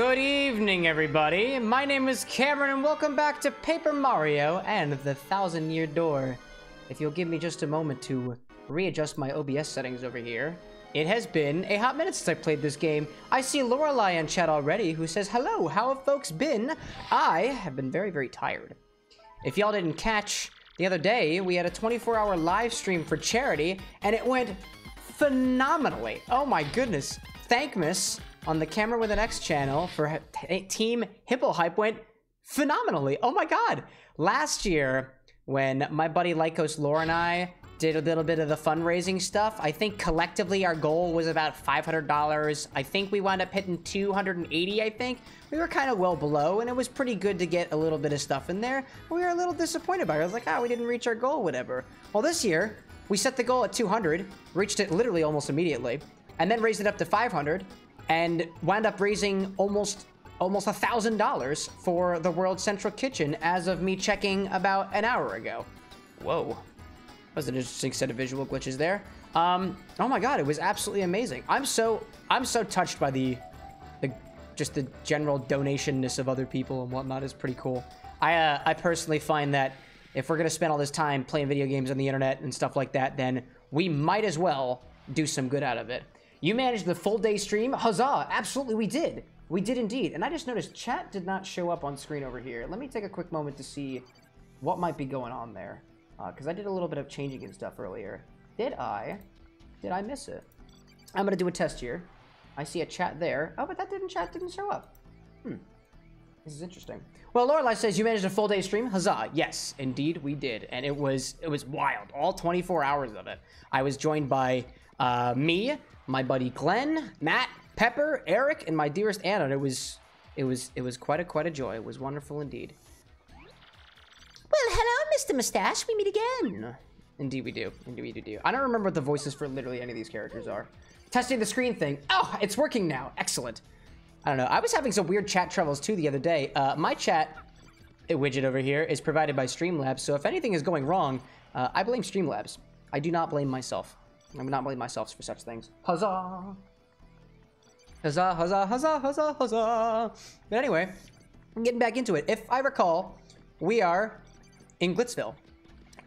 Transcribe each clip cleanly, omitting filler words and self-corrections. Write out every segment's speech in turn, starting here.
Good evening, everybody. My name is Cameron, and welcome back to Paper Mario and the Thousand Year Door. If you'll give me just a moment to readjust my OBS settings over here. It has been a hot minute since I played this game. I see Lorelei in chat already, who says, hello, how have folks been? I have been very, very tired. If y'all didn't catch, the other day, we had a 24-hour live stream for charity, and it went phenomenally. Oh my goodness. Thankmas on the Camera with an X channel for Team Hippo Hype went phenomenally. Oh my god. Last year, when my buddy Lycos Lore and I did a little bit of the fundraising stuff, I think collectively our goal was about $500. I think we wound up hitting 280, I think. We were kind of well below, and it was pretty good to get a little bit of stuff in there. We were a little disappointed by it. I was like, ah, we didn't reach our goal, whatever. Well, this year, we set the goal at 200, reached it literally almost immediately, and then raised it up to 500, and wound up raising almost $1,000 for the World Central Kitchen as of me checking about an hour ago. Whoa, that was an interesting set of visual glitches there. Oh my god, it was absolutely amazing. I'm so touched by the general donationness of other people and whatnot. Is pretty cool. I personally find that if we're gonna spend all this time playing video games on the internet and stuff like that, then we might as well do some good out of it. You managed the full day stream? Huzzah! Absolutely, we did. We did indeed. And I just noticed chat did not show up on screen over here. Let me take a quick moment to see what might be going on there. Because I did a little bit of changing and stuff earlier. Did I miss it? I'm going to do a test here. I see a chat there. Oh, but that chat didn't show up. This is interesting. Well, Lorelei says, you managed a full day stream? Huzzah. Yes, indeed we did. And it was wild. All 24 hours of it. I was joined by me, my buddy Glenn, Matt, Pepper, Eric, and my dearest Anna. And it was quite a joy. It was wonderful indeed. Well, hello, Mr. Mustache. We meet again. Indeed we do. Indeed we do. I don't remember what the voices for literally any of these characters are. Testing the screen thing. Oh, it's working now. Excellent. I don't know. I was having some weird chat troubles too the other day. My chat widget over here is provided by Streamlabs, so if anything is going wrong, I blame Streamlabs. I do not blame myself. I would not blame myself for such things. Huzzah! Huzzah, huzzah, huzzah, huzzah, huzzah! But anyway, I'm getting back into it. If I recall, we are in Glitzville.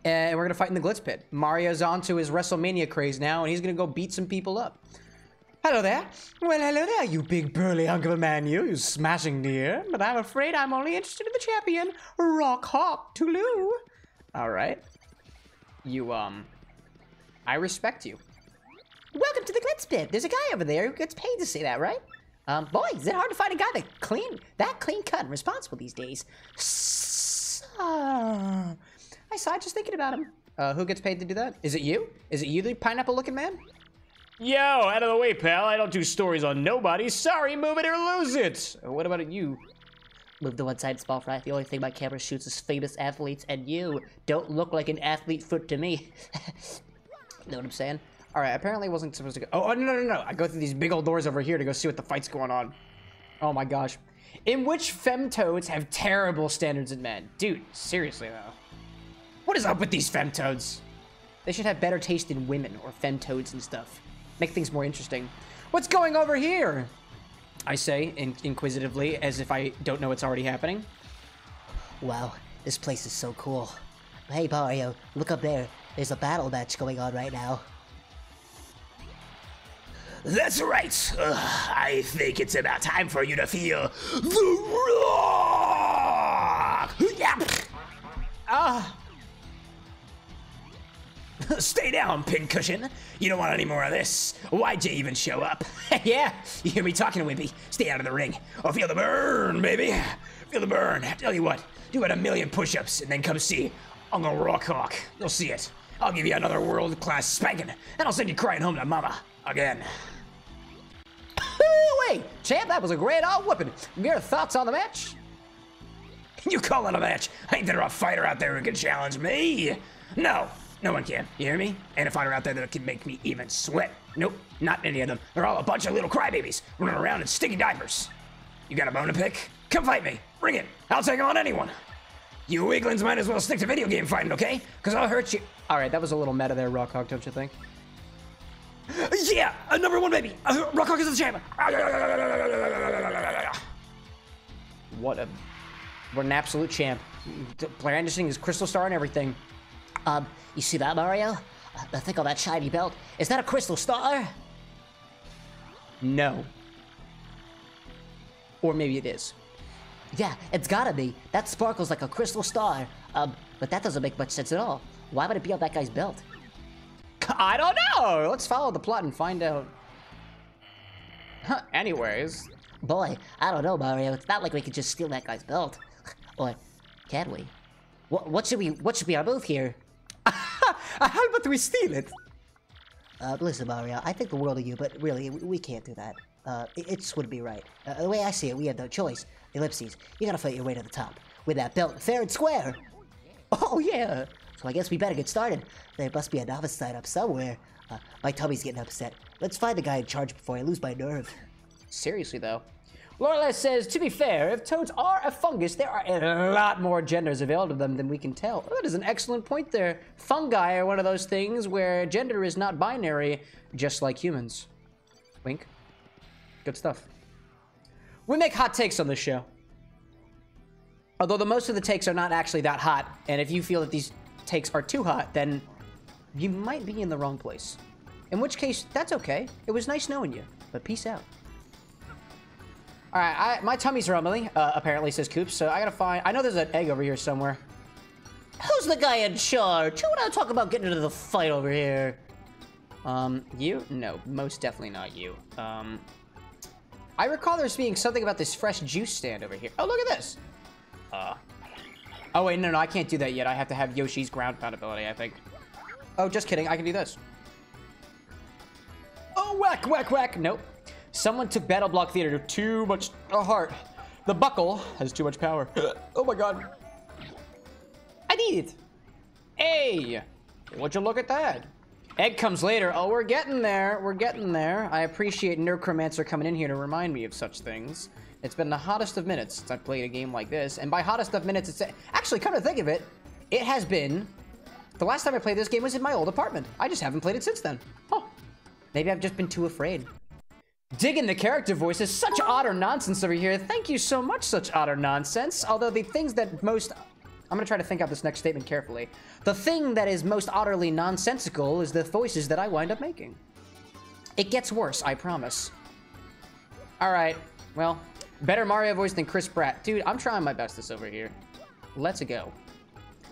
And we're gonna fight in the Glitz Pit. Mario's onto his WrestleMania craze now, and he's gonna go beat some people up. Hello there. Well, hello there, you big burly hunk of a man, you smashing deer. But I'm afraid I'm only interested in the champion, Rawk Hawk Toulou. Alright. You, I respect you. Welcome to the Glitz Pit. There's a guy over there who gets paid to say that, right? Boy, is it hard to find a guy that clean cut and responsible these days. I saw just thinking about him. Who gets paid to do that? Is it you? Is it you, the pineapple-looking man? Yo, out of the way, pal. I don't do stories on nobody. Sorry, move it or lose it. What about you? Move to one side, small fry. The only thing my camera shoots is famous athletes, and you don't look like an athlete foot to me. Know what I'm saying? All right, apparently I wasn't supposed to go. Oh, no. I go through these big old doors over here to go see what the fight's going on. Oh, my gosh. In which femtoads have terrible standards in men? Dude, seriously, though. What is up with these femtoads? They should have better taste in women or femtoads and stuff. Make things more interesting. What's going over here? I say inquisitively, as if I don't know what's already happening. Wow, this place is so cool. Hey, Mario, look up there. There's a battle match going on right now. That's right. I think it's about time for you to feel the rock. Yeah. Stay down, pincushion. You don't want any more of this. Why'd you even show up? Yeah, you hear me talking, Wimpy. Stay out of the ring. Oh, feel the burn, baby. Feel the burn. Tell you what, do about 1,000,000 push-ups and then come see Uncle Rawk Hawk. You'll see it. I'll give you another world-class spanking, and I'll send you crying home to mama. Again. Wait, champ, that was a great all-whooping. Your thoughts on the match? You call it a match? Ain't there a fighter out there who can challenge me? No. No one can, you hear me? And a fighter out there that can make me even sweat. Nope, not any of them. They're all a bunch of little crybabies running around in sticky diapers. You got a bone to pick? Come fight me. Bring it. I'll take on anyone. You weaklings might as well stick to video game fighting, okay? Because I'll hurt you. All right, that was a little meta there, Rawk Hawk, don't you think? Yeah, number one, baby. Rawk Hawk is the champion. what an absolute champ. Brandishing his crystal star and everything. You see that, Mario? I think all that shiny belt. Is that a crystal star? No. Or maybe it is. Yeah, it's gotta be. That sparkles like a crystal star. But that doesn't make much sense at all. Why would it be on that guy's belt? I don't know! Let's follow the plot and find out. Huh, anyways. Boy, I don't know, Mario. It's not like we could just steal that guy's belt. Or can we? What should be our move here? How about we steal it? Listen, Mario, I think the world of you, but really, we can't do that. It just wouldn't be right. The way I see it, we had no choice. Ellipses, you gotta fight your way to the top. With that belt, fair and square! Oh, yeah! So I guess we better get started. There must be a novice sign up somewhere. My tummy's getting upset. Let's find the guy in charge before I lose my nerve. Seriously, though. Loreless says, to be fair, if toads are a fungus, there are a lot more genders available to them than we can tell. Oh, that is an excellent point there. Fungi are one of those things where gender is not binary, just like humans. Wink. Good stuff. We make hot takes on this show. Although the most of the takes are not actually that hot, and if you feel that these takes are too hot, then you might be in the wrong place. In which case, that's okay. It was nice knowing you, but peace out. All right, my tummy's rumbling, apparently, says Koops, so I gotta find... I know there's an egg over here somewhere. Who's the guy in charge? Who would I talk about getting into the fight over here? You? No, most definitely not you. I recall there's being something about this fresh juice stand over here. Oh, look at this! Oh, wait, no, I can't do that yet. I have to have Yoshi's ground pound ability, I think. Oh, just kidding. I can do this. Oh, whack, whack, whack! Nope. Someone took Battle Block Theater to too much heart. The buckle has too much power. Oh my god. I need it. Hey, would you look at that? Egg comes later. Oh, we're getting there. We're getting there. I appreciate Nerdcromancer coming in here to remind me of such things. It's been the hottest of minutes since I've played a game like this. And by hottest of minutes, it's... Actually, come to think of it, it has been... The last time I played this game was in my old apartment. I just haven't played it since then. Huh. Maybe I've just been too afraid. Digging the character voices, such utter nonsense over here. Thank you so much, such utter nonsense. Although the things that most... I'm gonna try to think out this next statement carefully. The thing that is most utterly nonsensical is the voices that I wind up making. It gets worse, I promise. All right, well, better Mario voice than Chris Pratt. Dude, I'm trying my bestest over here. Let's go.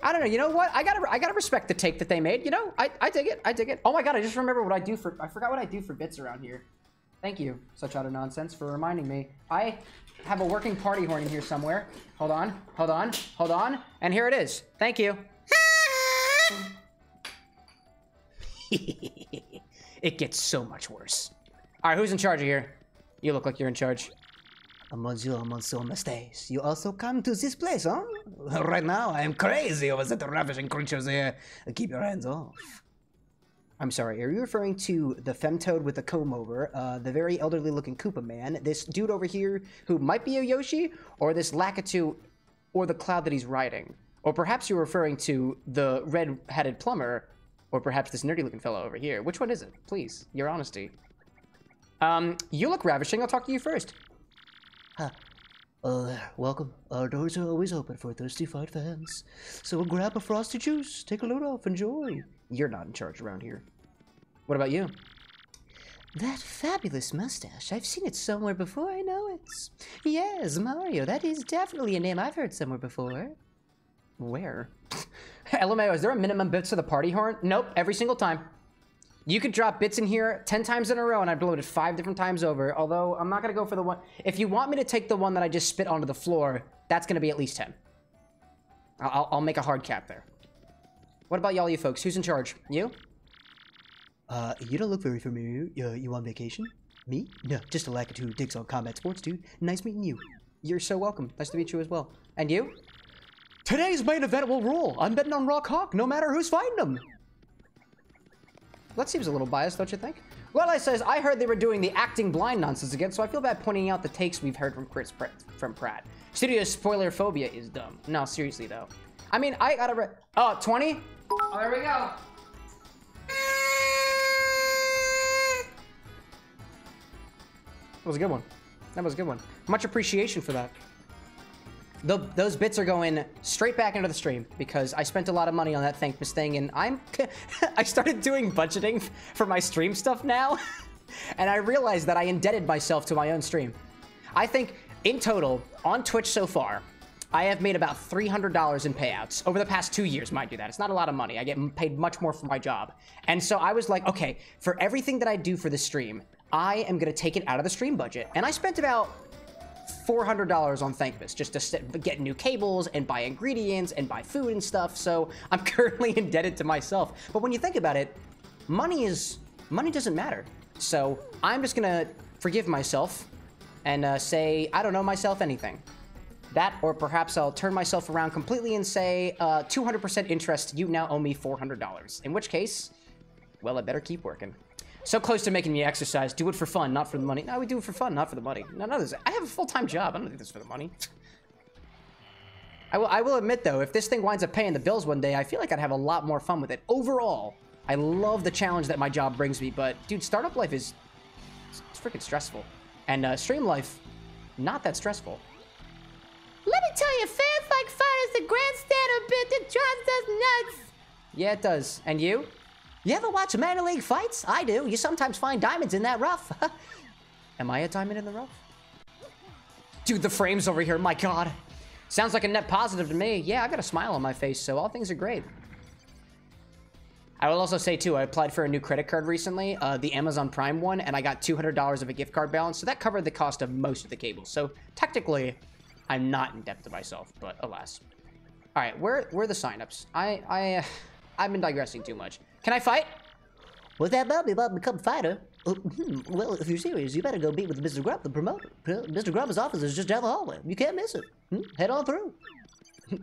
I don't know, you know what? I gotta respect the take that they made, you know? I dig it, I dig it. Oh my god, I just remember what I do for... I forgot what I do for bits around here. Thank you, such utter nonsense, for reminding me. I have a working party horn in here somewhere. Hold on, hold on, hold on. And here it is. Thank you. It gets so much worse. All right, who's in charge of here? You look like you're in charge. Monsieur, monsieur, Mestes. You also come to this place, huh? Right now, I am crazy over the ravishing creatures here. Keep your hands off. I'm sorry, are you referring to the femtoad with the comb over, the very elderly looking Koopa man, this dude over here who might be a Yoshi, or this Lakitu, or the cloud that he's riding? Or perhaps you're referring to the red-headed plumber, or perhaps this nerdy looking fellow over here. Which one is it? Please, your honesty. You look ravishing, I'll talk to you first. Huh. Welcome. Our doors are always open for thirsty fight fans. So we'll grab a frosty juice, take a load off, enjoy. You're not in charge around here. What about you? That fabulous mustache. I've seen it somewhere before, I know it. Yes, Mario, that is definitely a name I've heard somewhere before. Where? LMAO, is there a minimum bits for the party horn? Nope, every single time. You could drop bits in here 10 times in a row, and I've blown it 5 different times over, although I'm not going to go for the one... If you want me to take the one that I just spit onto the floor, that's going to be at least 10. I'll make a hard cap there. What about y'all, you folks? Who's in charge? You? You don't look very familiar. You on vacation? Me? No, just a Lakitu who digs on combat sports, dude. Nice meeting you. You're so welcome. Nice to meet you as well. And you? Today's main event will rule. I'm betting on Rawk Hawk, no matter who's fighting him. That seems a little biased, don't you think? Lorelai says, I heard they were doing the acting blind nonsense again, so I feel bad pointing out the takes we've heard from Chris Pratt. Studio spoiler phobia is dumb. No, seriously, though. I mean, I gotta... 20? Oh, there we go. That was a good one. That was a good one. Much appreciation for that. those bits are going straight back into the stream because I spent a lot of money on that Thankmas thing, and I'm I started doing budgeting for my stream stuff now, and I realized that I indebted myself to my own stream. I think in total on Twitch so far, I have made about $300 in payouts over the past 2 years, mind you that. It's not a lot of money. I get paid much more for my job. And so I was like, okay, for everything that I do for the stream, I am going to take it out of the stream budget. And I spent about $400 on Thankmas just to get new cables and buy ingredients and buy food and stuff. So I'm currently indebted to myself. But when you think about it, money doesn't matter. So I'm just going to forgive myself and say, I don't owe myself anything. That, or perhaps I'll turn myself around completely and say, 200% interest, you now owe me $400. In which case, well, I better keep working. So close to making me exercise. Do it for fun, not for the money. No, we do it for fun, not for the money. No, no, I have a full-time job. I don't do this for the money. I will admit, though, if this thing winds up paying the bills one day, I feel like I'd have a lot more fun with it. Overall, I love the challenge that my job brings me, but, dude, startup life is freaking stressful. And stream life, not that stressful. Let me tell you, fans like fire is the grandstand of bit that drives us nuts. Yeah, it does. And you? You ever watch minor league fights? I do. You sometimes find diamonds in that rough. Am I a diamond in the rough? Dude, the frames over here, my god. Sounds like a net positive to me. Yeah, I got a smile on my face, so all things are great. I will also say, too, I applied for a new credit card recently, the Amazon Prime one, and I got $200 of a gift card balance, so that covered the cost of most of the cables. So, technically, I'm not in debt to myself, but alas. All right, where are the signups? I've been digressing too much. Can I fight? With that belt, about to become a fighter. Well, if you're serious, you better go meet with Mr. Grub, the promoter. Mr. Grubba's office is just down the hallway. You can't miss it. Head on through.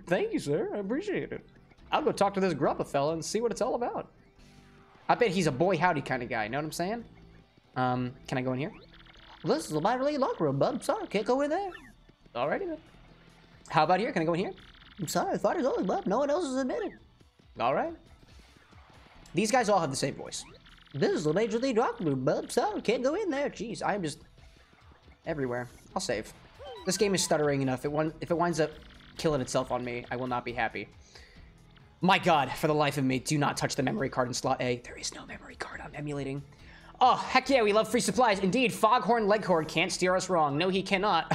Thank you, sir. I appreciate it. I'll go talk to this Grubba fella and see what it's all about. I bet he's a boy howdy kind of guy. You know what I'm saying? Can I go in here? Well, this is a minor league locker room, bub. Sorry, can't go in there. Alrighty then. How about here? Can I go in here? I'm sorry, fighter's only, bub. No one else is admitted. Alright. These guys all have the same voice. This is the major league locker room, bub. Sorry, can't go in there. Jeez, I am just everywhere. I'll save. This game is stuttering enough. If it winds up killing itself on me, I will not be happy. My god, for the life of me, do not touch the memory card in slot A. There is no memory card I'm emulating. Oh, heck yeah, we love free supplies. Indeed, Foghorn Leghorn can't steer us wrong. No, he cannot.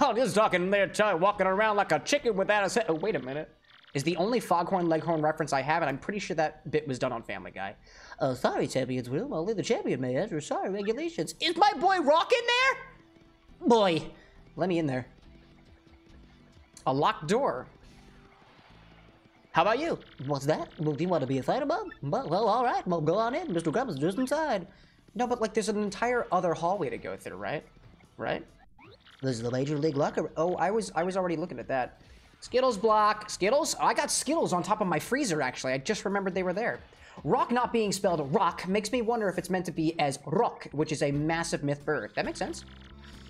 Oh, just talking there, walking around like a chicken without a head. Oh, wait a minute. Is the only Foghorn Leghorn reference I have, and I'm pretty sure that bit was done on Family Guy. Sorry, champions, room. Only the champion may enter. Sorry, regulations. Is my boy Rawk in there? Boy, let me in there. A locked door. How about you? What's that? Well, do you want to be a fighter, bub? Well, all right. Well, go on in. Mr. Grubba's just inside. No, but like, there's an entire other hallway to go through, right? Right? This is the major league locker. Oh, I was already looking at that. Skittles block. Skittles? Oh, I got Skittles on top of my freezer, actually. I just remembered they were there. Rock not being spelled rock makes me wonder if it's meant to be as rock, which is a massive myth bird. That makes sense.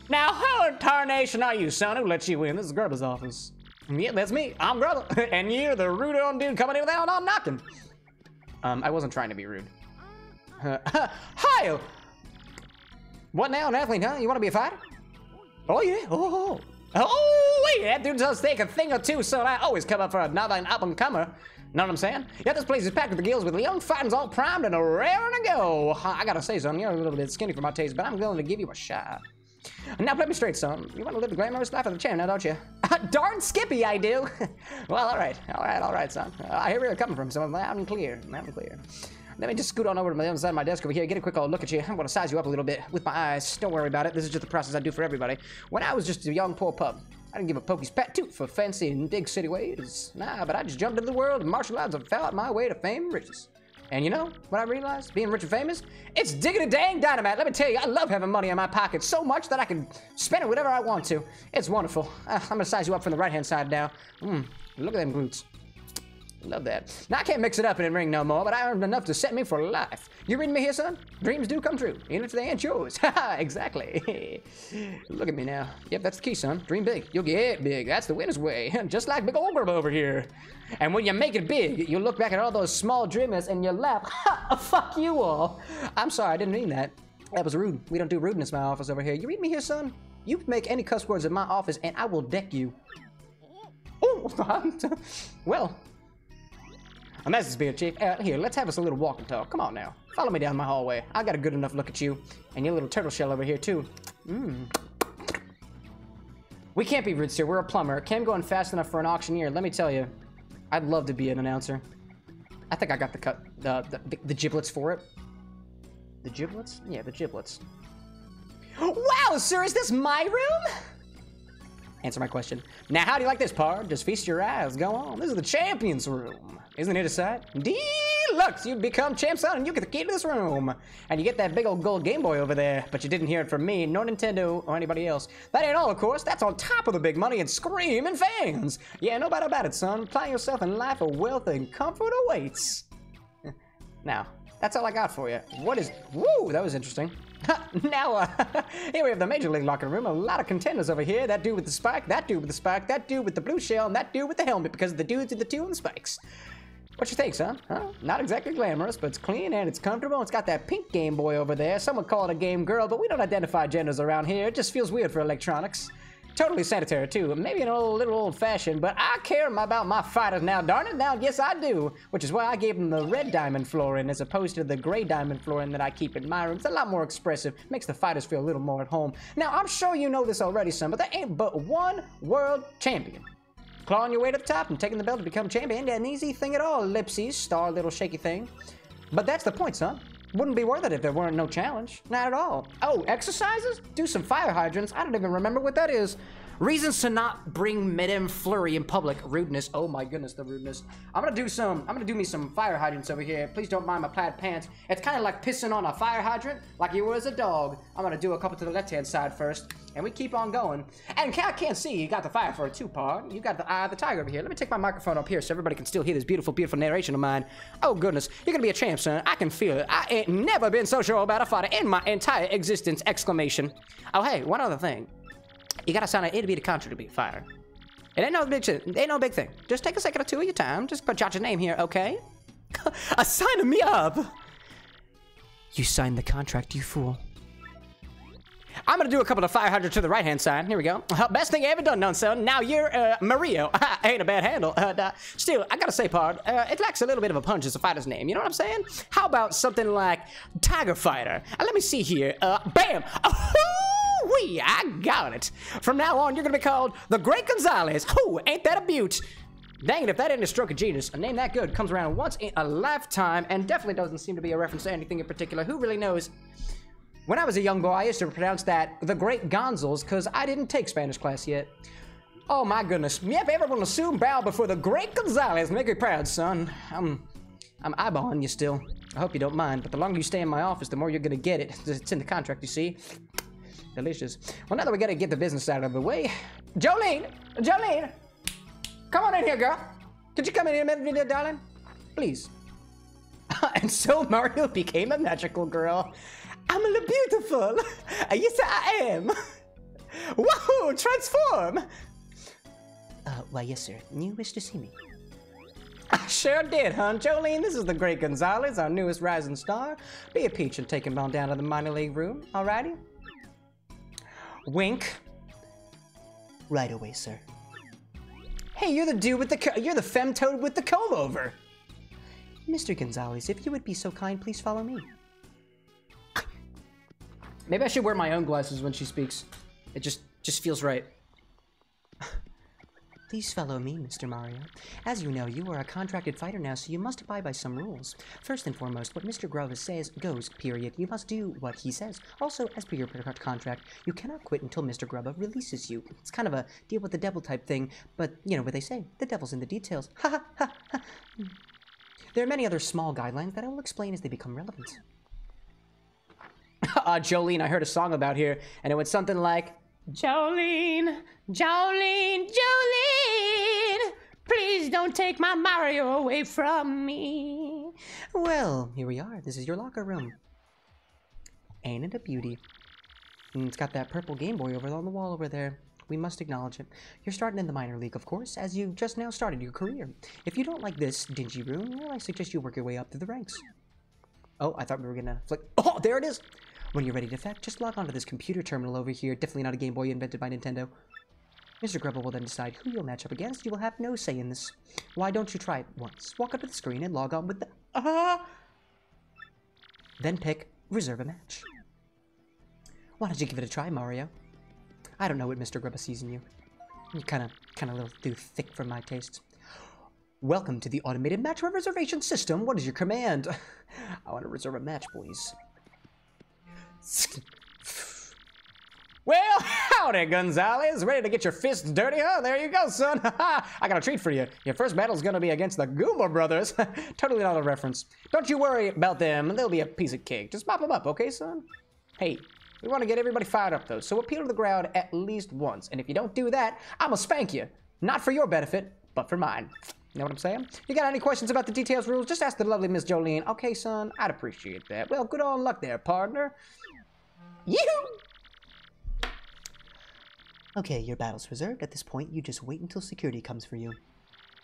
Now, how in tarnation are you, son? Who let you in? This is Grubba's office. Yeah, that's me. I'm Grubba. And you're the rude on dude coming in without on knocking. I wasn't trying to be rude. Hi! What now, an athlete, huh? You want to be a fighter? Oh, yeah. Oh, wait, that dude does think a thing or two, so I always come up for another up-and-comer. Know what I'm saying? Yeah, this place is packed with the gills with young fighters all primed and raring to go. I gotta say, son, you're a little bit skinny for my taste, but I'm willing to give you a shot. Now, play me straight, son. You want to live the glamorous life of the chair now, don't you? Darn Skippy, I do. Well, all right, son. I hear where you're coming from, so I'm loud and clear. Let me just scoot on over to the other side of my desk over here, get a quick old look at you. I'm going to size you up a little bit with my eyes. Don't worry about it. This is just the process I do for everybody. When I was just a young poor pup, I didn't give a pokey's pat toot for fancy and big city ways. Nah, but I just jumped into the world of martial arts and found my way to fame and riches. And you know what I realized? Being rich and famous? It's diggity-dang dynamite. Let me tell you, I love having money in my pocket so much that I can spend it whatever I want to. It's wonderful. I'm going to size you up from the right-hand side now. Look at them glutes. Love that. Now, I can't mix it up and it ring no more, but I earned enough to set me for life. You reading me here, son? Dreams do come true, even if they ain't yours. Ha exactly. Look at me now. Yep, that's the key, son. Dream big. You'll get big. That's the winner's way. Just like big old Grubba over here. And when you make it big, you look back at all those small dreamers and you laugh. Ha! Fuck you all. I'm sorry, I didn't mean that. That was rude. We don't do rudeness in my office over here. You read me here, son? You make any cuss words in my office and I will deck you. want. Well, a message being chief. Here, let's have us a little walk and talk. Come on now. Follow me down my hallway. I got a good enough look at you. And your little turtle shell over here, too. Mmm. We can't be rude, sir. We're a plumber. Cam going fast enough for an auctioneer. Let me tell you, I'd love to be an announcer. I think I got the cut, the giblets for it. The giblets? Yeah, the giblets. Wow, sir, is this my room? Answer my question. Now, how do you like this, Pard? Just feast your eyes. Go on. This is the champion's room. Isn't it a sight? Deluxe, you become champ son, and you get the key to this room. And you get that big old gold Game Boy over there. But you didn't hear it from me, nor Nintendo, or anybody else. That ain't all, of course. That's on top of the big money and screaming fans. Yeah, no doubt about it, son. Apply yourself in life of wealth and comfort awaits. Now, that's all I got for you. What is... Woo, that was interesting. Now, here we have the Major League locker room. A lot of contenders over here. That dude with the spike, that dude with the spike, that dude with the blue shell, and that dude with the helmet because of the dudes with the two and spikes. What you think, son? Huh? Not exactly glamorous, but it's clean and it's comfortable. It's got that pink Game Boy over there. Someone call it a Game Girl, but we don't identify genders around here. It just feels weird for electronics. Totally sanitary, too. Maybe a little old-fashioned, but I care about my fighters now, darn it. Now, yes, I do. Which is why I gave them the red diamond flooring as opposed to the gray diamond flooring that I keep in my room. It's a lot more expressive. Makes the fighters feel a little more at home. Now, I'm sure you know this already, son, but there ain't but one world champion. Clawing your way to the top and taking the belt to become champion ain't an easy thing at all, ellipses, star little shaky thing. But that's the point, son. Wouldn't be worth it if there weren't no challenge. Not at all. Oh, exercises? Do some fire hydrants? I don't even remember what that is. Reasons to not bring Madame Flurry in public. Rudeness. Oh my goodness, the rudeness. I'm gonna do me some fire hydrants over here. Please don't mind my plaid pants. It's kind of like pissing on a fire hydrant like you were as a dog. I'm gonna do a couple to the left-hand side first. And we keep on going. And I can't see. You got the fire for a two-part. You got the eye of the tiger over here. Let me take my microphone up here so everybody can still hear this beautiful, beautiful narration of mine. Oh, goodness. You're gonna be a champ, son. I can feel it. I ain't never been so sure about a fighter in my entire existence! Exclamation. Oh, hey, one other thing. You gotta sign an A to be the contract to be a fighter. It ain't no big shit. Ain't no big thing. Just take a second or two of your time. Just jot your name here, okay? Sign me up! You signed the contract, you fool. I'm gonna do a couple of fire hydrants to the right-hand side. Here we go. Best thing I ever done, son. Now you're Mario. Ain't a bad handle. Still, I gotta say, Pard, it lacks a little bit of a punch as a fighter's name. You know what I'm saying? How about something like Tiger Fighter? Let me see here. Bam! Wee! I got it. From now on, you're gonna be called the Great Gonzalez. Who? Ain't that a beaut? Dang it, if that ain't a stroke of genius, a name that good comes around once in a lifetime and definitely doesn't seem to be a reference to anything in particular. Who really knows? When I was a young boy, I used to pronounce that the Great Gonzales because I didn't take Spanish class yet. Oh my goodness. Yep, everyone will soon bow before the Great Gonzales. Make me proud, son. I'm eyeballing you still. I hope you don't mind, but the longer you stay in my office, the more you're gonna get it. It's in the contract, you see. Delicious. Well, now that we gotta get the business out of the way. Jolene! Jolene! Come on in here, girl. Could you come in here a minute, darling? Please. And so Mario became a magical girl. I'm a little beautiful. Yes, I am. Whoa! Transform. Why, yes, sir. You wish to see me? I sure did, hon. Jolene, this is the Great Gonzalez, our newest rising star. Be a peach and take him on down to the minor league room. Alrighty. Wink. Right away, sir. Hey, you're the dude with the you're the femtoad with the comb over. Mr. Gonzalez, if you would be so kind, please follow me. Maybe I should wear my own glasses when she speaks. It just feels right. Please follow me, Mr. Mario. As you know, you are a contracted fighter now, so you must abide by some rules. First and foremost, what Mr. Grubba says goes, period. You must do what he says. Also, as per your contract, you cannot quit until Mr. Grubba releases you. It's kind of a deal with the devil type thing, but you know what they say, the devil's in the details. Ha ha ha ha. There are many other small guidelines that I will explain as they become relevant. Jolene, I heard a song about here, and it went something like, Jolene, Jolene, Jolene, please don't take my Mario away from me. Well, here we are. This is your locker room. Ain't it a beauty? And it's got that purple Game Boy over on the wall over there. We must acknowledge it. You're starting in the minor league, of course, as you just now started your career. If you don't like this dingy room, well, I suggest you work your way up through the ranks. Oh, I thought we were gonna flick. Oh, there it is! When you're ready to defect, just log onto this computer terminal over here. Definitely not a Game Boy invented by Nintendo. Mr. Grubba will then decide who you'll match up against. You will have no say in this. Why don't you try it once? Walk up to the screen and log on with the... Then pick Reserve a Match. Why don't you give it a try, Mario? I don't know what Mr. Grubba sees in you. You're kind of a little too thick for my tastes. Welcome to the automated match reservation system. What is your command? I want to reserve a match, please. Well, howdy, Gonzalez. Ready to get your fists dirty, huh? There you go, son. I got a treat for you. Your first battle is going to be against the Goomba Brothers. Totally not a reference. Don't you worry about them. They'll be a piece of cake. Just pop them up, okay, son? Hey, we want to get everybody fired up, though, so appeal to the ground at least once. And if you don't do that, I'm going to spank you. Not for your benefit, but for mine. You know what I'm saying? You got any questions about the details rules? Just ask the lovely Miss Jolene. Okay, son, I'd appreciate that. Well, good on luck there, partner. Yee-hoo! Okay, your battle's reserved. At this point, you just wait until security comes for you.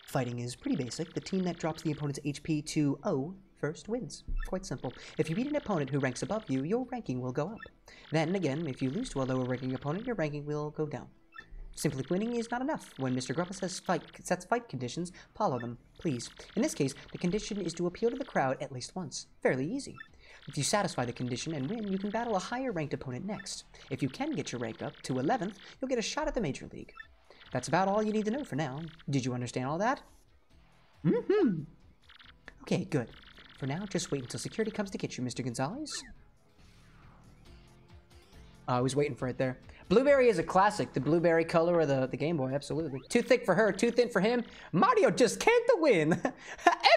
Fighting is pretty basic. The team that drops the opponent's HP to 0 first wins. Quite simple. If you beat an opponent who ranks above you, your ranking will go up. Then again, if you lose to a lower ranking opponent, your ranking will go down. Simply winning is not enough. When Mr. Grubba sets fight conditions, follow them, please. In this case, the condition is to appeal to the crowd at least once. Fairly easy. If you satisfy the condition and win, you can battle a higher ranked opponent next. If you can get your rank up to 11th, you'll get a shot at the Major League. That's about all you need to know for now. Did you understand all that? Mm-hmm. Okay, good. For now, just wait until security comes to get you, Mr. Gonzalez. I was waiting for it there. Blueberry is a classic. The blueberry color of the Game Boy, absolutely. Too thick for her, too thin for him. Mario just can't win.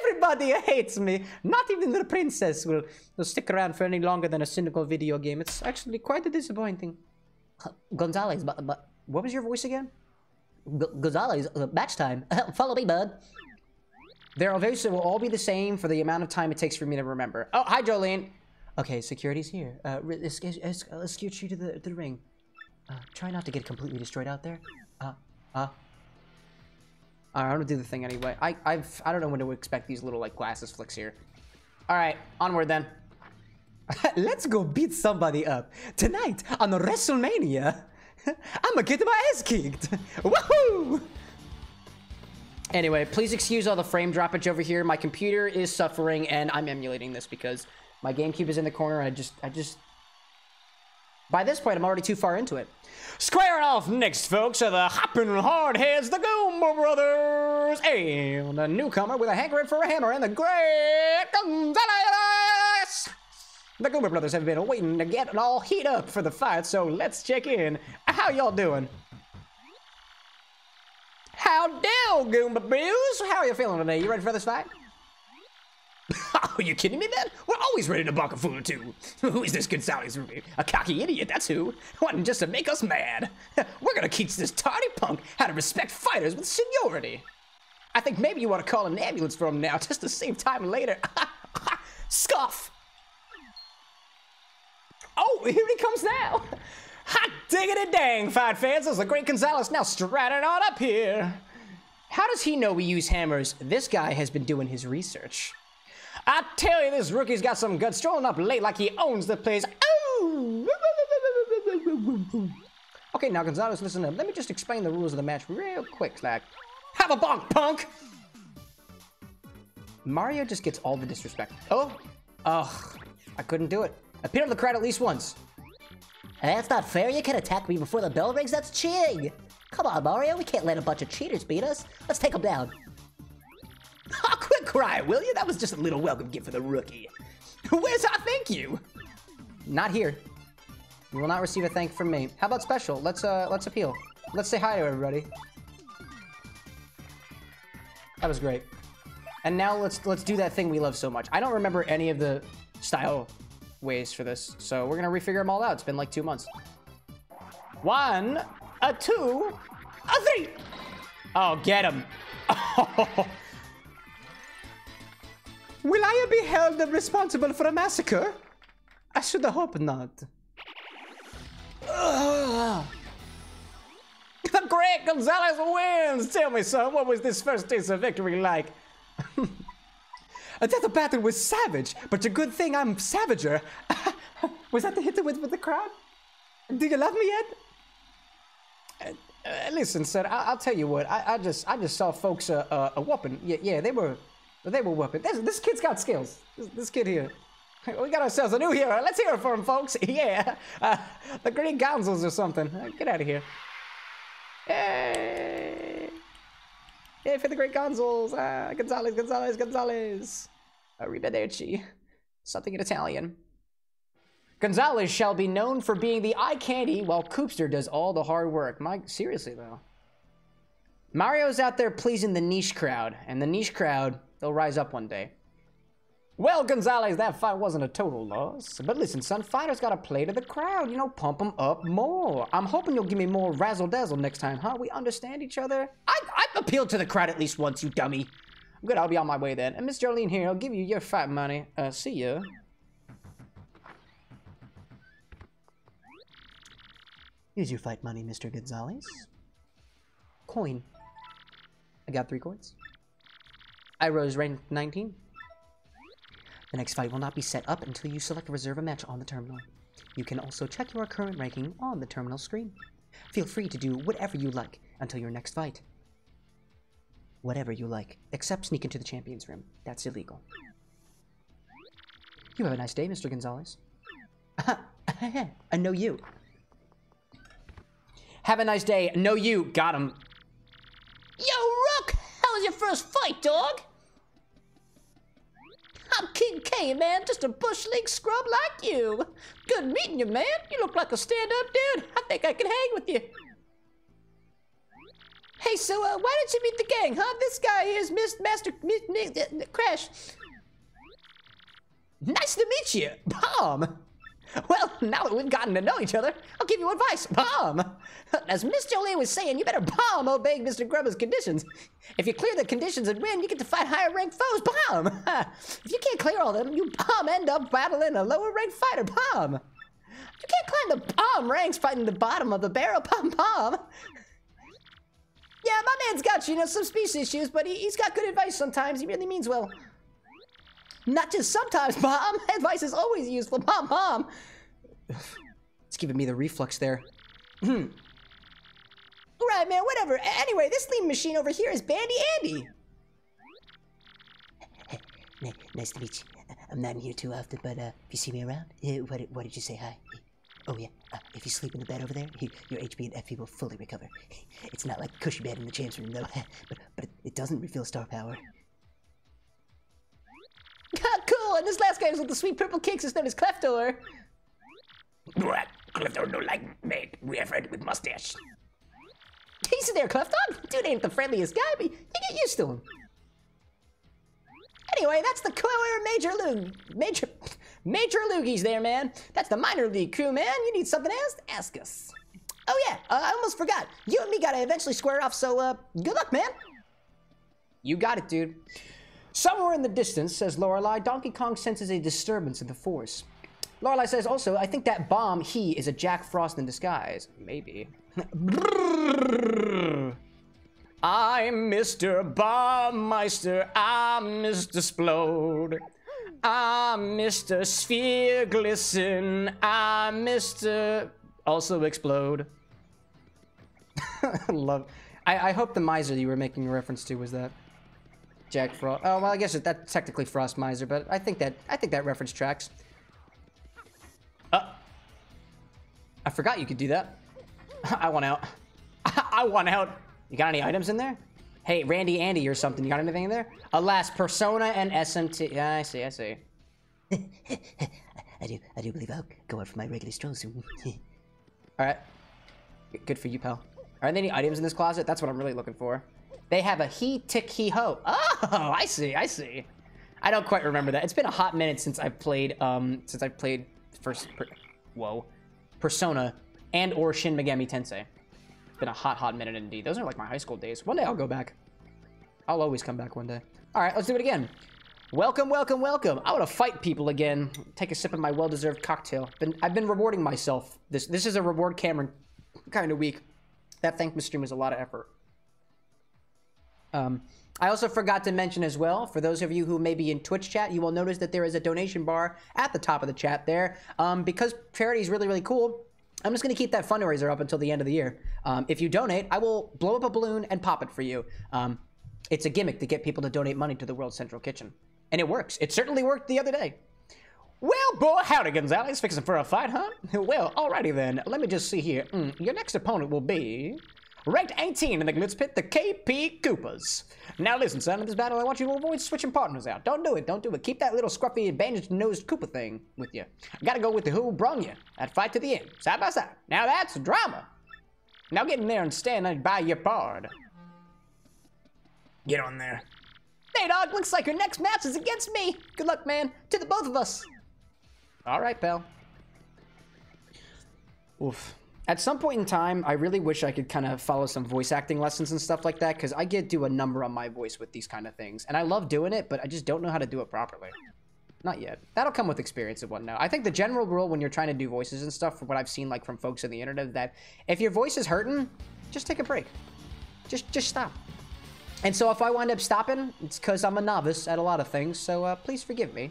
Everybody hates me. Not even the princess will stick around for any longer than a cynical video game. It's actually quite disappointing. Gonzalez, but what was your voice again? Gonzalez, match time. Follow me, bud. Their evasive will all be the same for the amount of time it takes for me to remember. Oh, hi, Jolene. Okay, security's here. Escort you to the ring. Try not to get completely destroyed out there. Alright, I'm gonna do the thing anyway. I don't know when to expect these little, like, glasses flicks here. Alright, onward then. Let's go beat somebody up. Tonight, on WrestleMania, I'ma get my ass kicked. Woohoo! Anyway, please excuse all the frame droppage over here. My computer is suffering, and I'm emulating this because... my GameCube is in the corner, and I just... By this point, I'm already too far into it. Squaring off next, folks, are the hopping hardheads, the Goomba Brothers, and a newcomer with a hankering for a hammer, and the great Gonzalez! The Goomba Brothers have been waiting to get all heat up for the fight, so let's check in. How y'all doing? Howdy, Goomba Bills! How are you feeling today? You ready for this fight? Are you kidding me, then? We're always ready to buck a fool or two. Who is this Gonzalez? A cocky idiot, that's who. Wanting just to make us mad. We're gonna teach this tardy punk how to respect fighters with seniority. I think maybe you want to call an ambulance for him now, just to save time later. Scuff! Oh, here he comes now! Hot diggity dang, fight fans! There's the great Gonzalez now striding on up here! How does he know we use hammers? This guy has been doing his research. I tell you, this rookie's got some guts, strolling up late like he owns the place. Oh! Okay, now, Gonzalez, listen up. Let me just explain the rules of the match real quick, like... Have a bonk, punk! Mario just gets all the disrespect. Oh! Ugh. I couldn't do it. Appear to the crowd at least once. That's not fair. You can attack me before the bell rings. That's cheating! Come on, Mario. We can't let a bunch of cheaters beat us. Let's take them down. Quit crying, will you? That was just a little welcome gift for the rookie. Where's our thank you? Not here. You will not receive a thank from me. How about special? Let's appeal. Let's say hi to everybody. That was great. And now let's do that thing we love so much. I don't remember any of the style ways for this, so we're gonna refigure them all out. It's been like 2 months. 1, a 2, a 3. Oh, get him. Will I be held responsible for a massacre? I should hope not. Ugh. The great Gonzalez wins! Tell me, son, what was this first taste of victory like? That battle was savage, but a good thing I'm savager. Was that the hit with the crowd? Do you love me yet? Listen, son. I'll tell you what. I just saw folks whooping. Yeah, they were whooping. This kid's got skills. This kid here. We got ourselves a new hero. Let's hear it for him, folks. Yeah, the Green Gonzals or something. Get out of here. Hey, yeah, for the Great Gonzals. Gonzales. Arrivederci. Something in Italian. Gonzales shall be known for being the eye candy while Koopster does all the hard work. Seriously, though. Mario's out there pleasing the niche crowd, and the niche crowd, they'll rise up one day. Well, Gonzales, that fight wasn't a total loss. But listen, son, fighters gotta play to the crowd. You know, pump them up more. I'm hoping you'll give me more razzle-dazzle next time, huh? We understand each other. I've appealed to the crowd at least once, you dummy. Good, I'll be on my way then. And Miss Jolene here, I'll give you your fight money. See ya. Here's your fight money, Mr. Gonzales. Coin. I got 3 coins. I rose rank 19. The next fight will not be set up until you select reserve a match on the terminal. You can also check your current ranking on the terminal screen. Feel free to do whatever you like until your next fight. Whatever you like, except sneak into the champion's room. That's illegal. You have a nice day, Mr. Gonzales. I know you. Have a nice day. No, you got him. Yo, Rook! How was your first fight, dog? I'm King K, man. Just a bush league scrub like you. Good meeting you, man. You look like a stand-up dude. I think I can hang with you. Hey, so why don't you meet the gang, huh? This guy here is Crash. Nice to meet you, Bomb. Well, now that we've gotten to know each other, I'll give you advice. Bomb! As Miss Jolene was saying, you better bomb obeying Mr. Grubba's conditions. If you clear the conditions and win, you get to fight higher-ranked foes. Bomb! If you can't clear all of them, you bomb end up battling a lower-ranked fighter. Bomb! You can't climb the bomb ranks fighting the bottom of the barrel. Bomb! Yeah, my man's got, you know, some speech issues, but he's got good advice sometimes. He really means well. Not just sometimes, Mom. Advice is always useful, Mom. It's giving me the reflux there. Right, man, whatever. Anyway, this lean machine over here is Bandy Andy. Nice to meet you. I'm not in here too often, but if you see me around, why did you say hi? Oh, yeah. If you sleep in the bed over there, your HP and FP will fully recover. It's not like a cushy bed in the champs room, though. But it doesn't refill star power. Cool, and this last guy is with the sweet purple cakes is known as Cleftor. Cleftor no like me. We are friend with mustache. He's in there, Cleftor. Dude ain't the friendliest guy, but you get used to him. Anyway, that's the Major Loogies there, man. That's the minor league crew, man. You need something else? Ask us. Oh yeah, I almost forgot. You and me gotta eventually square off, so good luck, man. You got it, dude. Somewhere in the distance, says Lorelei, Donkey Kong senses a disturbance in the force. Lorelei says also, I think that bomb he is a Jack Frost in disguise. Maybe. I'm Mr. Bombmeister. I'm Mr. Splode. I'm Mr. Sphere Glisten. I'm Mr. Also Explode. Love. I hope the miser you were making a reference to was that. Jack Frost. Oh well, I guess that's technically Frost Miser, but I think that reference tracks. I forgot you could do that. I want out. I want out. You got any items in there? Hey, Randy Andy or something. You got anything in there? Alas, Persona and SMT. Yeah, I see. I do believe I'll go out for my regular stroll soon. All right. Good for you, pal. Are there any items in this closet? That's what I'm really looking for. They have a he, tick, he, ho. Oh, I see. I don't quite remember that. It's been a hot minute since I've played, Persona and or Shin Megami Tensei. It's been a hot minute indeed. Those are like my high school days. One day I'll go back. I'll always come back one day. All right, let's do it again. Welcome. I want to fight people again. Take a sip of my well-deserved cocktail. I've been rewarding myself. This is a reward Cameron kind of week. That thank stream was a lot of effort. I also forgot to mention as well, for those of you who may be in Twitch chat, you will notice that there is a donation bar at the top of the chat there. Because charity is really cool, I'm just going to keep that fundraiser up until the end of the year. If you donate, I will blow up a balloon and pop it for you. It's a gimmick to get people to donate money to the World Central Kitchen. And it works. It certainly worked the other day. Well, boy, howdy, Gonzalez. Fixing for a fight, huh? Well, alrighty then. Let me just see here. Your next opponent will be... ranked 18 in the Glitz Pit, the KP Koopas. Now listen, son, in this battle, I want you to avoid switching partners out. Don't do it, don't do it. Keep that little scruffy, bandaged-nosed Koopa thing with you. I gotta go with the who brung you. That fight to the end, side by side. Now that's drama. Now get in there and stand by your pard. Get on there. Hey, dog, looks like your next match is against me. Good luck, man, to the both of us. All right, pal. Oof. At some point in time, I really wish I could kind of follow some voice acting lessons and stuff like that, because I get do a number on my voice with these kind of things. And I love doing it, but I just don't know how to do it properly. Not yet. That'll come with experience and whatnot. I think the general rule when you're trying to do voices and stuff, from what I've seen like from folks on the internet, is that if your voice is hurting, just take a break. Just stop. And so if I wind up stopping, it's because I'm a novice at a lot of things, so please forgive me.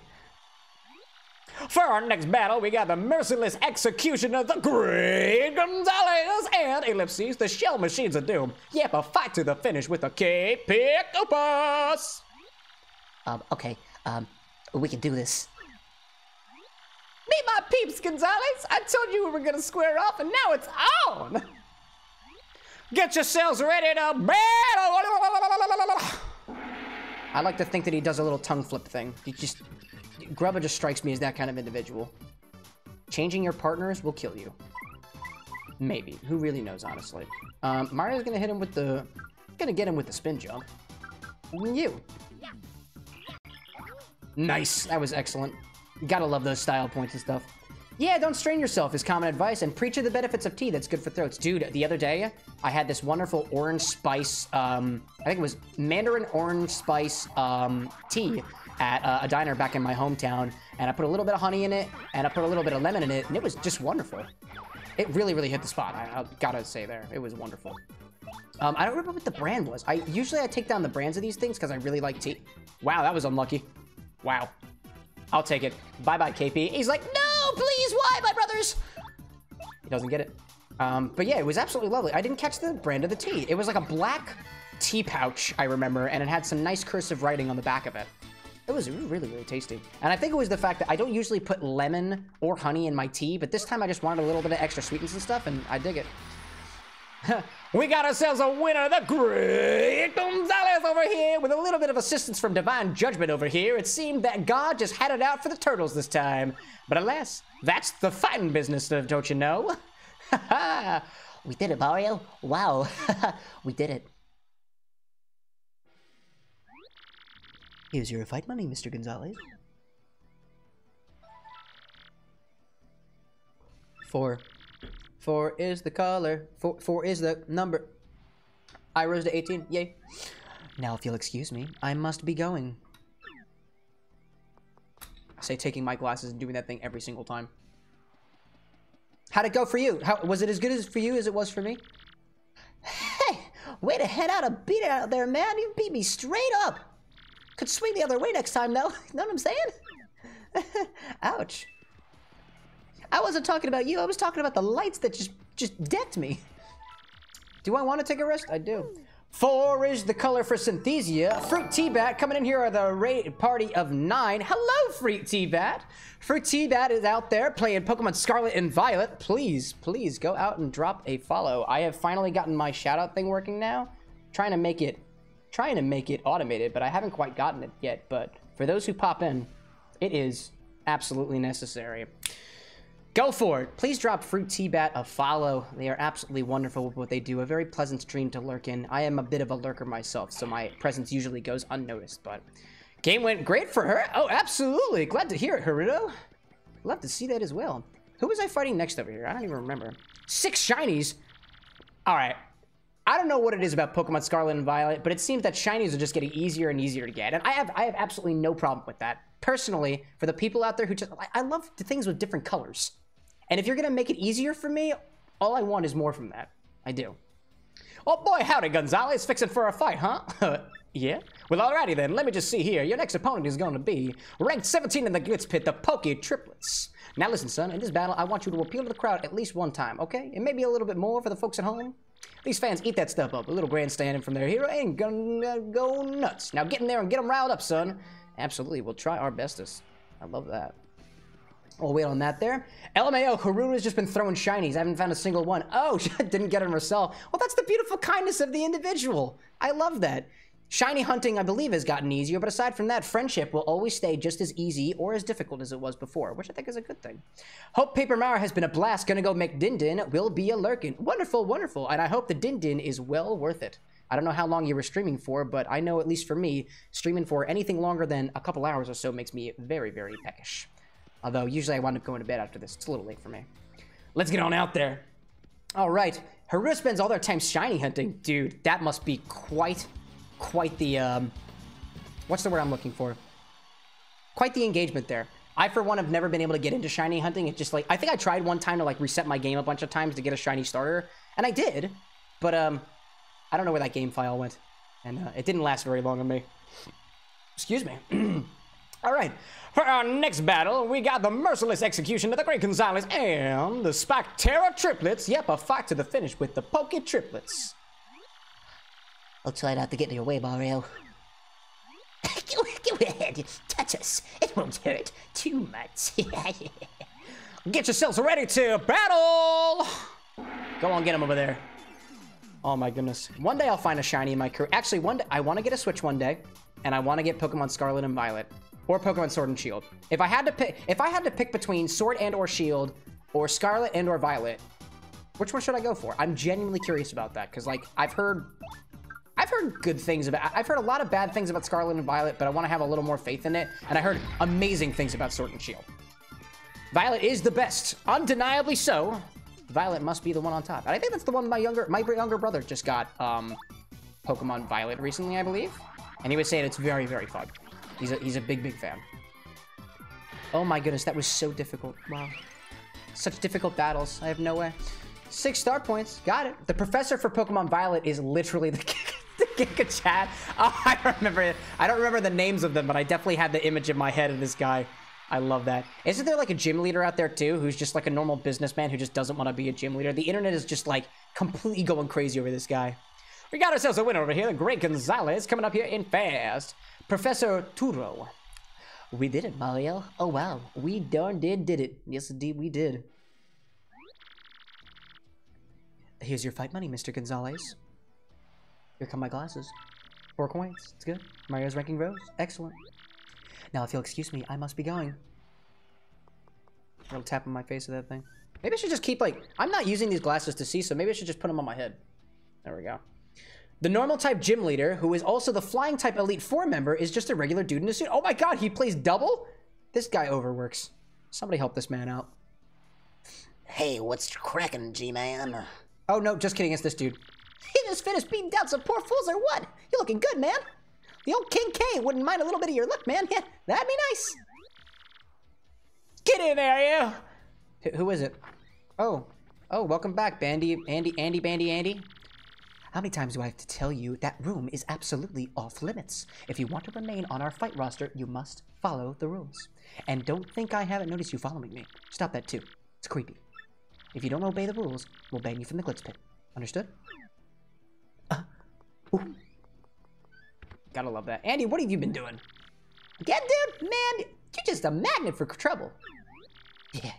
For our next battle, we got the merciless execution of the Great Gonzalez and Ellipses, the Shell Machines of Doom. Yep, a fight to the finish with the KP Koopas. Okay, we can do this. Meet my peeps, Gonzalez. I told you we were gonna square off, and now it's on. Get yourselves ready to battle. I like to think that he does a little tongue flip thing. He just... Grubba just strikes me as that kind of individual. Changing your partners will kill you. Maybe. Who really knows, honestly? Mario's gonna hit him with the... gonna get him with the spin jump. You. Nice. That was excellent. You gotta love those style points and stuff. Yeah, don't strain yourself is common advice, and preach of the benefits of tea that's good for throats. Dude, the other day, I had this wonderful orange spice, I think it was Mandarin orange spice, tea at a diner back in my hometown, and I put a little bit of honey in it, and I put a little bit of lemon in it, and it was just wonderful. It really, really hit the spot, I gotta say there. It was wonderful. I don't remember what the brand was. Usually I take down the brands of these things because I really like tea. Wow, that was unlucky. Wow. I'll take it. Bye-bye, KP. He's like, no! Please, why, my brothers? He doesn't get it. But yeah, it was absolutely lovely. I didn't catch the brand of the tea. It was like a black tea pouch, I remember, and it had some nice cursive writing on the back of it. It was really, really tasty. And I think it was the fact that I don't usually put lemon or honey in my tea, but this time I just wanted a little bit of extra sweetness and stuff, and I dig it. We got ourselves a winner, the Great Gonzalez over here, with a little bit of assistance from divine judgment over here. It seemed that God just had it out for the turtles this time. But alas, that's the fighting business, don't you know? We did it, Mario. Wow. We did it. Here's your fight money, Mr. Gonzalez. Four. Four is the color. Four is the number. I rose to 18. Yay. Now, if you'll excuse me, I must be going. I say taking my glasses and doing that thing every single time. How'd it go for you? How, was it as good as for you as it was for me? Hey, way to head out a beat out there, man. You beat me straight up. Could swing the other way next time, though. Know what I'm saying? Ouch. I wasn't talking about you, I was talking about the lights that just decked me. Do I want to take a rest? I do. Four is the color for Cynthia. Fruit Tea Bat coming in here are the raid party of 9. Hello, Fruit Tea Bat. Fruit Tea Bat is out there playing Pokemon Scarlet and Violet. Please, please go out and drop a follow. I have finally gotten my shoutout thing working now. Trying to make it automated, but I haven't quite gotten it yet. But for those who pop in, it is absolutely necessary. Go for it. Please drop Fruit Tea Bat a follow. They are absolutely wonderful with what they do. A very pleasant stream to lurk in. I am a bit of a lurker myself, so my presence usually goes unnoticed, but... game went great for her. Oh, absolutely. Glad to hear it, Haruto. Love to see that as well. Who was I fighting next over here? I don't even remember. 6 shinies? All right. I don't know what it is about Pokemon Scarlet and Violet, but it seems that shinies are just getting easier and easier to get, and I have absolutely no problem with that. Personally, for the people out there who just... I love the things with different colors. And if you're going to make it easier for me, all I want is more from that. I do. Oh boy, howdy, Gonzalez. Fixing for a fight, huh? Yeah? Well, alrighty then, let me just see here. Your next opponent is going to be ranked 17 in the Glitz Pit, the Poké Triplets. Now listen, son, in this battle, I want you to appeal to the crowd at least one time, okay? And maybe a little bit more for the folks at home. These fans eat that stuff up. A little grandstanding from their hero ain't gonna go nuts. Now get in there and get them riled up, son. Absolutely, we'll try our bestest. I love that. Oh, wait on that there. LMAO, Haruna's just been throwing shinies. I haven't found a single one. Oh, she didn't get them herself. Well, that's the beautiful kindness of the individual. I love that. Shiny hunting, I believe, has gotten easier, but aside from that, friendship will always stay just as easy or as difficult as it was before, which I think is a good thing. Hope Paper Mario has been a blast. Gonna go make Din Din will be a lurkin'. Wonderful, wonderful, and I hope the Din Din is well worth it. I don't know how long you were streaming for, but I know, at least for me, streaming for anything longer than a couple hours or so makes me very, very peckish. Although, usually I wind up going to bed after this. It's a little late for me. Let's get on out there. All right. Haruna spends all their time shiny hunting. Dude, that must be quite the, what's the word I'm looking for? Quite the engagement there. I, for one, have never been able to get into shiny hunting. It's just like, I think I tried one time to like reset my game a bunch of times to get a shiny starter, and I did, but I don't know where that game file went, and it didn't last very long on me. Excuse me. All right, for our next battle, we got the merciless execution of the Great Gonzales and the Spikterra Triplets. Yep, a fight to the finish with the Poké Triplets. I'll try not to get in your way, Mario. Go ahead, touch us. It won't hurt too much. Get yourselves ready to battle! Go on, get him over there. Oh my goodness. One day I'll find a shiny in my career. Actually, one day, I want to get a Switch one day, and I want to get Pokemon Scarlet and Violet, or Pokemon Sword and Shield. If I had to pick between Sword and or Shield, or Scarlet and or Violet, which one should I go for? I'm genuinely curious about that, because like, I've heard good things about... I've heard a lot of bad things about Scarlet and Violet, but I want to have a little more faith in it. And I heard amazing things about Sword and Shield. Violet is the best. Undeniably so. Violet must be the one on top. And I think that's the one my younger brother just got Pokemon Violet recently, I believe. And he was saying it's very, very fun. He's a big, big fan. Oh my goodness, that was so difficult. Wow. Such difficult battles. I have no way. 6 star points. Got it. The professor for Pokemon Violet is literally the Giga Chat. Oh, I remember it. I don't remember the names of them, but I definitely had the image in my head of this guy. I love that. Isn't there like a gym leader out there too, who's just like a normal businessman who just doesn't want to be a gym leader? The internet is just like completely going crazy over this guy. We got ourselves a winner over here. The Great Gonzales coming up here in fast. Professor Turo. We did it, Mario. Oh, wow. We darn did it. Yes, indeed, we did. Here's your fight money, Mr. Gonzales. Here come my glasses. 4 coins. It's good. Mario's ranking rose. Excellent. Now, if you'll excuse me, I must be going. I'll tap on my face with that thing. Maybe I should just keep, like... I'm not using these glasses to see, so maybe I should just put them on my head. There we go. The normal-type gym leader, who is also the flying-type Elite Four member, is just a regular dude in a suit. Oh my god, he plays double? This guy overworks. Somebody help this man out. Hey, what's cracking, G-Man? Oh, no, just kidding. It's this dude. He just finished beating down some poor fools or what? You're looking good, man. The old King K wouldn't mind a little bit of your luck, man. Yeah, that'd be nice. Get in there, you. Who is it? Oh, welcome back, Bandy. How many times do I have to tell you that room is absolutely off limits? If you want to remain on our fight roster, you must follow the rules. And don't think I haven't noticed you following me. Stop that, too. It's creepy. If you don't obey the rules, we'll ban you from the Glitz Pit. Understood? Gotta love that. Andy, what have you been doing? Yeah, dude, man, you're just a magnet for trouble. Yeah,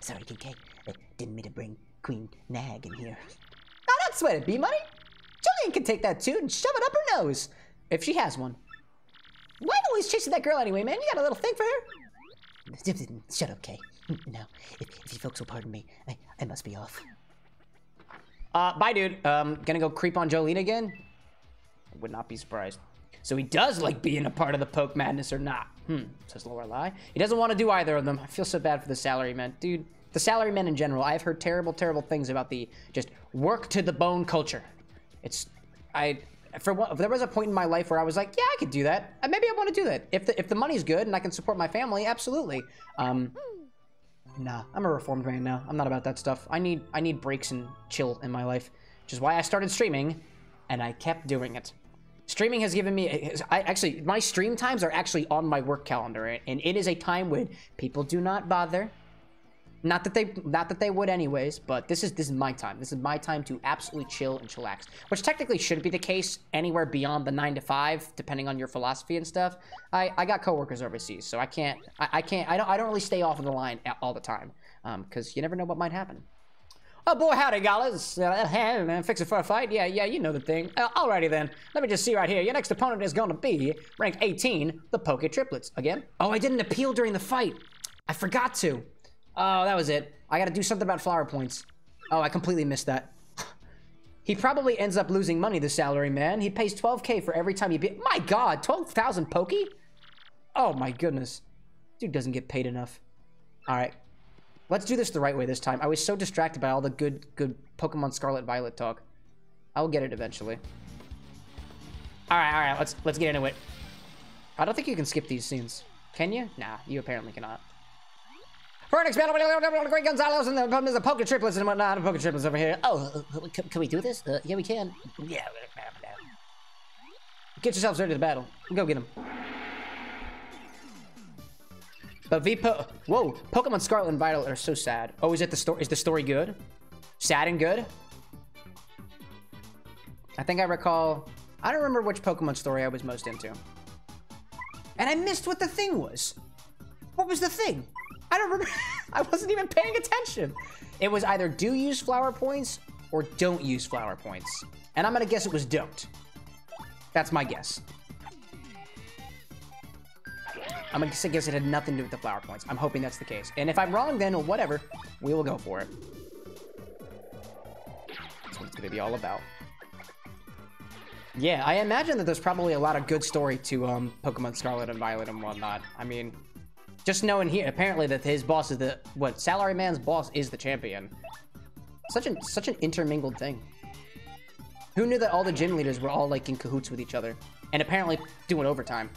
sorry, King K. I didn't mean to bring Queen Nag in here. Oh, don't sweat it, B-Money. Jolene can take that, too, and shove it up her nose. If she has one. Why are you always chasing that girl anyway, man? You got a little thing for her? Shut up, K. No, if you folks will pardon me, I must be off. Bye, dude. Gonna go creep on Jolene again? I would not be surprised. So he does like being a part of the Poke Madness or not. Says Lorelei. He doesn't want to do either of them. I feel so bad for the salarymen. Dude, the salarymen in general, I've heard terrible, terrible things about the just work to the bone culture. It's... If there was a point in my life where I was like, yeah, I could do that. Maybe I want to do that. If the money's good and I can support my family, absolutely. Nah, I'm a reformed man now. I'm not about that stuff. I need breaks and chill in my life, which is why I started streaming, and I kept doing it. Streaming has given me, my stream times are actually on my work calendar, and it is a time when people do not bother. Not that they would anyways, but this is my time. This is my time to absolutely chill and chillax, which technically shouldn't be the case anywhere beyond the 9 to 5, depending on your philosophy and stuff. I got coworkers overseas, so I don't really stay off of the line all the time, because you never know what might happen. Oh boy, howdy, gallas. Fixing for a fight? Yeah, you know the thing. Alrighty then. Let me just see right here. Your next opponent is going to be ranked 18, the Poke Triplets. Again? Oh, I didn't appeal during the fight. I forgot to. Oh, that was it. I gotta do something about flower points. Oh, I completely missed that. He probably ends up losing money, the salary man. He pays 12K for every time he beat. My god, 12,000 Pokey? Oh my goodness. Dude doesn't get paid enough. Alright. Let's do this the right way this time. I was so distracted by all the good Pokemon Scarlet and Violet talk. I'll get it eventually. All right. Let's get into it. I don't think you can skip these scenes. Can you? Nah, you apparently cannot. For our next battle, we Great Gonzalez and the Poke Triplets and whatnot. Poke Triplets over here. Oh, can we do this? Yeah, we can. Yeah. Get yourselves ready to battle. Go get them. But whoa, Pokemon Scarlet and Violet are so sad. Oh, is it the story? Is the story good? Sad and good? I think I recall. I don't remember which Pokemon story I was most into. And I missed what the thing was. What was the thing? I don't remember. I wasn't even paying attention. It was either do use flower points or don't use flower points. And I'm gonna guess it was don't. That's my guess. I'm gonna guess it had nothing to do with the flower points. I'm hoping that's the case. And if I'm wrong, then whatever, we will go for it. That's what it's gonna be all about. Yeah, I imagine that there's probably a lot of good story to Pokemon Scarlet and Violet and whatnot. I mean, just knowing here, apparently that his boss is the, what, Salaryman's boss is the champion. Such an intermingled thing. Who knew that all the gym leaders were all like in cahoots with each other and apparently doing overtime?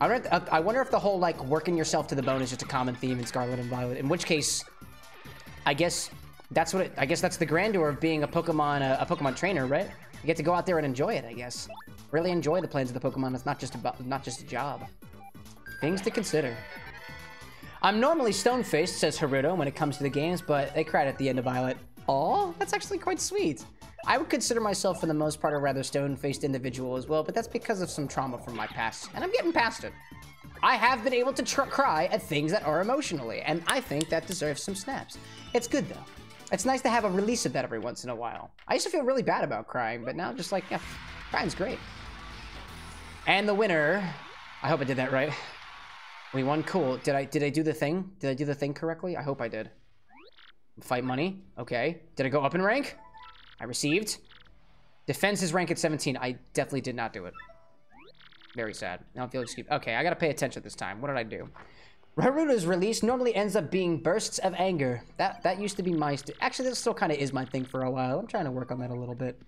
I wonder if the whole, like, working yourself to the bone is just a common theme in Scarlet and Violet, in which case, I guess that's the grandeur of being a Pokemon trainer, right? You get to go out there and enjoy it, I guess. Really enjoy the plans of the Pokemon. It's not just a job. Things to consider. I'm normally stone-faced, says Haruto, when it comes to the games, but they cried at the end of Violet. Aw, that's actually quite sweet. I would consider myself, for the most part, a rather stone-faced individual as well, but that's because of some trauma from my past, and I'm getting past it. I have been able to cry at things that are emotionally, and I think that deserves some snaps. It's good, though. It's nice to have a release of that every once in a while. I used to feel really bad about crying, but now I'm just like, yeah, crying's great. And the winner... I hope I did that right. We won cool. Did I do the thing? Did I do the thing correctly? I hope I did. Fight money. Okay. Did I go up in rank? I received. Defense is rank at 17. I definitely did not do it. Very sad. Now I feel excused. Okay, I gotta pay attention this time. What did I do? Haruto's release normally ends up being bursts of anger. That used to be my... Actually, this still kind of is my thing for a while. I'm trying to work on that a little bit.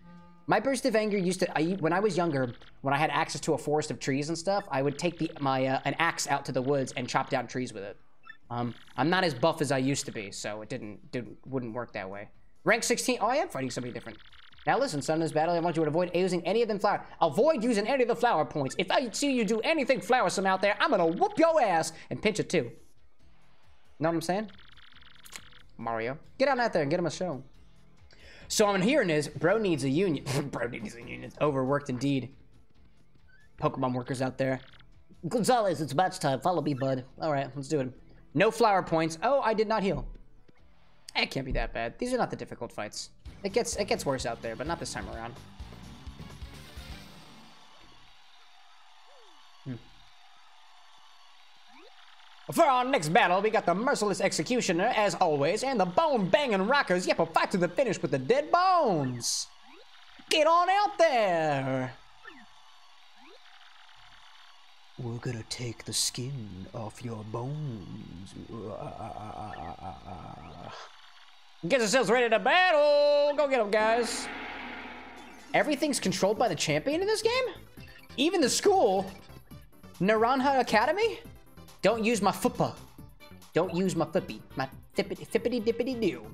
My burst of anger used to... when I was younger, when I had access to a forest of trees and stuff, I would take an axe out to the woods and chop down trees with it. I'm not as buff as I used to be, so it wouldn't work that way. Rank 16. Oh, I am fighting somebody different. Now listen, son, in this battle, I want you to avoid using any of them flower. Avoid using any of the flower points. If I see you do anything flowersome out there, I'm gonna whoop your ass and pinch it too. Know what I'm saying? Mario. Get out there and get him a show. So I'm hearing is, bro needs a union. Bro needs a union. It's overworked indeed. Pokemon workers out there. Gonzalez, it's match time. Follow me, bud. All right, let's do it. No flower points. Oh, I did not heal. It can't be that bad. These are not the difficult fights. It gets worse out there, but not this time around. For our next battle, we got the Merciless Executioner, as always, and the Bone-Banging Rockers. Yep, a fight to the finish with the dead bones. Get on out there. We're gonna take the skin off your bones. Get yourselves ready to battle! Go get them, guys! Everything's controlled by the champion in this game? Even the school? Naranja Academy? Don't use my footpa. Don't use my flippy. My fippity-dippity-doo.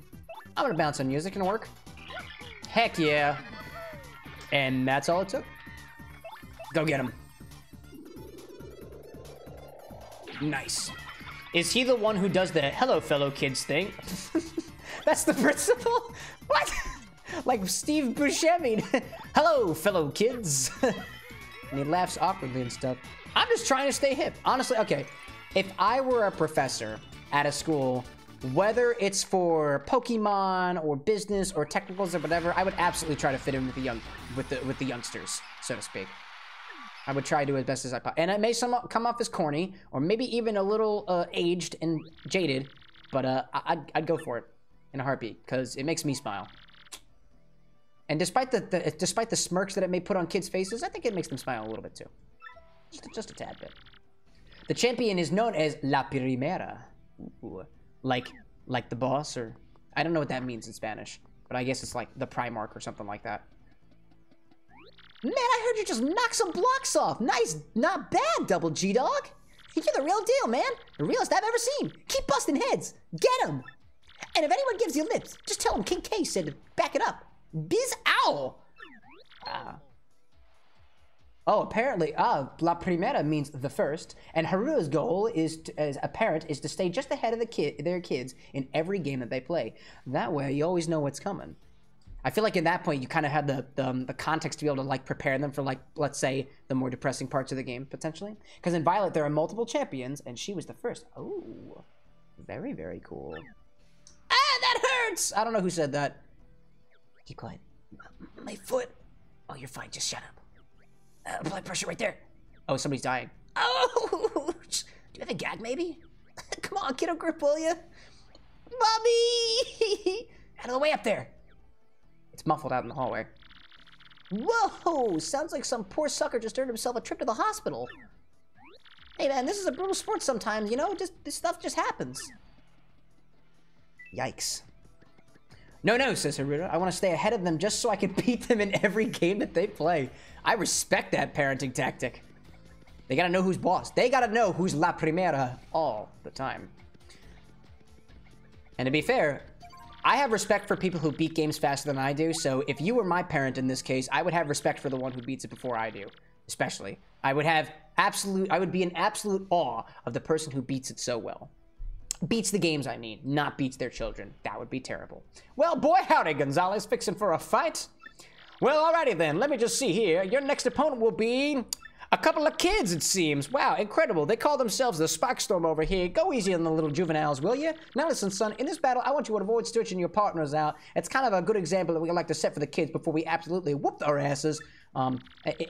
I'm gonna bounce on music and work. Heck yeah. And that's all it took. Go get him. Nice. Is he the one who does the hello fellow kids thing? That's the principal? What? Like Steve Buscemi. Hello fellow kids. And he laughs awkwardly and stuff. I'm just trying to stay hip. Honestly, okay. If I were a professor at a school, whether it's for Pokemon or business or technicals or whatever, I would absolutely try to fit in with the youngsters, so to speak. I would try to do as best as I possible. And it may come off as corny or maybe even a little aged and jaded, but I'd go for it in a heartbeat because it makes me smile. And despite the smirks that it may put on kids' faces, I think it makes them smile a little bit too. Just a tad bit. The champion is known as La Primera. Ooh. Like the boss, or... I don't know what that means in Spanish, but I guess it's like the Primarch or something like that. Man, I heard you just knocked some blocks off. Nice, not bad, Double G-Dog. You're the real deal, man. The realest I've ever seen. Keep busting heads. Get him. And if anyone gives you lips, just tell him King K said to back it up. Biz Owl. Oh, apparently, La Primera means the first, and Haru's goal is, as a parent, is to stay just ahead of their kids in every game that they play. That way, you always know what's coming. I feel like at that point, you kind of have the context to be able to, like, prepare them for, like, let's say, the more depressing parts of the game, potentially. Because in Violet, there are multiple champions, and she was the first. Oh, very, very cool. Ah, that hurts! I don't know who said that. Keep quiet. My foot. Oh, you're fine. Just shut up. Blood pressure right there. Oh, somebody's dying. Oh! Do you have a gag, maybe? Come on, kiddo grip, will ya? Bobby! Out of the way up there. It's muffled out in the hallway. Whoa! Sounds like some poor sucker just earned himself a trip to the hospital. Hey, man, this is a brutal sport sometimes, you know? Just this stuff just happens. Yikes. No, no, says Haruto. I want to stay ahead of them just so I can beat them in every game that they play. I respect that parenting tactic. They gotta know who's boss. They gotta know who's La Primera all the time. And to be fair, I have respect for people who beat games faster than I do, so if you were my parent in this case, I would have respect for the one who beats it before I do, especially. I would be in absolute awe of the person who beats it so well. Beats the games, I mean, not beats their children. That would be terrible. Well, boy, howdy, Gonzalez, fixing for a fight. Well, alrighty then, let me just see here. Your next opponent will be a couple of kids, it seems. Wow, incredible. They call themselves the Sparkstorm over here. Go easy on the little juveniles, will you? Now listen, son, in this battle, I want you to avoid stretching your partners out. It's kind of a good example that we like to set for the kids before we absolutely whoop our asses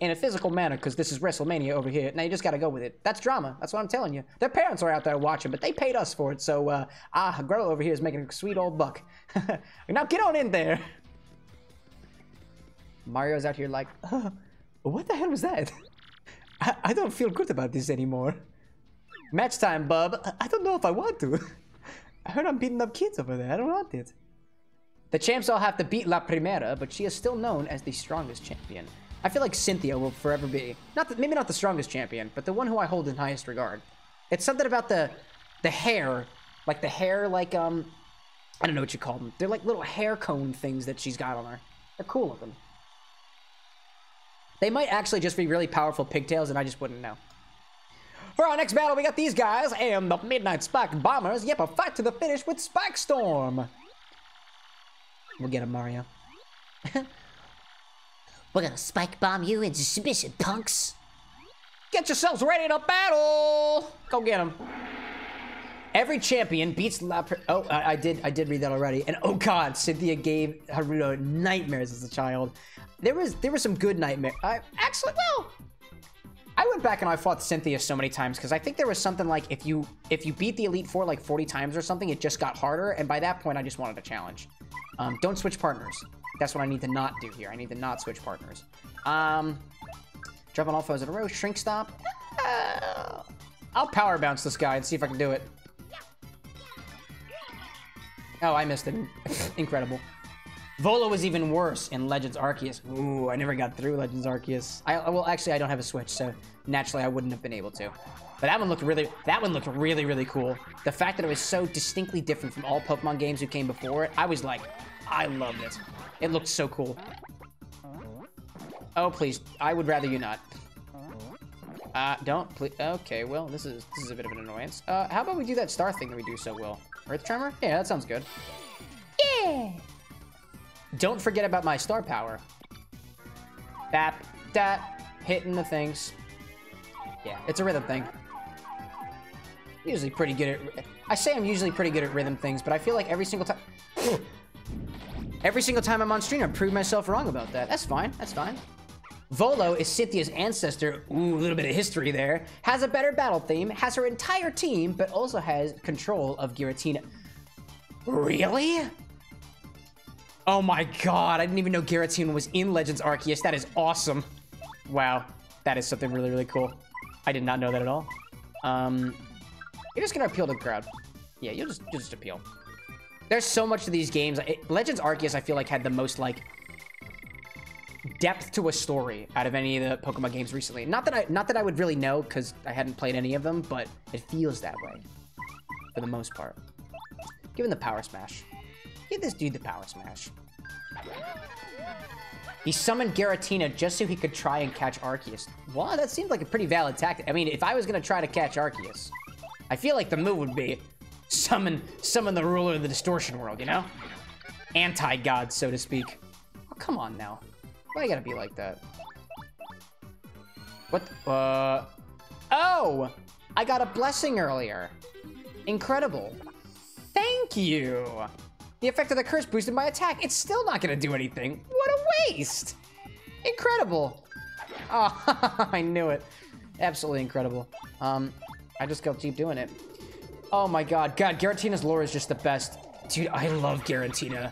in a physical manner, because this is WrestleMania over here. Now you just got to go with it. That's drama. That's what I'm telling you. Their parents are out there watching, but they paid us for it. So, girl over here is making a sweet old buck. Now get on in there. Mario's out here like, oh, what the hell was that? I don't feel good about this anymore. Match time, bub. I don't know if I want to. I heard I'm beating up kids over there. I don't want it. The champs all have to beat La Primera, but she is still known as the strongest champion. I feel like Cynthia will forever be, maybe not the strongest champion, but the one who I hold in highest regard. It's something about the hair, like, I don't know what you call them. They're like little hair cone things that she's got on her. They're cool looking. They might actually just be really powerful pigtails, and I just wouldn't know. For our next battle, we got these guys and the Midnight Spike Bombers. Yep, a fight to the finish with Spike Storm. We'll get him, Mario. We're gonna spike bomb you into submission, punks. Get yourselves ready to battle. Go get him. Every champion beats I did read that already. And oh god, Cynthia gave Haruto nightmares as a child. There was some good nightmare. Actually, well, I went back and I fought Cynthia so many times because I think there was something like if you beat the Elite Four like 40 times or something, it just got harder. And by that point, I just wanted a challenge. Don't switch partners. That's what I need to not do here. I need to not switch partners. Jump on all foes in a row. Shrink stop. I'll power bounce this guy and see if I can do it. Oh, I missed it. Incredible. Volo was even worse in Legends Arceus. Ooh, I never got through Legends Arceus. Well, actually, I don't have a Switch, so naturally I wouldn't have been able to. But that one looked really, really cool. The fact that it was so distinctly different from all Pokemon games who came before it, I was like, I loved it. It looked so cool. Oh, please. I would rather you not. Don't, please. Okay, well, this is a bit of an annoyance. How about we do that star thing that we do so well? Earth Tremor? Yeah, that sounds good. Yeah! Don't forget about my star power. Bap, dap, hitting the things. Yeah, it's a rhythm thing. Usually pretty good at... I say I'm usually pretty good at rhythm things, but I feel like every single time... every single time I'm on stream, I prove myself wrong about that. That's fine, that's fine. Volo is Cynthia's ancestor. Ooh, a little bit of history there. Has a better battle theme, has her entire team, but also has control of Giratina. Really? Oh my god, I didn't even know Giratina was in Legends Arceus. That is awesome. Wow, that is something really, really cool. I did not know that at all. You're just gonna appeal to the crowd. Yeah, you'll just appeal. There's so much to these games. Legends Arceus, I feel like, had the most, like, depth to a story out of any of the Pokemon games recently. Not that I would really know, because I hadn't played any of them, but it feels that way, for the most part. Give him the Power Smash. Give this dude the Power Smash. He summoned Giratina just so he could try and catch Arceus. Wow, that seems like a pretty valid tactic. I mean, if I was gonna try to catch Arceus, I feel like the move would be summon the ruler of the distortion world, you know? Anti-god, so to speak. Oh, come on now. Why you gotta be like that? What? Oh! I got a blessing earlier. Incredible. Thank you! The effect of the curse boosted my attack. It's still not gonna do anything. What a waste! Incredible. Oh, I knew it. Absolutely incredible. I just gotta keep doing it. Oh my god. God, Giratina's lore is just the best. Dude, I love Giratina.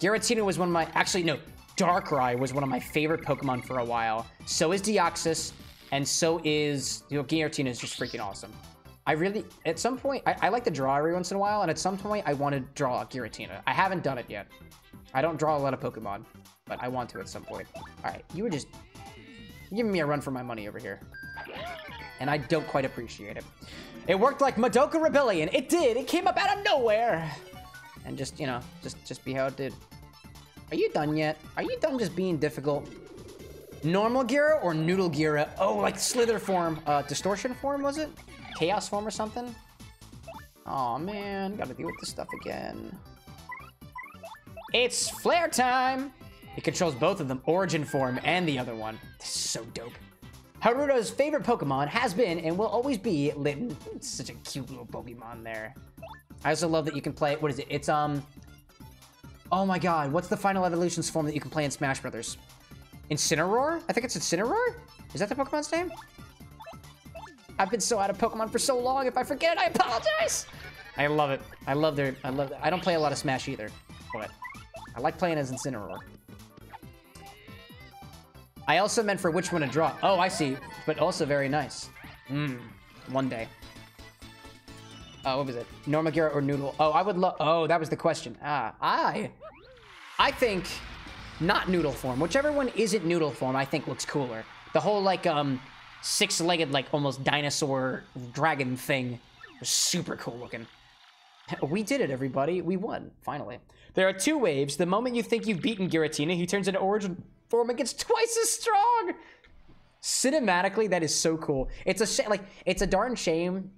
Giratina was one of my... Actually, no. Darkrai was one of my favorite Pokemon for a while. So is Deoxys, and so is... You know, Giratina is just freaking awesome. I really... At some point... I like to draw every once in a while, and at some point, I want to draw Giratina. I haven't done it yet. I don't draw a lot of Pokemon, but I want to at some point. Alright, you were just... giving me a run for my money over here. And I don't quite appreciate it. It worked like Madoka Rebellion. It did. It came up out of nowhere. And just, you know, just be how it did. Are you done yet? Are you done just being difficult? Normal Gira or Noodle Gira? Oh, like Slither form. Distortion form, was it? Chaos form or something? Aw, man. Gotta deal with this stuff again. It's Flare time! It controls both of them. Origin form and the other one. This is so dope. Haruto's favorite Pokemon has been and will always be Litten. It's such a cute little Pokemon there. I also love that you can play... What is it? It's, Oh my god, what's the final evolutions form that you can play in Smash Brothers? Incineroar? I think it's Incineroar? Is that the Pokemon's name? I've been so out of Pokemon for so long, if I forget it, I apologize! I love it. I love it. I don't play a lot of Smash either, but I like playing as Incineroar. I also meant for which one to draw. Oh, I see, but also very nice. One day. What was it? Normagira or Noodle? Oh, I would love... Oh, that was the question. I think not Noodle form. Whichever one isn't Noodle form, I think looks cooler. The whole, like, six-legged, like, almost dinosaur dragon thing was super cool looking. We did it, everybody. We won, finally. There are two waves. The moment you think you've beaten Giratina, he turns into origin form and gets twice as strong! Cinematically, that is so cool. It's a darn shame...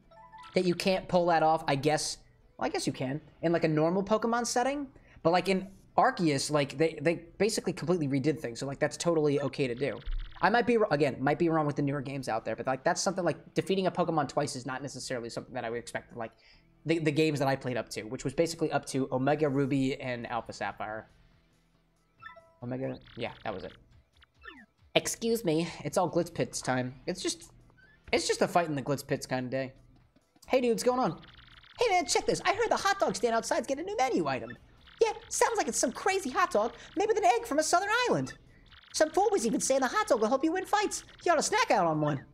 that you can't pull that off, I guess. Well, I guess you can in like a normal Pokemon setting, but like in Arceus, like they basically completely redid things, so like that's totally okay to do. I might be wrong with the newer games out there, but like that's something like defeating a Pokemon twice is not necessarily something that I would expect like the games that I played up to, which was basically up to Omega Ruby and Alpha Sapphire. Omega, yeah, that was it. Excuse me, it's all Glitz Pits time. It's just a fight in the Glitz Pits kind of day. Hey dude, what's going on? Hey man, check this. I heard the hot dog stand outside's getting a new menu item. Yeah, sounds like it's some crazy hot dog, made with an egg from a southern island. Some fool was even saying the hot dog will help you win fights. You ought to snack out on one.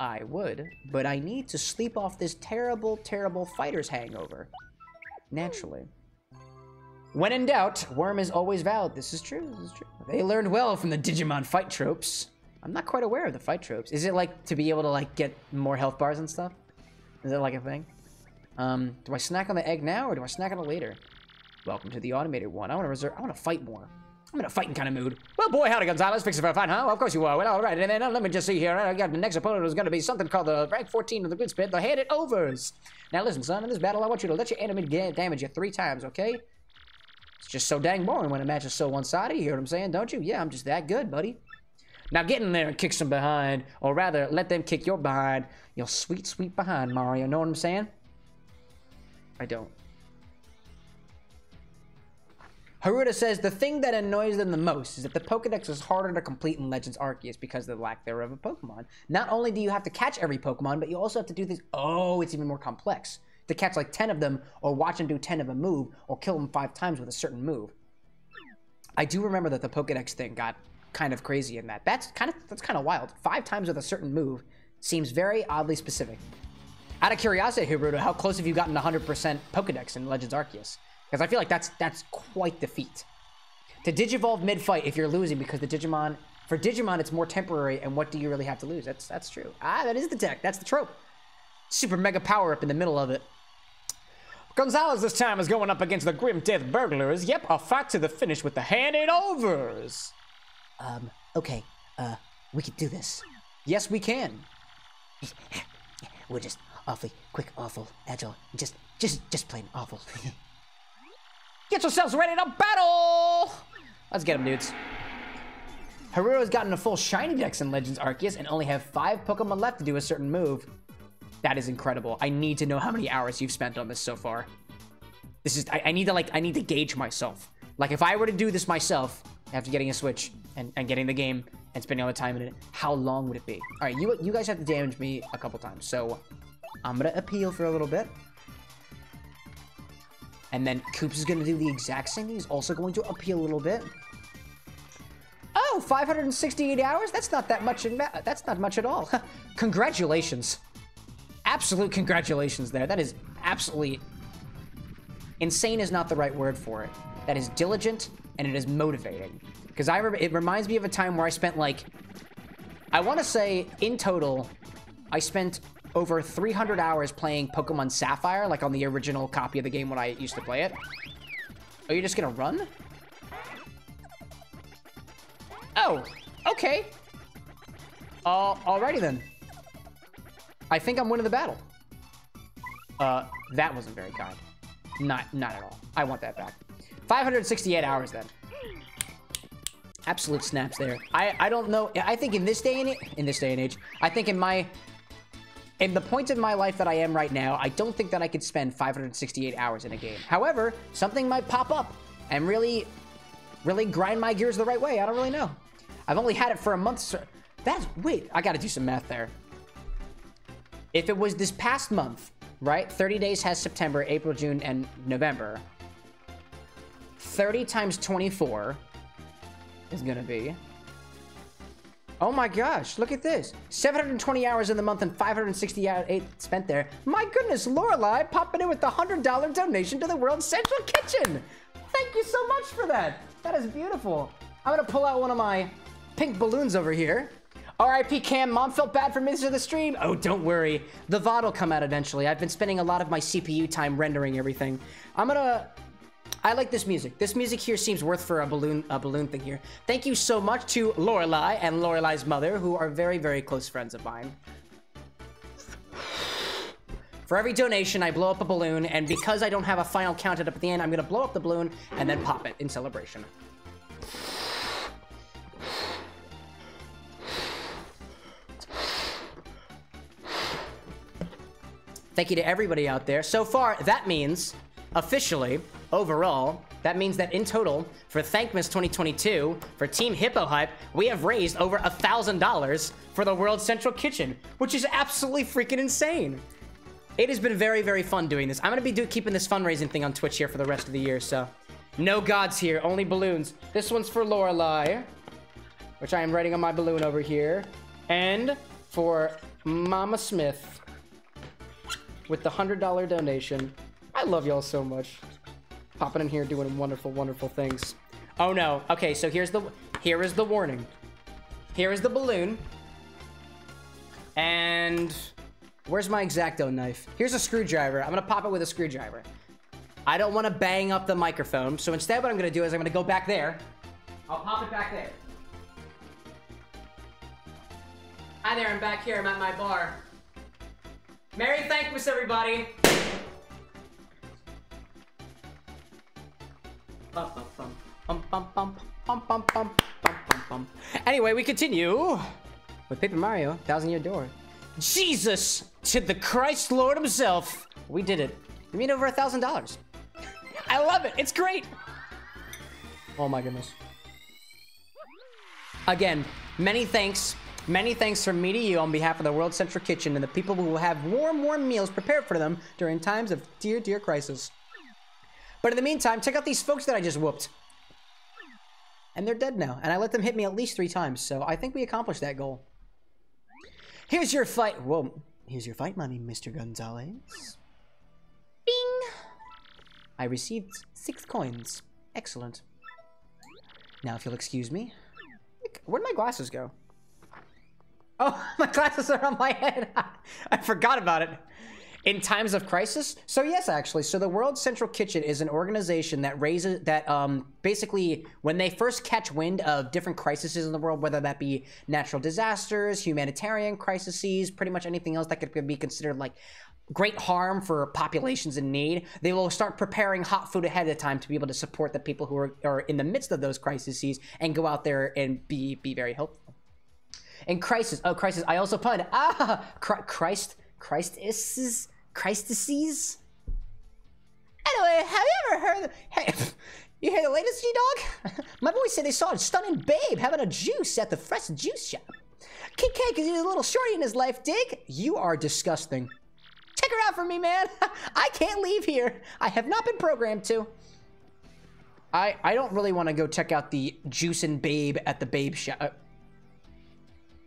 I would, but I need to sleep off this terrible, terrible fighter's hangover. Naturally. When in doubt, worm is always valid. This is true, this is true. They learned well from the Digimon fight tropes. I'm not quite aware of the fight tropes. Is it like to be able to like get more health bars and stuff? Is that like a thing? Do I snack on the egg now or do I snack on it later? Welcome to the automated one. I want to fight more. I'm in a fighting kind of mood. Well, boy, howdy, Gonzalez. Fixing for a fight, huh? Well, of course you are. Well, all right. And then let me just see here. I got the next opponent was going to be something called the rank 14 of the Glitz Pit, the Headed Overs. Now, listen, son. In this battle, I want you to let your enemy damage you 3 times, okay? It's just so dang boring when a match is so one-sided. You hear what I'm saying, don't you? Yeah, I'm just that good, buddy. Now, get in there and kick some behind. Or rather, let them kick your behind. Your sweet, sweet behind, Mario. Know what I'm saying? I don't. Haruta says, the thing that annoys them the most is that the Pokedex is harder to complete in Legends Arceus because of the lack thereof of Pokemon. Not only do you have to catch every Pokemon, but you also have to do this. Oh, it's even more complex. To catch like 10 of them, or watch them do 10 of a move, or kill them 5 times with a certain move. I do remember that the Pokedex thing got kind of crazy in that. That's kind of wild. 5 times with a certain move seems very oddly specific. Out of curiosity, Haruta, how close have you gotten to 100% Pokedex in Legends Arceus? Because I feel like that's quite the feat. To Digivolve mid-fight if you're losing because the Digimon... For Digimon, it's more temporary, and what do you really have to lose? That's true. Ah, that is the tech. That's the trope. Super mega power-up in the middle of it. Gonzalez this time is going up against the Grim Death Burglars. Yep, a fight to the finish with the Handed Overs. Okay. We can do this. Yes, we can. We're just awfully quick, awful, agile, just plain awful. Get yourselves ready to battle! Let's get them, dudes. Harura's gotten a full shiny dex in Legends Arceus and only have 5 Pokemon left to do a certain move. That is incredible. I need to know how many hours you've spent on this so far. This is, I need to gauge myself. Like, if I were to do this myself, after getting a Switch and getting the game and spending all the time in it, how long would it be? All right, you guys have to damage me a couple times, so I'm gonna appeal for a little bit. And then Koops is going to do the exact same thing. He's also going to appeal a little bit. Oh, 568 hours? That's not that much. That's not much at all. Congratulations. Absolute congratulations there. That is absolutely... Insane is not the right word for it. That is diligent, and it is motivating. Because I remember, it reminds me of a time where I spent like... I want to say, in total, I spent... over 300 hours playing Pokemon Sapphire, like on the original copy of the game when I used to play it. Are you just gonna run? Oh, okay. Alrighty then. I think I'm winning the battle. That wasn't very kind. Not at all. I want that back. 568 hours then. Absolute snaps there. I don't know. I think in this day and age, I think in the point in my life that I am right now, I don't think that I could spend 568 hours in a game. However, something might pop up and really grind my gears the right way. I don't really know. I've only had it for a month, sir. Wait, I gotta do some math there. If it was this past month, right? 30 days has September, April, June, and November. 30 times 24 is gonna be... Oh my gosh, look at this. 720 hours in the month and 568 spent there. My goodness, Lorelei popping in with the $100 donation to the World Central Kitchen. Thank you so much for that. That is beautiful. I'm gonna pull out one of my pink balloons over here. RIP Cam, Mom felt bad for missing the stream. Oh, don't worry. The VOD will come out eventually. I've been spending a lot of my CPU time rendering everything. I like this music. This music here seems worth for a balloon thing here. Thank you so much to Lorelei and Lorelei's mother, who are very, very close friends of mine. For every donation, I blow up a balloon, and because I don't have a final count up at the end, I'm gonna blow up the balloon and then pop it in celebration. Thank you to everybody out there. So far, that means, officially, overall, that means that in total, for Thankmas 2022, for Team Hippo Hype, we have raised over $1,000 for the World Central Kitchen, which is absolutely freaking insane. It has been very, very fun doing this. I'm gonna be keeping this fundraising thing on Twitch here for the rest of the year, so. No gods here, only balloons. This one's for Lorelei, which I am writing on my balloon over here, and for Mama Smith with the $100 donation. I love y'all so much. Popping in here doing wonderful, wonderful things. Oh no, okay, so here is the warning. Here is the balloon. And where's my X-Acto knife? Here's a screwdriver. I'm gonna pop it with a screwdriver. I don't wanna bang up the microphone, so instead what I'm gonna do is I'm gonna go back there. I'll pop it back there. Hi there, I'm back here. I'm at my bar. Merry Thankmas, everybody! Anyway, we continue with Paper Mario, Thousand Year Door. Jesus! To the Christ Lord himself! We did it. We made over $1,000. I love it! It's great! Oh my goodness. Again, many thanks. Many thanks from me to you on behalf of the World Central Kitchen and the people who will have warm meals prepared for them during times of dear crisis. But in the meantime, check out these folks that I just whooped. And they're dead now. And I let them hit me at least 3 times, so I think we accomplished that goal. Here's your fight. Whoa. Here's your fight money, Mr. Gonzalez. Bing! I received 6 coins. Excellent. Now, if you'll excuse me. Where'd my glasses go? Oh, my glasses are on my head. I forgot about it. In times of crisis? So yes, actually. So the World Central Kitchen is an organization that raises that basically when they first catch wind of different crises in the world, whether that be natural disasters, humanitarian crises, pretty much anything else that could be considered like great harm for populations in need, they will start preparing hot food ahead of time to be able to support the people who are in the midst of those crises and go out there and be very helpful. And crisis, oh crisis, I also punned. Ah, Christises? Anyway, have you ever heard of, hey, you hear the latest, G-Dog? My boys said they saw a stunning babe having a juice at the fresh juice shop. Kid Cake is a little shorty in his life, dig? You are disgusting. Check her out for me, man. I can't leave here. I have not been programmed to. I don't really want to go check out the juice and babe at the babe shop.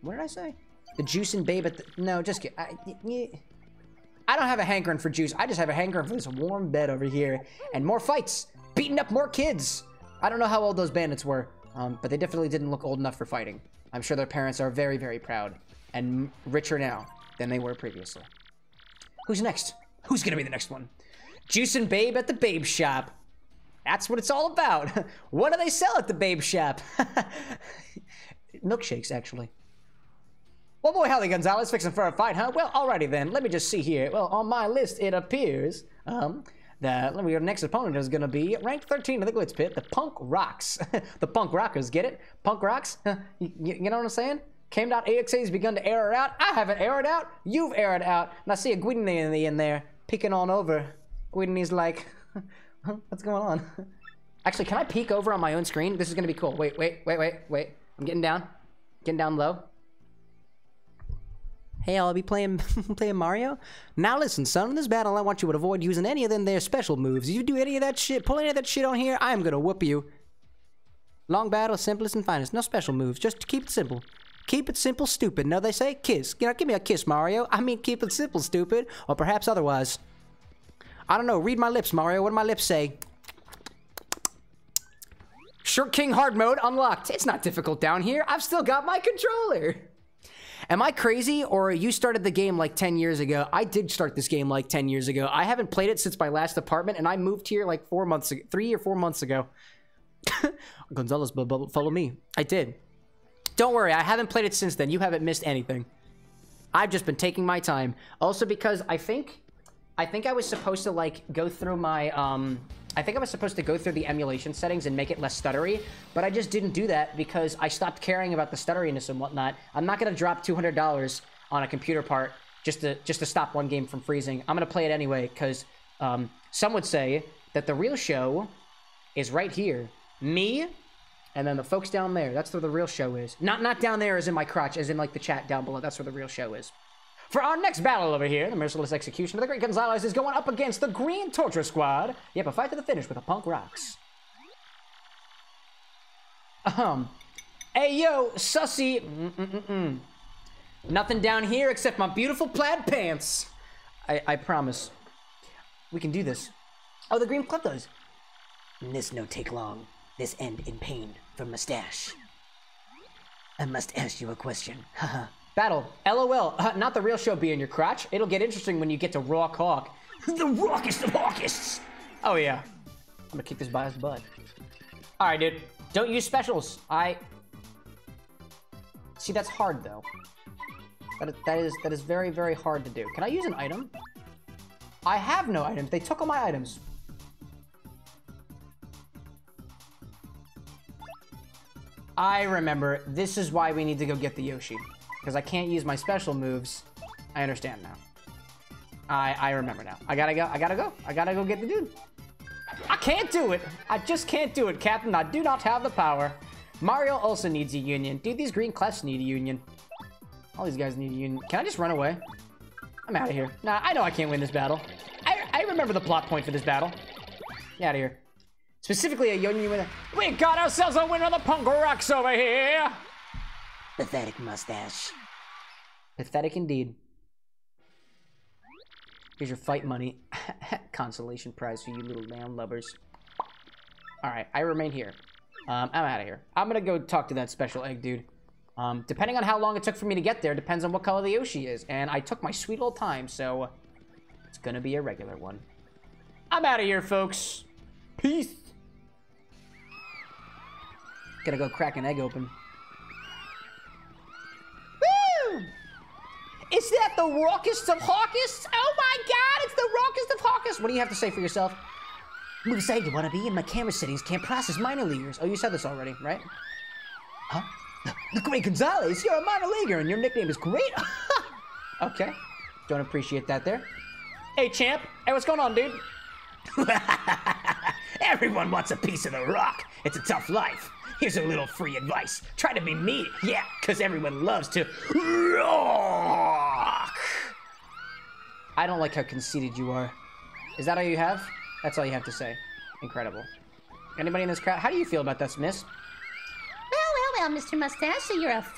What did I say? The juice and babe at the... No, just kidding. I don't have a hankering for juice. I just have a hankering for this warm bed over here. And more fights. Beating up more kids. I don't know how old those bandits were. But they definitely didn't look old enough for fighting. I'm sure their parents are very, very proud. And richer now than they were previously. Who's next? Who's gonna be the next one? Juice and babe at the babe shop. That's what it's all about. What do they sell at the babe shop? Milkshakes, actually. Well, boy, howdy, Gonzalez, fixing for a fight, huh? Well, alrighty then. Let me just see here. Well, on my list, it appears that your next opponent is going to be ranked 13 in the Glitz Pit, the Punk Rocks. The Punk Rockers, get it? Punk Rocks? You know what I'm saying? Came.exe has begun to air it out. I haven't aired out. You've aired out. And I see a Guidini in there, peeking on over. Guidini's like, what's going on? Actually, can I peek over on my own screen? This is going to be cool. Wait. I'm getting down. Getting down low. Hey, I'll be playing Mario. Now listen, son, in this battle, I want you to avoid using any of them their special moves. You do any of that shit, pull any of that shit on here, I'm gonna whoop you. Long battle, simplest and finest. No special moves, just keep it simple. Keep it simple, stupid. No, they say kiss. You know, give me a kiss, Mario. I mean, keep it simple, stupid. Or perhaps otherwise. I don't know, read my lips, Mario. What do my lips say? Short King hard mode unlocked. It's not difficult down here. I've still got my controller. Am I crazy, or you started the game like 10 years ago? I did start this game like 10 years ago. I haven't played it since my last apartment, and I moved here like 4 months ago, 3 or 4 months ago. Gonzalez, follow me. I did. Don't worry, I haven't played it since then. You haven't missed anything. I've just been taking my time. Also because I think I was supposed to like go through my, I think I was supposed to go through the emulation settings and make it less stuttery, but I just didn't do that because I stopped caring about the stutteriness and whatnot. I'm not going to drop $200 on a computer part just to stop one game from freezing. I'm going to play it anyway because some would say that the real show is right here. Me and then the folks down there. That's where the real show is. Not down there as in my crotch, as in like the chat down below. That's where the real show is. For our next battle over here, the merciless execution of the Great Gonzalez is going up against the Green Torture Squad. Yep, a fight to the finish with the Punk Rocks. Hey, yo, sussy. Nothing down here except my beautiful plaid pants. I promise. We can do this. Oh, the Green Kleptos. This no take long. This end in pain from mustache. I must ask you a question. Haha. Battle. LOL. Not the real show be in your crotch. It'll get interesting when you get to Rawk Hawk. The Rawkest of Hawkists! Oh, yeah. I'm gonna kick this biased butt. Alright, dude. Don't use specials. I... See, that's hard, though. That is very, very hard to do. Can I use an item? I have no items. They took all my items. I remember. This is why we need to go get the Yoshi. Because I can't use my special moves. I understand now. I remember now. I gotta go get the dude. I can't do it. I just can't do it, Captain. I do not have the power. Mario also needs a union. Dude, these green clefs need a union. All these guys need a union. Can I just run away? I'm out of here. Nah, I know I can't win this battle. I remember the plot point for this battle. Get out of here. Specifically a union winner. We got ourselves a winner of the Punk Rocks over here! Pathetic mustache. Pathetic indeed. Here's your fight money. Consolation prize for you little landlubbers. Alright, I remain here. I'm out of here. I'm gonna go talk to that special egg dude. Depending on how long it took for me to get there, depends on what color the Yoshi is. And I took my sweet old time, so... It's gonna be a regular one. I'm out of here, folks. Peace! Gotta go crack an egg open. Is that the Rawkest of Hawkists? Oh my god, it's the Rawkest of Hawkists! What do you have to say for yourself? Moves I wanna be in my camera settings can't process minor leaguers. Oh, you said this already, right? Huh? The Great Gonzalez, you're a minor leaguer and your nickname is Great? Okay. Don't appreciate that there. Hey, champ. Hey, what's going on, dude? Everyone wants a piece of the rock. It's a tough life. Here's a little free advice. Try to be me. Yeah, because everyone loves to rock. I don't like how conceited you are. Is that all you have? That's all you have to say. Incredible. Anybody in this crowd? How do you feel about this, miss? Well, well, Mr. Mustache, so you're a fighter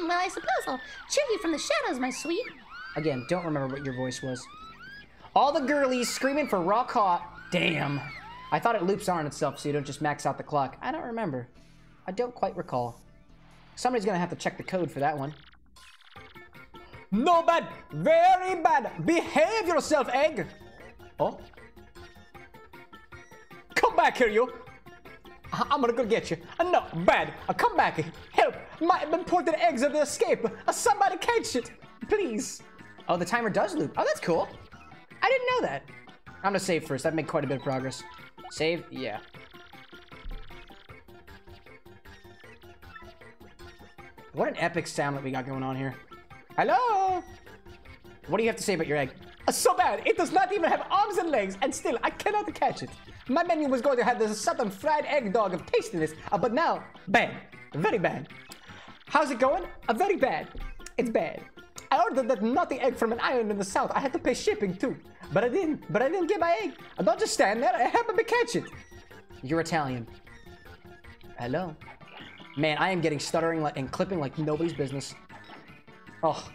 now? Well, I suppose I'll cheer you from the shadows, my sweet. Again, don't remember what your voice was. All the girlies screaming for Rawk Hawk. Damn. I thought it loops on itself so you don't just max out the clock. I don't remember. I don't quite recall. Somebody's gonna have to check the code for that one. No bad! Very bad! Behave yourself, egg! Oh? Come back here, you! I'm gonna go get you. No, bad! Come back! Help! My important eggs are the escape! Somebody catch it! Please! Oh, the timer does loop. Oh, that's cool. I didn't know that. I'm gonna save first. I've made quite a bit of progress. Save? Yeah. What an epic sound that we got going on here. Hello? What do you have to say about your egg? So bad! It does not even have arms and legs, and still, I cannot catch it. My menu was going to have this southern fried egg dog of tastiness, but now, bad. Very bad. How's it going? Very bad. It's bad. I ordered that naughty egg from an island in the south. I had to pay shipping, too. But I didn't get my egg. Don't just stand there. I happened to catch it. You're Italian. Hello. Man, I am getting stuttering and clipping like nobody's business. Oh.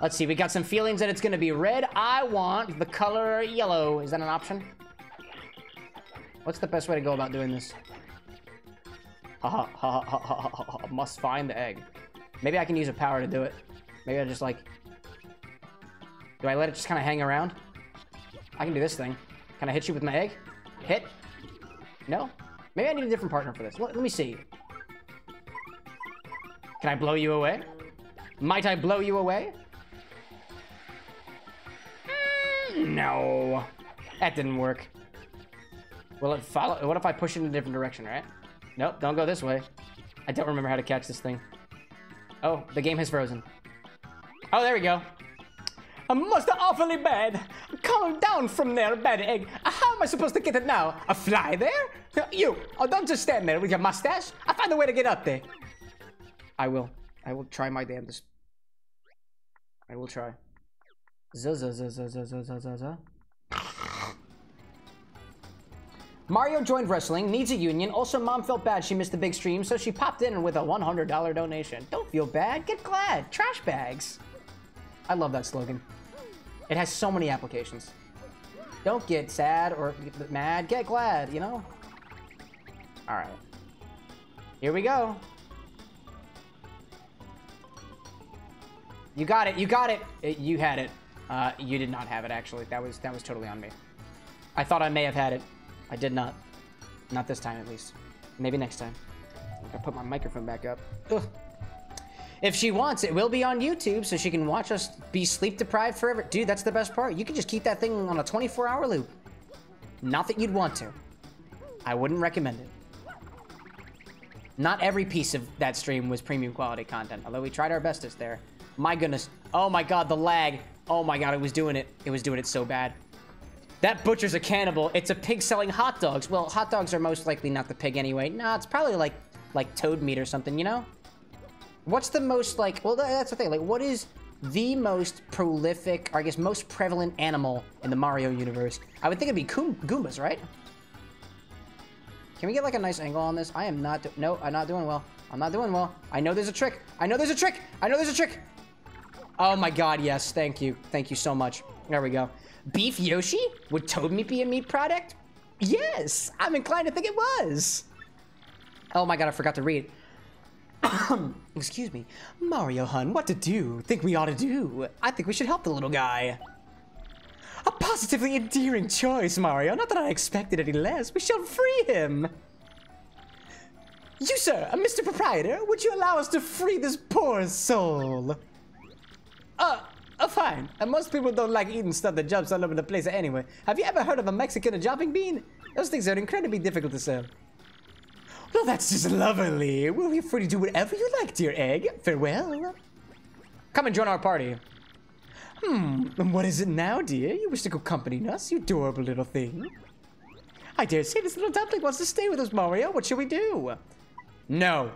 Let's see. We got some feelings that it's going to be red. I want the color yellow. Is that an option? What's the best way to go about doing this? Haha, ha ha ha ha ha ha. Must find the egg. Maybe I can use a power to do it. Maybe I just like... Do I let it just kind of hang around? I can do this thing. Can I hit you with my egg? Hit? No? Maybe I need a different partner for this. Let me see. Can I blow you away? Might I blow you away? No. That didn't work. Will it follow? What if I push it in a different direction, right? Nope, don't go this way. I don't remember how to catch this thing. Oh, the game has frozen. Oh, there we go. I must have awfully bad. Calm down from there, bad egg. How am I supposed to get it now? A fly there? You, oh, don't just stand there with your mustache. I'll find a way to get up there. I will try my damnedest. I will try. Mario joined wrestling, needs a union. Also, mom felt bad she missed the big stream, so she popped in with a $100 donation. Don't feel bad, get glad. Trash bags. I love that slogan. It has so many applications. Don't get sad or get mad, get glad, you know? All right. Here we go. You got it, you got it. You had it. You did not have it, actually. That was totally on me. I thought I may have had it. I did not. Not this time, at least. Maybe next time. I put my microphone back up. Ugh. If she wants, it will be on YouTube, so she can watch us be sleep-deprived forever. Dude, that's the best part. You can just keep that thing on a 24-hour loop. Not that you'd want to. I wouldn't recommend it. Not every piece of that stream was premium quality content, although we tried our bestest there. My goodness. Oh my god, the lag. Oh my god, it was doing it. It was doing it so bad. That butcher's a cannibal. It's a pig selling hot dogs. Well, hot dogs are most likely not the pig anyway. Nah, it's probably like toad meat or something, you know? What's the most, like, well, that's the thing. Like, what is the most prolific, or I guess most prevalent animal in the Mario universe? I would think it'd be Goombas, right? Can we get, like, a nice angle on this? I am not, no, I'm not doing well. I'm not doing well. I know there's a trick. I know there's a trick. I know there's a trick. Oh my god, yes. Thank you. Thank you so much. There we go. Beef Yoshi? Would toad meat be a meat product? Yes! I'm inclined to think it was! Oh my god, I forgot to read. Excuse me. Mario hun, what to do? Think we ought to do? I think we should help the little guy. A positively endearing choice, Mario. Not that I expected any less. We shall free him! You, sir, Mr. Proprietor, would you allow us to free this poor soul? Fine. And most people don't like eating stuff that jumps all over the place anyway. Have you ever heard of a Mexican jumping bean? Those things are incredibly difficult to sell. Well, that's just lovely. We'll be free to do whatever you like, dear egg. Farewell. Come and join our party. And what is it now, dear? You wish to accompany us, you adorable little thing? I dare say this little dumpling wants to stay with us, Mario. What should we do? No.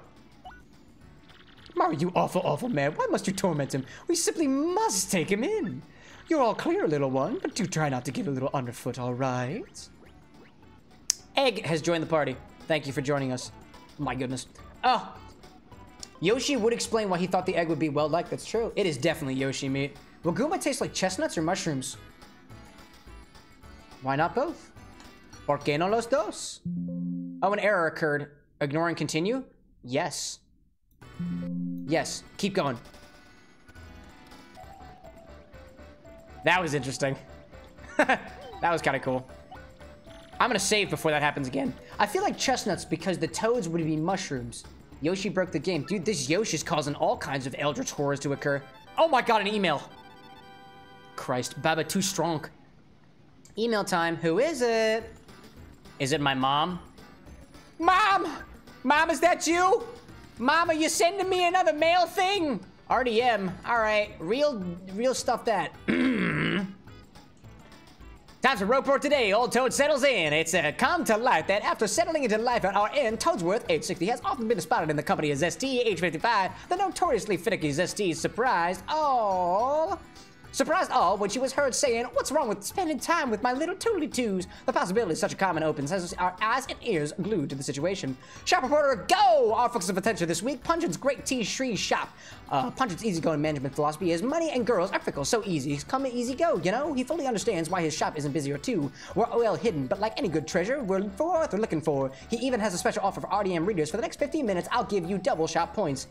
Mario, you awful, awful man. Why must you torment him? We simply must take him in. You're all clear, little one, but do try not to get a little underfoot, all right? Egg has joined the party. Thank you for joining us. My goodness. Oh! Yoshi would explain why he thought the egg would be well-liked. That's true. It is definitely Yoshi meat. Will Goomba taste like chestnuts or mushrooms? Why not both? ¿Por qué no los dos? Oh, an error occurred. Ignore and continue? Yes. Yes, keep going. That was interesting. That was kind of cool. I'm gonna save before that happens again. I feel like chestnuts because the toads would be mushrooms. Yoshi broke the game. Dude, this Yoshi's causing all kinds of eldritch horrors to occur. Oh my god, an email. Christ, Baba too strong. Email time. Who is it? Is it my mom? Mom! Mom, is that you? Mom, are you sending me another mail thing? RDM. All right. Real stuff that. Time for Rope Report today. Old Toad settles in. It's come to light that after settling into life at our end, Toadsworth, age 60, has often been spotted in the company of Zesty, age 55. The notoriously finicky Zesty surprised all when she was heard saying, "What's wrong with spending time with my little toodly-toos?" The possibility of such a comment opens has our eyes and ears glued to the situation. Shop reporter, go! Our focus of attention this week, Pungent's Great Tea Tree Shop. Pungent's easygoing management philosophy is money and girls are fickle, so easy. He's come and easy go, you know? He fully understands why his shop isn't busier too. We're well hidden, but like any good treasure, we're forth or looking for. He even has a special offer for RDM readers. For the next 15 minutes, I'll give you double shop points.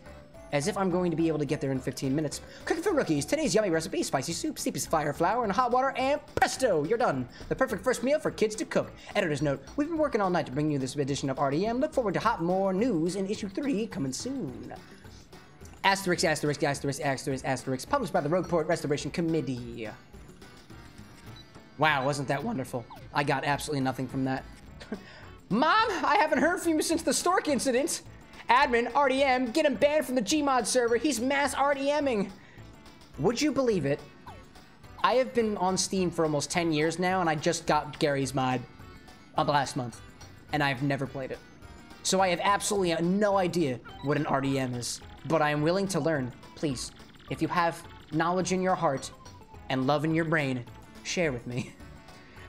As if I'm going to be able to get there in 15 minutes. Cooking for rookies. Today's yummy recipe, spicy soup, steepest fire flour, and hot water, and presto, you're done. The perfect first meal for kids to cook. Editor's note, we've been working all night to bring you this edition of RDM. Look forward to hot more news in issue 3 coming soon. Asterisk, asterisk, asterisk, asterisk, asterisk. Published by the Rogueport Restoration Committee. Wow, wasn't that wonderful? I got absolutely nothing from that. Mom, I haven't heard from you since the Stork incident. Admin, RDM, get him banned from the Gmod server. He's mass RDMing. Would you believe it? I have been on Steam for almost 10 years now, and I just got Garry's Mod last month, and I've never played it. So I have absolutely no idea what an RDM is, but I am willing to learn. Please, if you have knowledge in your heart and love in your brain, share with me.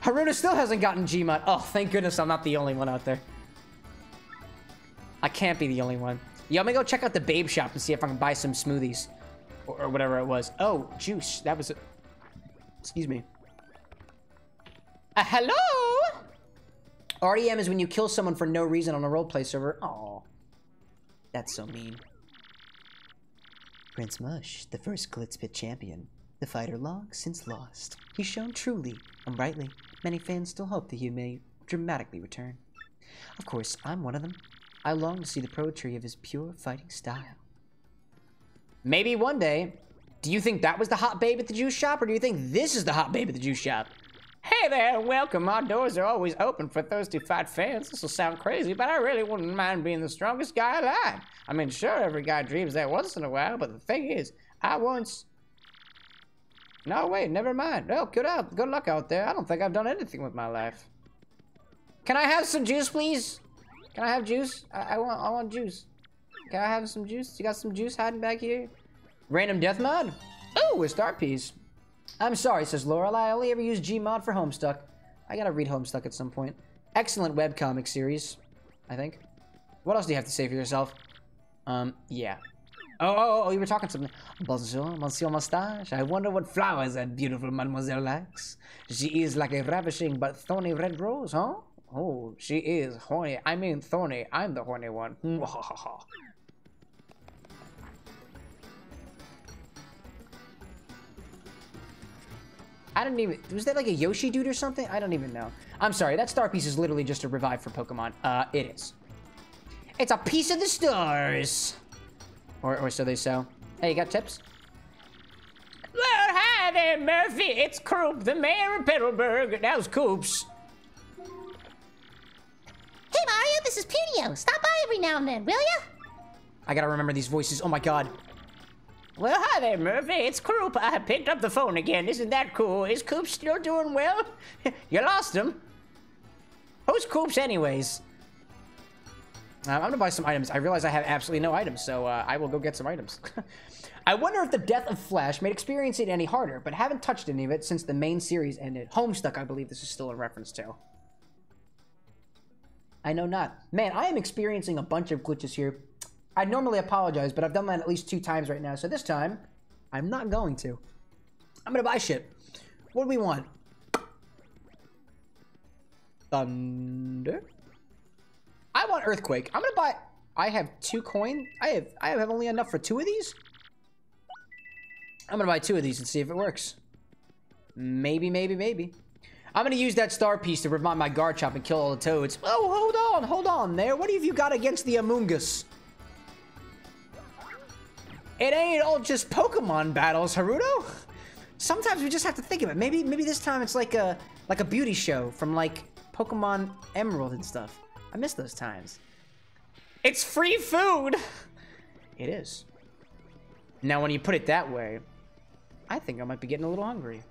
Haruna still hasn't gotten Gmod. Oh, thank goodness I'm not the only one out there. I can't be the only one. Yeah, I'm gonna go check out the Babe Shop and see if I can buy some smoothies. Or whatever it was. Oh, juice. That was it. Excuse me. Hello? RDM is when you kill someone for no reason on a roleplay server. Aw. That's so mean. Prince Mush, the first Glitz Pit champion. The fighter long since lost. He's shown truly and rightly. Many fans still hope that he may dramatically return. Of course, I'm one of them. I long to see the poetry of his pure fighting style. Maybe one day. Do you think that was the hot babe at the juice shop, or do you think this is the hot babe at the juice shop? Hey there, welcome. Our doors are always open for thirsty fight fans. This will sound crazy, but I really wouldn't mind being the strongest guy alive. I mean, sure, every guy dreams that once in a while, but the thing is, I once... No, wait, never mind. Oh, good luck out there. I don't think I've done anything with my life. Can I have some juice, please? Can I have juice? I want juice. Can I have some juice? You got some juice hiding back here? Random death mod? Oh, a star piece. I'm sorry, says Laurel. I only ever use Gmod for Homestuck. I gotta read Homestuck at some point. Excellent webcomic series, I think. What else do you have to say for yourself? Yeah. Oh, you were talking something. Bonjour, Monsieur Moustache. I wonder what flowers that beautiful mademoiselle likes. She is like a ravishing but thorny red rose, huh? Oh, she is horny. I mean thorny. I'm the horny one. I don't even... Was that like a Yoshi dude or something? I don't even know. I'm sorry, that star piece is literally just a revive for Pokemon. It is. It's a piece of the stars! Or so they sell. Hey, you got tips? Well, hi there, Murphy. It's Kroop, the mayor of Petalburg. Now's Koops. Hey, Mario, this is Pudio. Stop by every now and then, will ya? I gotta remember these voices. Oh my god. Well, hi there, Murphy. It's Koop. I picked up the phone again. Isn't that cool? Is Koop still doing well? You lost him. Who's Koop anyways? I'm gonna buy some items. I realize I have absolutely no items, so I will go get some items. I wonder if the death of Flash made experiencing it any harder, but haven't touched any of it since the main series ended. Homestuck, I believe this is still a reference to. I know not. Man, I am experiencing a bunch of glitches here. I'd normally apologize, but I've done that at least 2 times right now, so this time, I'm not going to. I'm gonna buy shit. What do we want? Thunder? I want Earthquake. I'm gonna buy... I have 2 coin? I have only enough for 2 of these? I'm gonna buy 2 of these and see if it works. Maybe. I'm gonna use that star piece to revive my Garchomp and kill all the toads. Oh, hold on there. What have you got against the Among Us? It ain't all just Pokemon battles, Haruto. Sometimes we just have to think of it. Maybe this time it's like a beauty show from like Pokemon Emerald and stuff. I miss those times. It's free food. It is. Now, when you put it that way, I think I might be getting a little hungry.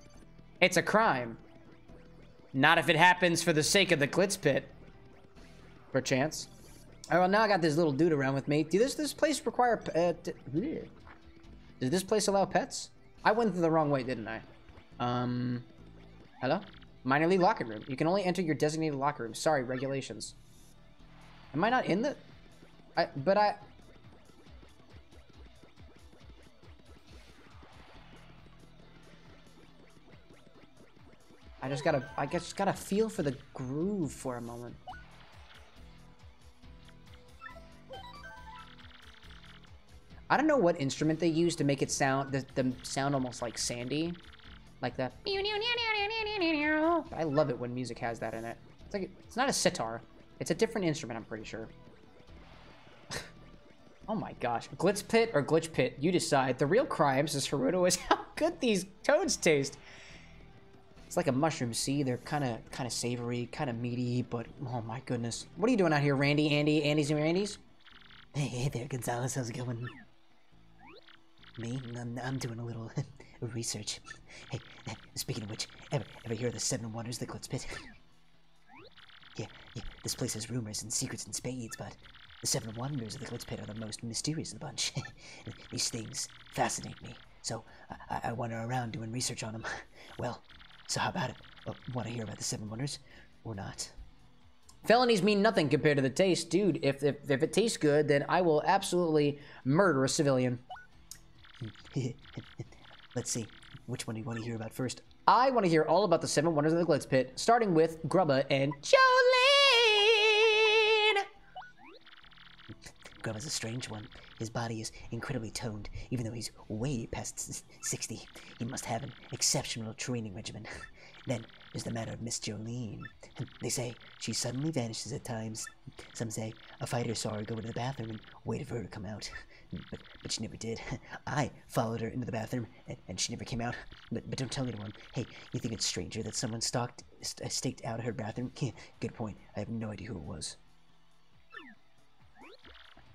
It's a crime. Not if it happens for the sake of the Glitz Pit. Perchance. All right, well, now I got this little dude around with me. Did this place allow pets? I went the wrong way, didn't I? Hello? Minor league locker room. You can only enter your designated locker room. Sorry, regulations. Am I not in the... I just gotta feel for the groove for a moment. I don't know what instrument they use to make it sound, the sound almost like Sandy. Like that. But I love it when music has that in it. It's like, it's not a sitar. It's a different instrument, I'm pretty sure. Oh my gosh. Glitz Pit or Glitch Pit, you decide. The real crime, says Haruto, is how good these toads taste. It's like a mushroom, see? They're kind of savory, kind of meaty, but oh my goodness. What are you doing out here, Randy, Andy, Andy's and Randy's? Hey there, Gonzalez, how's it going? Me? I'm doing a little research. Hey, speaking of which, ever hear of the Seven Wonders, the Glitz Pit? Yeah, this place has rumors and secrets and spades, but the Seven Wonders of the Glitz Pit are the most mysterious of the bunch. These things fascinate me, so I wander around doing research on them. Well, so how about it? Oh, want to hear about the Seven Wonders, or not? Felonies mean nothing compared to the taste. Dude, if it tastes good, then I will absolutely murder a civilian. Let's see. Which one do you want to hear about first? I want to hear all about the Seven Wonders of the Glitz Pit, starting with Grubba and Jolene! Grubba's a strange one. His body is incredibly toned, even though he's way past 60. He must have an exceptional training regimen. Then there's the matter of Miss Jolene. They say she suddenly vanishes at times. Some say a fighter saw her go into the bathroom and waited for her to come out. But she never did. I followed her into the bathroom, and she never came out. But don't tell anyone. Hey, you think it's stranger that someone staked out her bathroom? Good point. I have no idea who it was.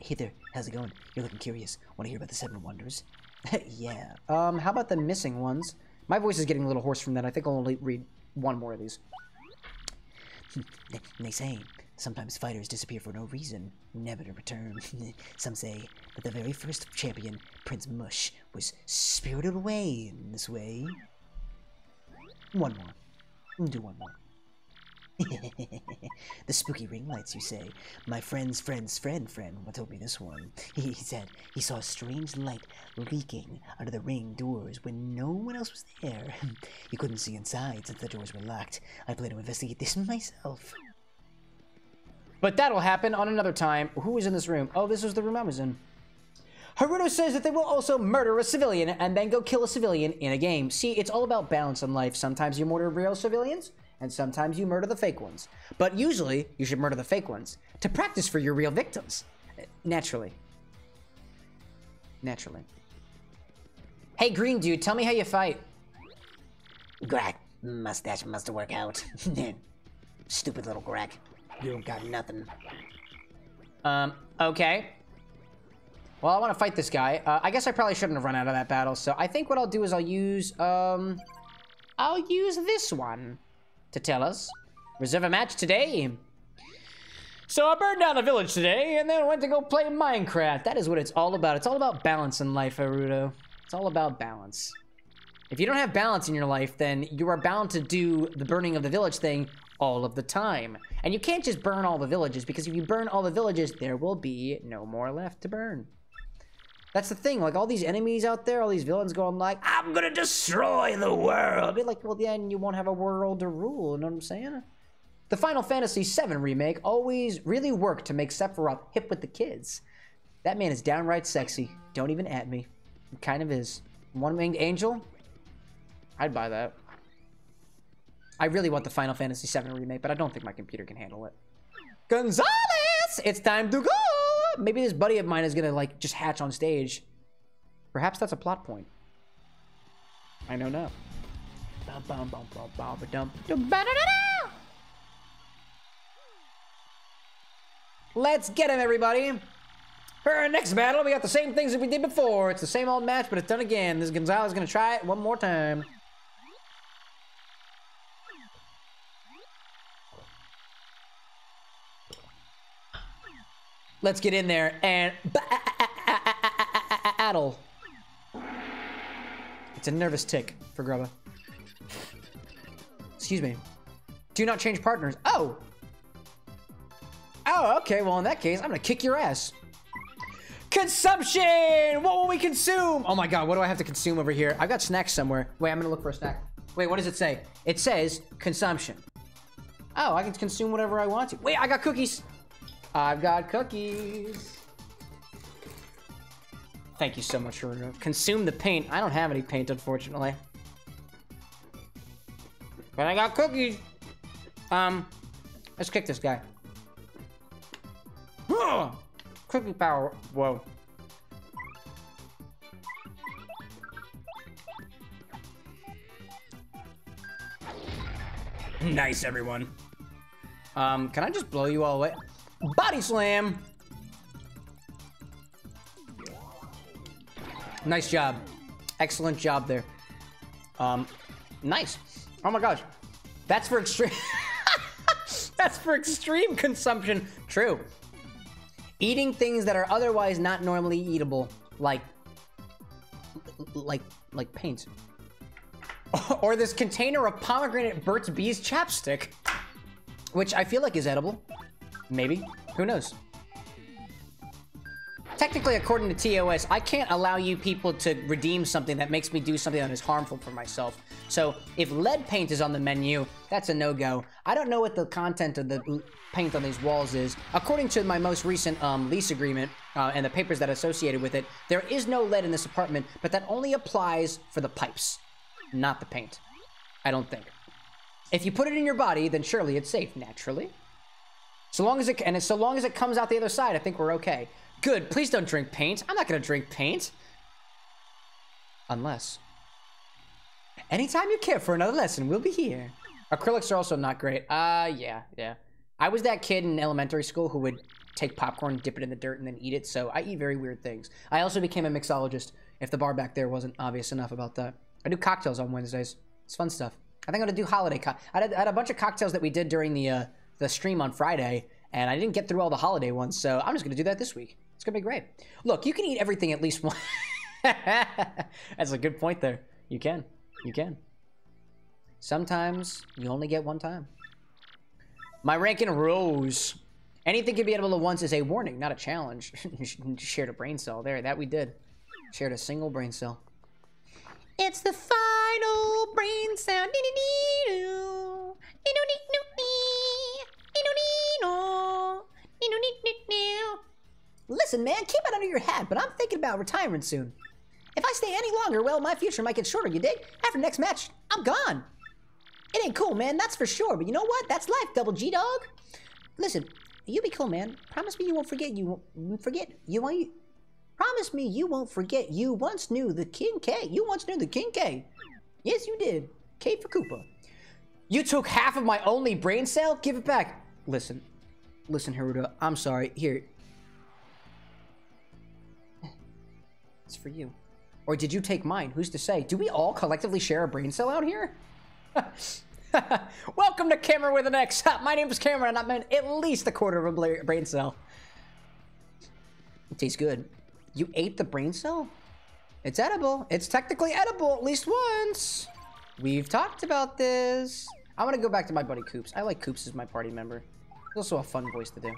Hey there, how's it going? You're looking curious. Want to hear about the Seven Wonders? Yeah. How about the missing ones? My voice is getting a little hoarse from that. I think I'll only read one more of these. They say sometimes fighters disappear for no reason, never to return. Some say that the very first champion, Prince Mush, was spirited away in this way. One more. Do one more. The spooky ring lights, you say? My friend told me this one. He said he saw a strange light leaking under the ring doors when no one else was there. You couldn't see inside since the doors were locked. I plan to investigate this myself. But that'll happen on another time. Who is in this room? Oh, this was the room I was in. Haruto says that they will also murder a civilian and then go kill a civilian in a game. See, it's all about balance in life. Sometimes you murder real civilians, and sometimes you murder the fake ones. But usually, you should murder the fake ones to practice for your real victims. Naturally. Hey, green dude, tell me how you fight. Greg, mustache must work out. Stupid little Greg. You don't got nothing. Okay. Well, I want to fight this guy. I guess I probably shouldn't have run out of that battle, so I think what I'll do is I'll use this one to tell us. Reserve a match today. So I burned down the village today and then went to go play Minecraft. That is what it's all about. It's all about balance in life, Haruto. It's all about balance. If you don't have balance in your life, then you are bound to do the burning of the village thing all of the time. And you can't just burn all the villages, because if you burn all the villages, there will be no more left to burn. That's the thing, like all these enemies out there, all these villains going like, I'm gonna destroy the world! Be like, well then you won't have a world to rule, you know what I'm saying? The Final Fantasy VII remake always really worked to make Sephiroth hip with the kids. That man is downright sexy. Don't even at me. He kind of is. One-winged angel? I'd buy that. I really want the Final Fantasy VII remake, but I don't think my computer can handle it. Gonzalez! It's time to go! Maybe this buddy of mine is gonna, like, just hatch on stage. Perhaps that's a plot point. I don't know. Let's get him, everybody! For our next battle, we got the same things that we did before. It's the same old match, but it's done again. This Gonzalez is gonna try it one more time. Let's get in there and battle. It's a nervous tick for Grubba. Excuse me. Do not change partners. Oh! Oh, okay. Well, in that case, I'm gonna kick your ass. Consumption! What will we consume? Oh my god, what do I have to consume over here? I've got snacks somewhere. Wait, I'm gonna look for a snack. Wait, what does it say? It says consumption. Oh, I can consume whatever I want to. Wait, I got cookies! I've got cookies. Thank you so much, Haruto. Consume the paint. I don't have any paint, unfortunately. But I got cookies. Let's kick this guy. Cookie power. Whoa. Nice, everyone. Can I just blow you all away? Body slam! Nice job. Excellent job there. Nice. Oh my gosh. That's for extreme... That's for extreme consumption. True. Eating things that are otherwise not normally eatable. Like paint. Or this container of pomegranate Burt's Bees chapstick. Which I feel like is edible. Maybe. Who knows? Technically, according to TOS, I can't allow you people to redeem something that makes me do something that is harmful for myself. So, if lead paint is on the menu, that's a no-go. I don't know what the content of the paint on these walls is. According to my most recent lease agreement and the papers that are associated with it, there is no lead in this apartment, but that only applies for the pipes, not the paint. I don't think. If you put it in your body, then surely it's safe, naturally. So long as it, and so long as it comes out the other side, I think we're okay. Good, please don't drink paint. I'm not gonna drink paint. Unless. Anytime you care for another lesson, we'll be here. Acrylics are also not great. Yeah. I was that kid in elementary school who would take popcorn, dip it in the dirt, and then eat it, so I eat very weird things. I also became a mixologist, if the bar back there wasn't obvious enough about that. I do cocktails on Wednesdays. It's fun stuff. I think I'm gonna do holiday cocktails. I had a bunch of cocktails that we did during the stream on Friday, and I didn't get through all the holiday ones, so I'm just gonna do that this week. It's gonna be great. Look, you can eat everything at least once. That's a good point there. You can. You can. Sometimes you only get one time. My rank in rows. Anything can be edible at once is a warning, not a challenge. Shared a brain cell. There, that we did. Shared a single brain cell. It's the final brain cell. Listen, man, keep it under your hat, but I'm thinking about retiring soon. If I stay any longer, well, my future might get shorter, you dig? After next match, I'm gone. It ain't cool, man, that's for sure. But you know what? That's life, Double G, dog. Listen, you be cool, man. Promise me you won't forget Promise me you won't forget you once knew the King K. You once knew the King K. Yes, you did. K for Koopa. You took half of my only brain cell? Give it back. Listen. Listen, Haruto, I'm sorry. Here. It's for you. Or did you take mine? Who's to say? Do we all collectively share a brain cell out here? Welcome to Cameron with an X. My name is Cameron, and I'm in at least a quarter of a brain cell. It tastes good. You ate the brain cell? It's edible. It's technically edible at least once. We've talked about this. I want to go back to my buddy Koops. I like Koops as my party member. He's also a fun voice to do.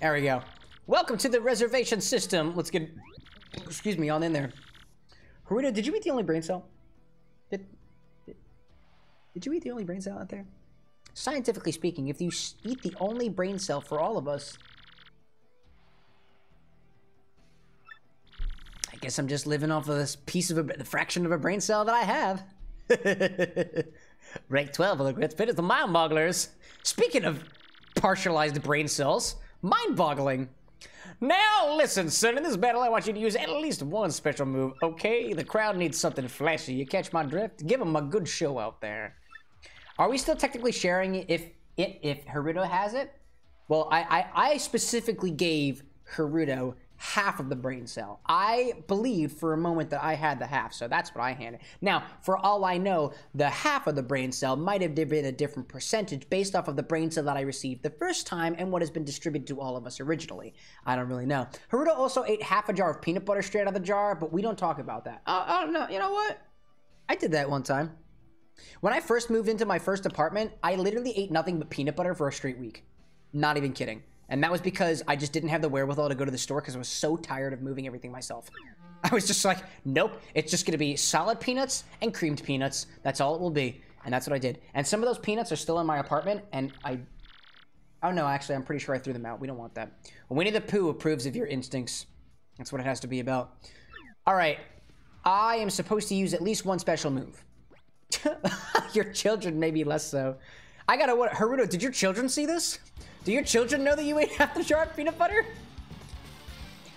There we go. Welcome to the reservation system. Let's get... Excuse me, on in there. Haruto, did you eat the only brain cell? Did you eat the only brain cell out there? Scientifically speaking, if you eat the only brain cell for all of us... I guess I'm just living off of this piece of the fraction of a brain cell that I have. Rank 12 of the Glitz Pit is the Mind Bogglers. Speaking of partialized brain cells, mind-boggling. Now listen, son, in this battle I want you to use at least one special move, okay? The crowd needs something flashy, you catch my drift? Give them a good show out there. Are we still technically sharing if Haruto has it? Well, I specifically gave Haruto half of the brain cell. I believed for a moment that I had the half, so that's what I handed. Now, for all I know, the half of the brain cell might have been a different percentage based off of the brain cell that I received the first time and what has been distributed to all of us originally. I don't really know. Haruto also ate half a jar of peanut butter straight out of the jar, but we don't talk about that. I don't know. You know what? I did that one time. When I first moved into my first apartment, I literally ate nothing but peanut butter for a straight week. Not even kidding. And that was because I just didn't have the wherewithal to go to the store because I was so tired of moving everything myself. I was just like, nope, it's just going to be solid peanuts and creamed peanuts. That's all it will be. And that's what I did. And some of those peanuts are still in my apartment, and oh no, actually, I'm pretty sure I threw them out. We don't want that. Winnie the Pooh approves of your instincts. That's what it has to be about. All right. I am supposed to use at least one special move. Your children, maybe less so. I gotta, what, Haruto, did your children see this? Do your children know that you ate half the jar of peanut butter?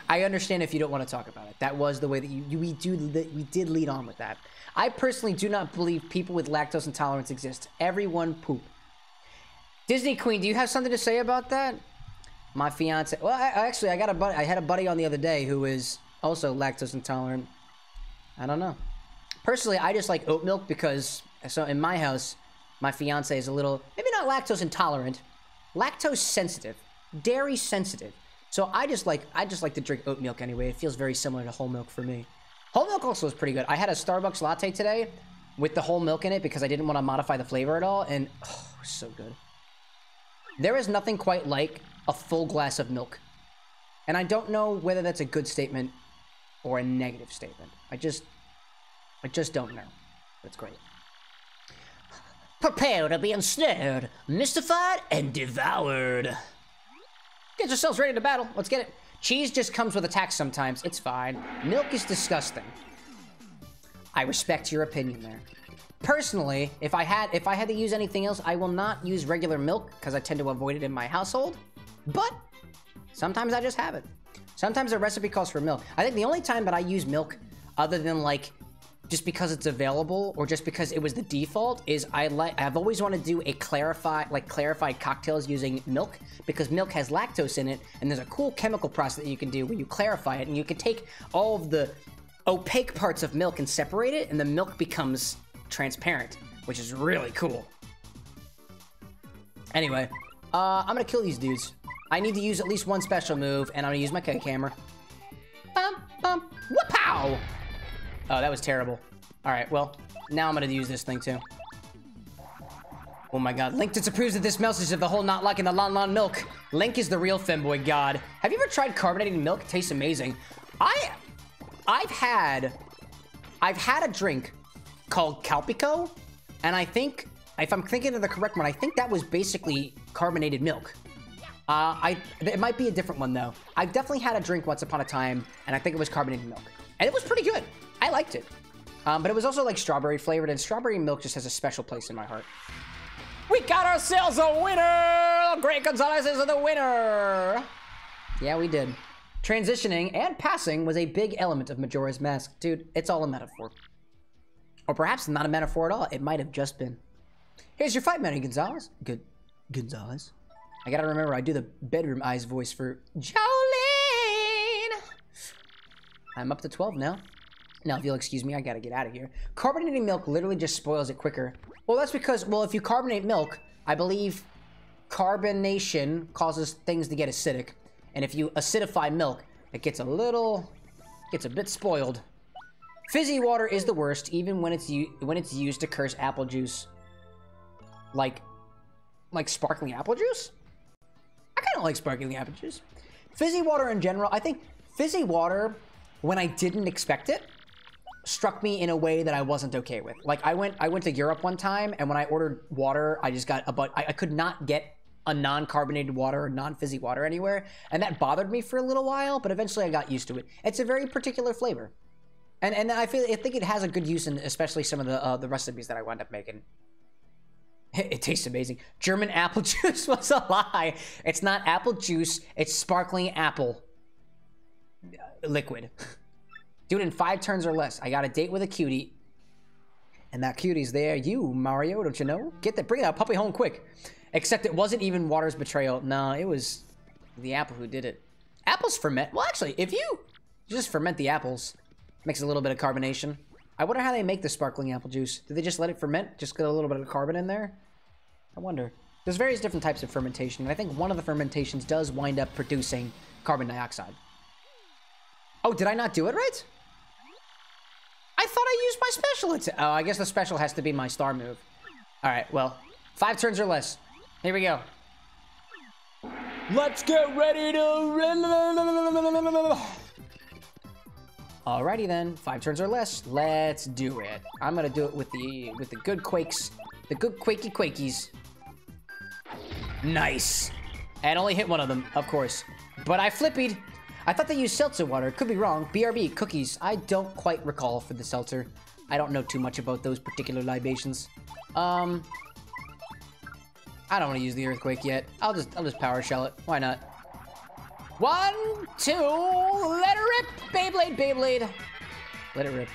I understand if you don't want to talk about it. That was the way that we did lead on with that. I personally do not believe people with lactose intolerance exist. Everyone poop. Disney Queen, do you have something to say about that? My fiance. Well, actually, I got a buddy. I had a buddy on the other day who is also lactose intolerant. I don't know. Personally, I just like oat milk because so in my house, my fiance is a little, maybe not lactose intolerant. Lactose sensitive, dairy sensitive. So I just like to drink oat milk anyway. It feels very similar to whole milk for me. Whole milk also is pretty good. I had a Starbucks latte today with the whole milk in it because I didn't want to modify the flavor at all, and oh, so good. There is nothing quite like a full glass of milk. And I don't know whether that's a good statement or a negative statement. I just don't know. That's great. Prepare to be ensnared, mystified, and devoured. Get yourselves ready to battle. Let's get it. Cheese just comes with attacks sometimes. It's fine. Milk is disgusting. I respect your opinion there. Personally, if I had to use anything else, I will not use regular milk because I tend to avoid it in my household. But sometimes I just have it. Sometimes a recipe calls for milk. I think the only time that I use milk, other than like just because it's available or just because it was the default, is I've always wanted to do a clarified cocktails using milk, because milk has lactose in it, and there's a cool chemical process that you can do where you clarify it, and you can take all of the opaque parts of milk and separate it, and the milk becomes transparent, which is really cool. Anyway, I'm gonna kill these dudes. I need to use at least one special move, and I'm gonna use my cake hammer. Bum, bum, whoop-pow! Oh, that was terrible. All right, well, now I'm gonna use this thing too. Oh my God, Link disapproves of this message of the whole not liking the lon milk. Link is the real femboy god. Have you ever tried carbonated milk? It tastes amazing. I've had a drink called Calpico, and I think, if I'm thinking of the correct one, I think that was basically carbonated milk. It might be a different one though. I've definitely had a drink once upon a time, and I think it was carbonated milk. And it was pretty good. I liked it. But it was also like strawberry flavored, and strawberry milk just has a special place in my heart. We got ourselves a winner! Greg Gonzalez is the winner! Yeah, we did. Transitioning and passing was a big element of Majora's Mask. Dude, it's all a metaphor. Or perhaps not a metaphor at all. It might have just been. Here's your fight, Manny Gonzalez. Good. Gonzalez. I gotta remember I do the bedroom eyes voice for Jolene. I'm up to 12 now. Now, if you'll excuse me, I gotta get out of here. Carbonating milk literally just spoils it quicker. Well, that's because, well, if you carbonate milk, I believe carbonation causes things to get acidic. And if you acidify milk, it gets a little, it's a bit spoiled. Fizzy water is the worst, even when it's used to curse apple juice. Like sparkling apple juice? I kind of like sparkling apple juice. Fizzy water in general, I think fizzy water, when I didn't expect it, struck me in a way that I wasn't okay with. Like I went to Europe one time, and when I ordered water, I just got a bunch, I could not get a non-carbonated water or non-fizzy water anywhere. And that bothered me for a little while, but eventually I got used to it. It's a very particular flavor. And I think it has a good use in especially some of the recipes that I wound up making. It tastes amazing. German apple juice was a lie. It's not apple juice, it's sparkling apple liquid. Do it in 5 turns or less. I got a date with a cutie. And that cutie's there. You, Mario, don't you know? Get that, bring that puppy home quick. Except it wasn't even water's betrayal. No, it was the apple who did it. Apples ferment. Well, actually, if you just ferment the apples, makes a little bit of carbonation. I wonder how they make the sparkling apple juice. Do they just let it ferment? Just get a little bit of carbon in there? I wonder. There's various different types of fermentation, and I think one of the fermentations does wind up producing carbon dioxide. Oh, did I not do it right? I thought I used my special attack. Oh, I guess the special has to be my star move. All right, well, 5 turns or less. Here we go. Let's get ready to run. Alrighty then, 5 turns or less. Let's do it. I'm gonna do it with the good quakes, the good quakey quakies. Nice. And only hit one of them, of course. But I flippied. I thought they used seltzer water. Could be wrong. BRB, cookies. I don't quite recall for the seltzer. I don't know too much about those particular libations. I don't want to use the earthquake yet. I'll just power shell it. Why not? 1, 2, let it rip! Beyblade, Beyblade. Let it rip.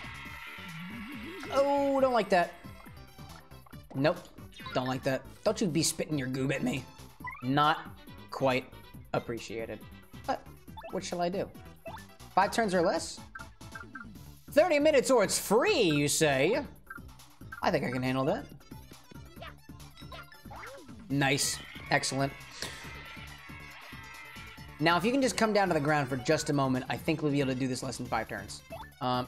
Oh, don't like that. Nope, don't like that. Don't you be spitting your goob at me. Not quite appreciated. But what shall I do? 5 turns or less? 30 minutes or it's free, you say? I think I can handle that. Nice. Excellent. Now, if you can just come down to the ground for just a moment, I think we'll be able to do this less than 5 turns.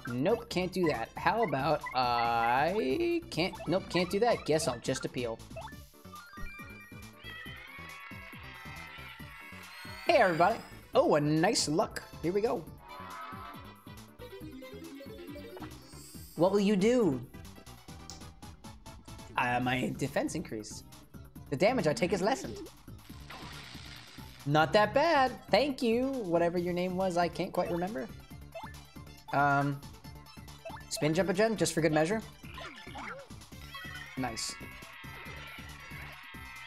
Nope, can't do that. How about I can't... Nope, can't do that. Guess I'll just appeal. Hey, everybody. Oh, a nice luck. Here we go. What will you do? My defense increased. The damage I take is lessened. Not that bad. Thank you. Whatever your name was, I can't quite remember. Spin jump again, just for good measure. Nice.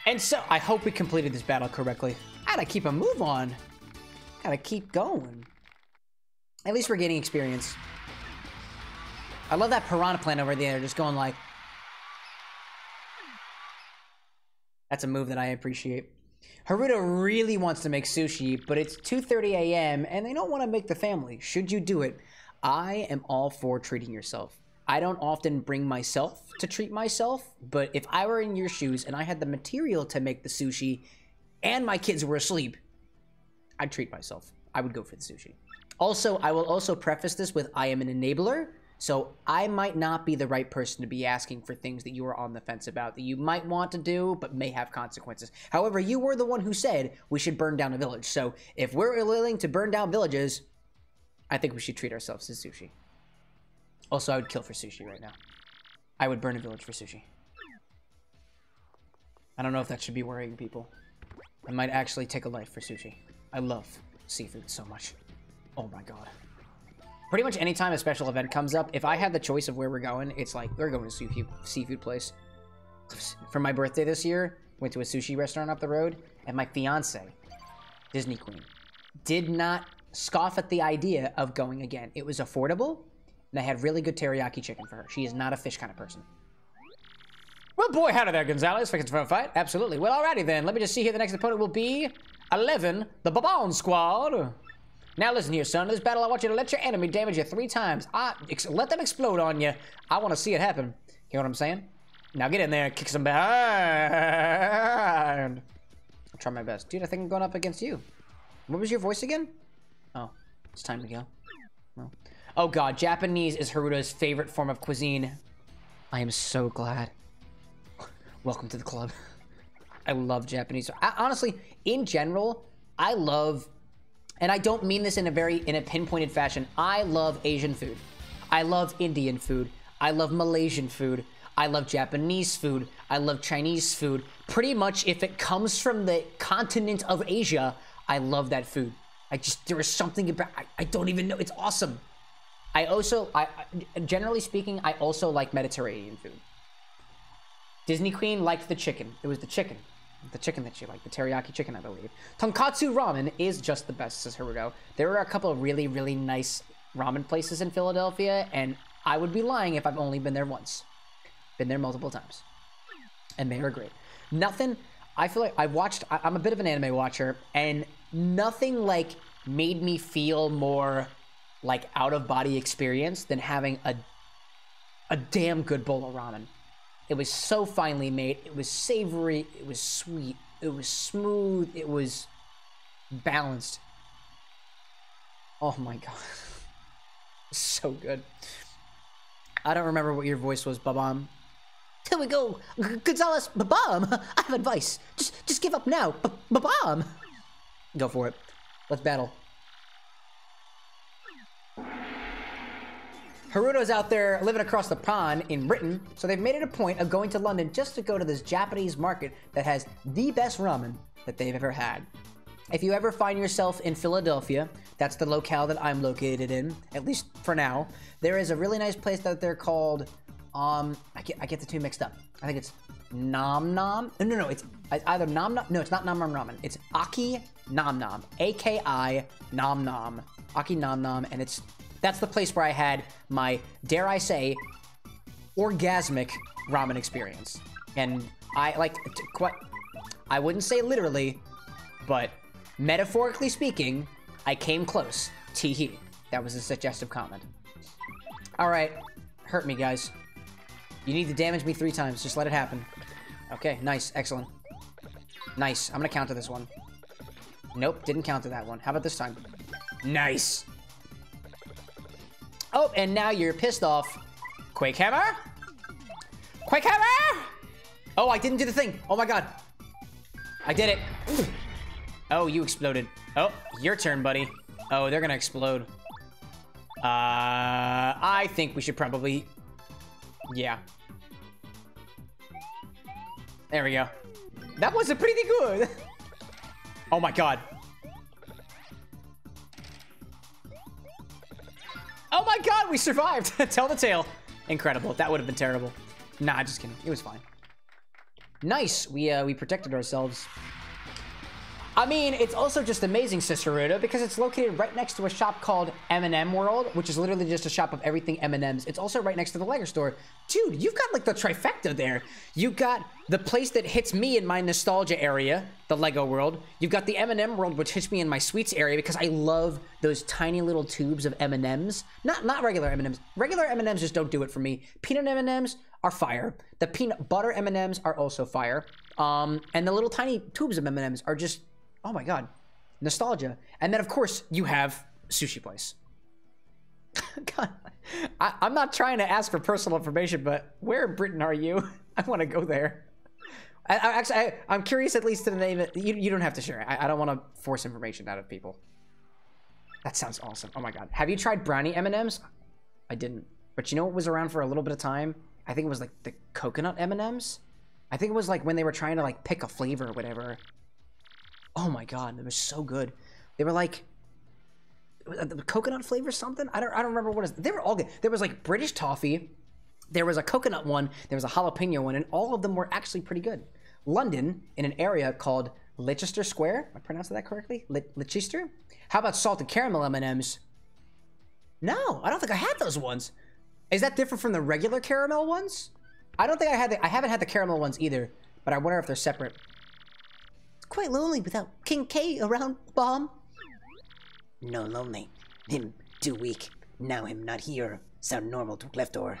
And so, I hope we completed this battle correctly. Gotta keep a move on. Gotta keep going. At least we're getting experience. I love that piranha plant over there, just going like... That's a move that I appreciate. Haruta really wants to make sushi, but it's 2:30 a.m. and they don't want to make the family. Should you do it? I am all for treating yourself. I don't often bring myself to treat myself, but if I were in your shoes and I had the material to make the sushi and my kids were asleep, I'd treat myself. I would go for the sushi. Also, I will also preface this with I am an enabler, so I might not be the right person to be asking for things that you are on the fence about that you might want to do but may have consequences. However, you were the one who said we should burn down a village, so if we're willing to burn down villages, I think we should treat ourselves to sushi. Also, I would kill for sushi right now. I would burn a village for sushi. I don't know if that should be worrying people. I might actually take a life for sushi. I love seafood so much. Oh my god. Pretty much any time a special event comes up, if I had the choice of where we're going, it's like, we're going to a seafood place. For my birthday this year, went to a sushi restaurant up the road, and my fiance, Disney Queen, did not scoff at the idea of going again. It was affordable, and I had really good teriyaki chicken for her. She is not a fish kind of person. Well, boy, howdy there, Gonzalez. Fixing for a fight? Absolutely. Well, alrighty then. Let me just see here. The next opponent will be 11, the Babon Squad. Now listen here, son. In this battle, I want you to let your enemy damage you 3 times. Let them explode on you. I want to see it happen. You know what I'm saying? Now get in there and kick some behind. I'll try my best. Dude, I think I'm going up against you. What was your voice again? Oh, it's time to go. Well. Oh god, Japanese is Haruta's favorite form of cuisine. I am so glad. Welcome to the club. I love Japanese. Honestly, in general, I love... And I don't mean this in a pinpointed fashion. I love Asian food. I love Indian food. I love Malaysian food. I love Japanese food. I love Chinese food. Pretty much if it comes from the continent of Asia, I love that food. I just, there is something about, I don't even know. It's awesome. I also, generally speaking, I also like Mediterranean food. Disney Queen liked the chicken. It was the chicken. The chicken that she liked, the teriyaki chicken, I believe. Tonkatsu ramen is just the best, says Haruto. There are a couple of really, really nice ramen places in Philadelphia, and I would be lying if I've only been there once. Been there multiple times. And they are great. Nothing, I feel like I'm a bit of an anime watcher, and nothing like made me feel more like out-of-body experience than having a damn good bowl of ramen. It was so finely made, it was savory, it was sweet, it was smooth, it was balanced. Oh my god. So good. I don't remember what your voice was, Babam. Here we go, Gonzalez, Babam, I have advice. Just give up now, Babam. Go for it. Let's battle. Haruto's out there living across the pond in Britain, so they've made it a point of going to London just to go to this Japanese market that has the best ramen that they've ever had. If you ever find yourself in Philadelphia, that's the locale that I'm located in, at least for now, there is a really nice place out there called, I get the two mixed up. I think it's Nom Nom, no, it's either Nom Nom, no, it's not Nom Nom Ramen, it's Aki Nom Nom, A-K-I Nom Nom, Aki Nom Nom, and it's, that's the place where I had my, dare I say, orgasmic ramen experience. And I, like, I wouldn't say literally, but metaphorically speaking, I came close. Tee-hee. That was a suggestive comment. All right. Hurt me, guys. You need to damage me 3 times. Just let it happen. Okay. Nice. Excellent. Nice. I'm going to counter this one. Nope. Didn't counter that one. How about this time? Nice. Oh, and now you're pissed off. Quake Hammer? Quake Hammer! Oh, I didn't do the thing. Oh my god. I did it. Ooh. Oh, you exploded. Oh, your turn, buddy. Oh, they're gonna explode. I think we should probably... Yeah. There we go. That was a pretty good. Oh my god. Oh my god, we survived! Tell the tale. Incredible. That would have been terrible. Nah, just kidding. It was fine. Nice. We protected ourselves. I mean, it's also just amazing, Sister Ruta, because it's located right next to a shop called M&M World, which is literally just a shop of everything M&Ms. It's also right next to the Lego store. Dude, you've got like the trifecta there. You've got the place that hits me in my nostalgia area, the Lego World. You've got the M&M World, which hits me in my sweets area because I love those tiny little tubes of M&Ms. Not regular M&Ms. Regular M&Ms just don't do it for me. Peanut M&Ms are fire. The peanut butter M&Ms are also fire. And the little tiny tubes of M&Ms are just... oh my god, nostalgia. And then of course you have Sushi Place. God, I'm not trying to ask for personal information, but where in Britain are you? I want to go there. I'm curious at least to the name of, you don't have to share it. I don't want to force information out of people. That sounds awesome. Oh my god. Have you tried brownie M&Ms? I didn't. But you know what was around for a little bit of time? I think it was like the coconut M&Ms. I think it was like when they were trying to like pick a flavor or whatever. Oh my god, they were so good. They were like coconut flavor something? I don't remember what it is. They were all good. There was like British toffee, there was a coconut one, there was a jalapeno one, and all of them were actually pretty good. London, in an area called Leicester Square, am I pronouncing that correctly? Leicester? How about salted caramel M&Ms? No, I don't think I had those ones. Is that different from the regular caramel ones? I don't think I had the, I haven't had the caramel ones either, but I wonder if they're separate. Quite lonely without King K around, Bomb. No lonely. Him too weak. Now him not here. Sound normal to Cleftor.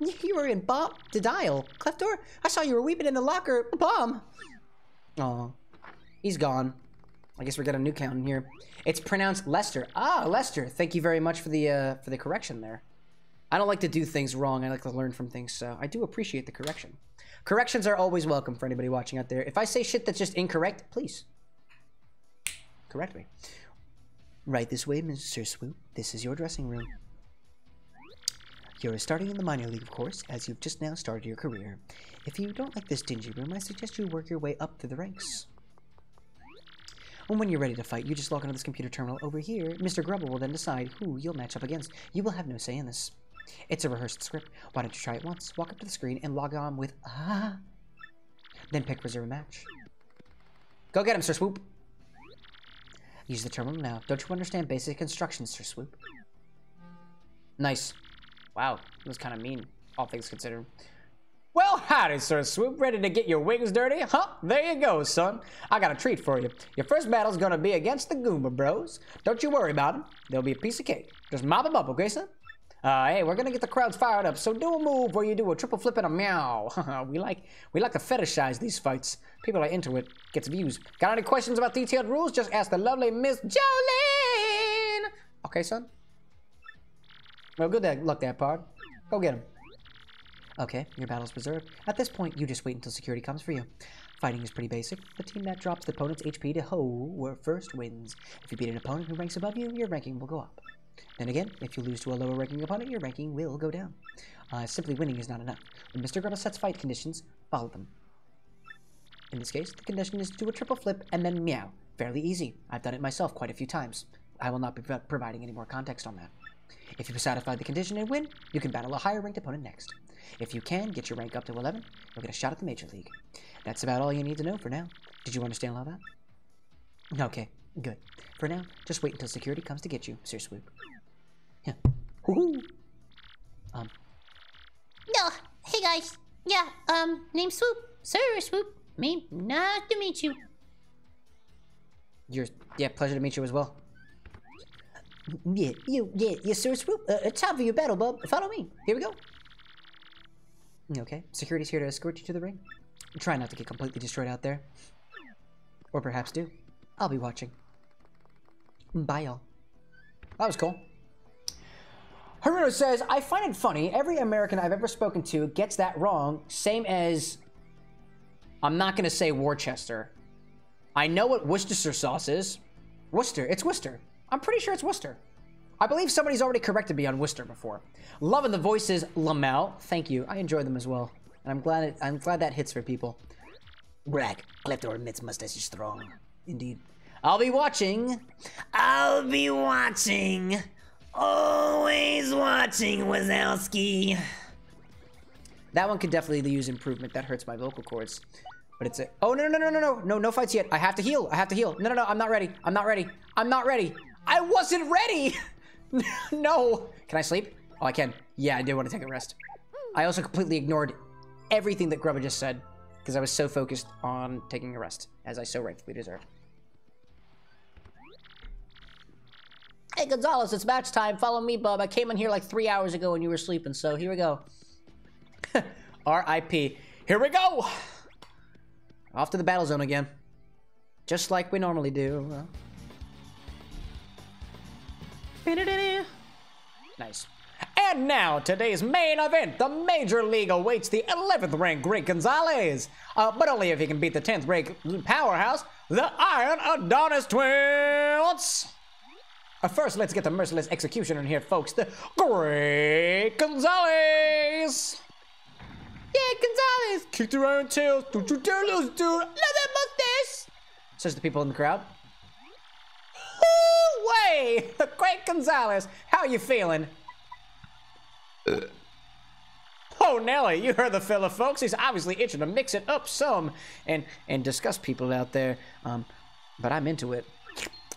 You were in Bomb to dial, Cleftor. I saw you were weeping in the locker, Bomb. Oh, he's gone. I guess we got a new count in here. It's pronounced Lester. Ah, Lester. Thank you very much for the correction there. I don't like to do things wrong. I like to learn from things, so I do appreciate the correction. Corrections are always welcome for anybody watching out there. If I say shit that's just incorrect, please correct me. Right this way, Mr. Swoop. This is your dressing room. You're starting in the minor league, of course, as you've just now started your career. If you don't like this dingy room, I suggest you work your way up through the ranks. And when you're ready to fight, you just log onto this computer terminal over here. Mr. Grubba will then decide who you'll match up against. You will have no say in this. It's a rehearsed script. Why don't you try it once? Walk up to the screen and log on with ah. Then pick reserve match. Go get him, Sir Swoop. Use the terminal now. Don't you understand basic instructions, Sir Swoop? Nice. Wow, that was kind of mean, all things considered. Well, howdy, Sir Swoop. Ready to get your wings dirty? Huh? There you go, son. I got a treat for you. Your first battle's gonna be against the Goomba Bros. Don't you worry about them. They'll be a piece of cake. Just mop them up, okay, son? Hey, we're gonna get the crowds fired up, so do a move where you do a triple flip and a meow. we like to fetishize these fights. People are into it. Gets views. Got any questions about detailed rules? Just ask the lovely Miss Jolene. Okay, son? Well, good luck there, Pog. Go get him. Okay, your battle's reserved. At this point, you just wait until security comes for you. Fighting is pretty basic. The team that drops the opponent's HP to ho first wins. If you beat an opponent who ranks above you, your ranking will go up. Then again, if you lose to a lower ranking opponent, your ranking will go down. Simply winning is not enough. When Mr. Grubba sets fight conditions, follow them. In this case, the condition is to do a triple flip and then meow. Fairly easy. I've done it myself quite a few times. I will not be providing any more context on that. If you satisfy the condition and win, you can battle a higher ranked opponent next. If you can get your rank up to 11, you'll get a shot at the Major League. That's about all you need to know for now. Did you understand all that? Okay, good. For now, just wait until security comes to get you, Sir Swoop. Yeah. Hey guys. Yeah, name Swoop. Sir Swoop. Me, nice to meet you. Yeah, pleasure to meet you as well. Yeah, Sir Swoop. It's time for your battle, bub. Follow me. Here we go. Okay, security's here to escort you to the ring. Try not to get completely destroyed out there. Or perhaps do. I'll be watching. Bye, y'all. That was cool. Haruno says, I find it funny, every American I've ever spoken to gets that wrong, same as... I'm not gonna say Worcester. I know what Worcestershire sauce is. Worcester, it's Worcester. I'm pretty sure it's Worcester. I believe somebody's already corrected me on Worcester before. Loving the voices, Lamel. Thank you, I enjoy them as well. And I'm glad that hits for people. Rag, Kleptor admits mustache is strong. Indeed. I'll be watching. I'll be watching. Always watching, Wazowski. That one can definitely use improvement. That hurts my vocal cords. But it's a... Oh, no, no, no, no, no. No, no fights yet. I have to heal. I have to heal. No, no, no. I'm not ready. I'm not ready. I'm not ready. I wasn't ready. No. Can I sleep? Oh, I can. Yeah, I did want to take a rest. I also completely ignored everything that Grubba just said because I was so focused on taking a rest, as I so rightfully deserve. Hey, Gonzalez, it's match time. Follow me, bub. I came in here like 3 hours ago when you were sleeping, so here we go. R.I.P. Here we go! Off to the battle zone again. Just like we normally do. Nice. And now, today's main event. The Major League awaits the 11th-ranked Greg Gonzalez. But only if he can beat the 10th-ranked powerhouse, the Iron Adonis Twins. First, let's get the merciless executioner in here, folks. The Greg Gonzalez. Yeah, Gonzalez! Kick their own tails! Don't you dare lose, dude! Love that mustache! Says the people in the crowd. Way! Great Gonzalez! How are you feeling? Oh, Nelly, you heard the fella, folks. He's obviously itching to mix it up some and disgust people out there. But I'm into it.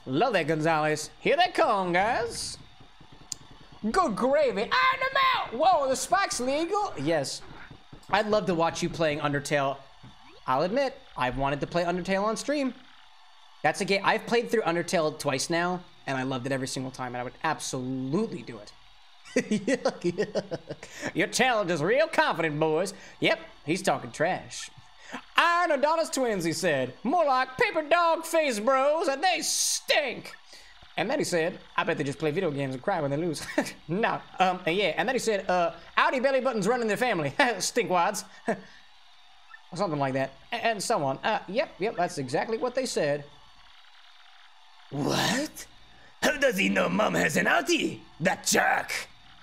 Love that, Gonzalez. Here they come, guys. Good gravy. Iron them out! Whoa, the spike's legal? Yes. I'd love to watch you playing Undertale. I'll admit, I've wanted to play Undertale on stream. That's a game. I've played through Undertale twice now, and I loved it every single time, and I would absolutely do it. Yuck, yuck. Your challenge is real confident, boys. Yep, he's talking trash. Iron Adonis Twins, he said. More like paper dog face bros, and they stink. And then he said, I bet they just play video games and cry when they lose. No. Yeah. And then he said, Audi belly buttons running their family. Stinkwads. Or something like that. And so on. Yep. That's exactly what they said. What? How does he know Mom has an Audi? That jerk.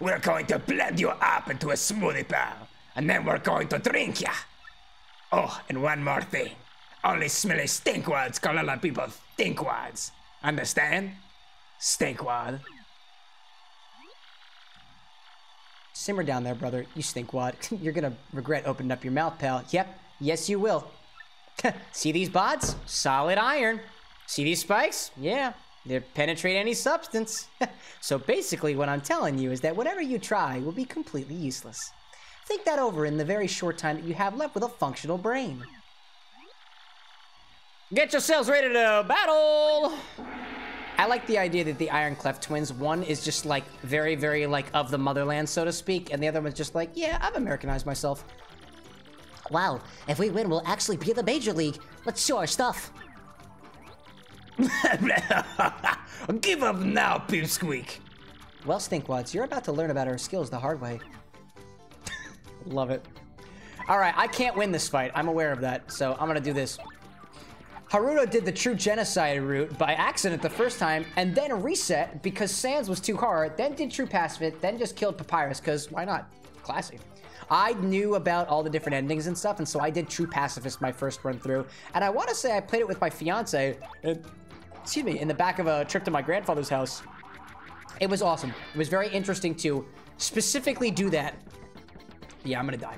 We're going to blend you up into a smoothie, pal. And then we're going to drink ya. Oh, and one more thing. Only smelly stinkwads call a lot of people stinkwads. Understand? Stinkwad. Simmer down there, brother. You stinkwad. You're gonna regret opening up your mouth, pal. Yep. Yes, you will. See these bods? Solid iron. See these spikes? Yeah. They penetrate any substance. So basically what I'm telling you is that whatever you try will be completely useless. Think that over in the very short time that you have left with a functional brain. Get yourselves ready to battle! I like the idea that the Iron Cleft Twins, one is just like very, very like of the motherland, so to speak, and the other one's just like, yeah, I've Americanized myself. Wow, if we win, we'll actually be in the Major League. Let's show our stuff. Give up now, Pipsqueak. Well, Stinkwads, you're about to learn about our skills the hard way. Love it. All right, I can't win this fight. I'm aware of that, so I'm gonna do this. Haruto did the true genocide route by accident the first time, and then reset because Sans was too hard, then did true pacifist, then just killed Papyrus, because why not? Classy. I knew about all the different endings and stuff, and so I did true pacifist my first run through, and I want to say I played it with my fiance, excuse me, in the back of a trip to my grandfather's house. It was awesome. It was very interesting to specifically do that. Yeah, I'm gonna die.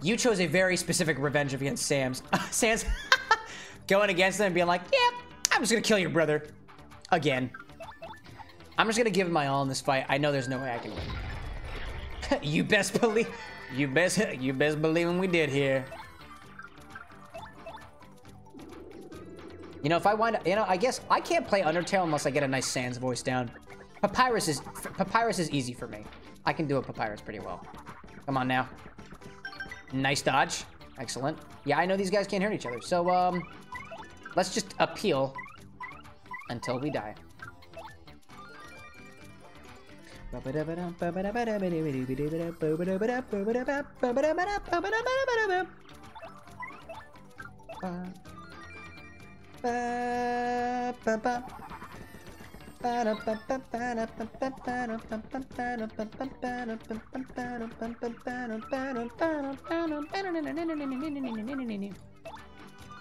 You chose a very specific revenge against Sans. Sans... Going against them and being like, yeah, I'm just gonna kill your brother. Again. I'm just gonna give it my all in this fight. I know there's no way I can win. You best believe when we did here. You know, if I wind up, you know, I guess I can't play Undertale unless I get a nice Sans voice down. Papyrus is easy for me. I can do a Papyrus pretty well. Come on now. Nice dodge. Excellent. Yeah, I know these guys can't hurt each other, so, let's just appeal until we die.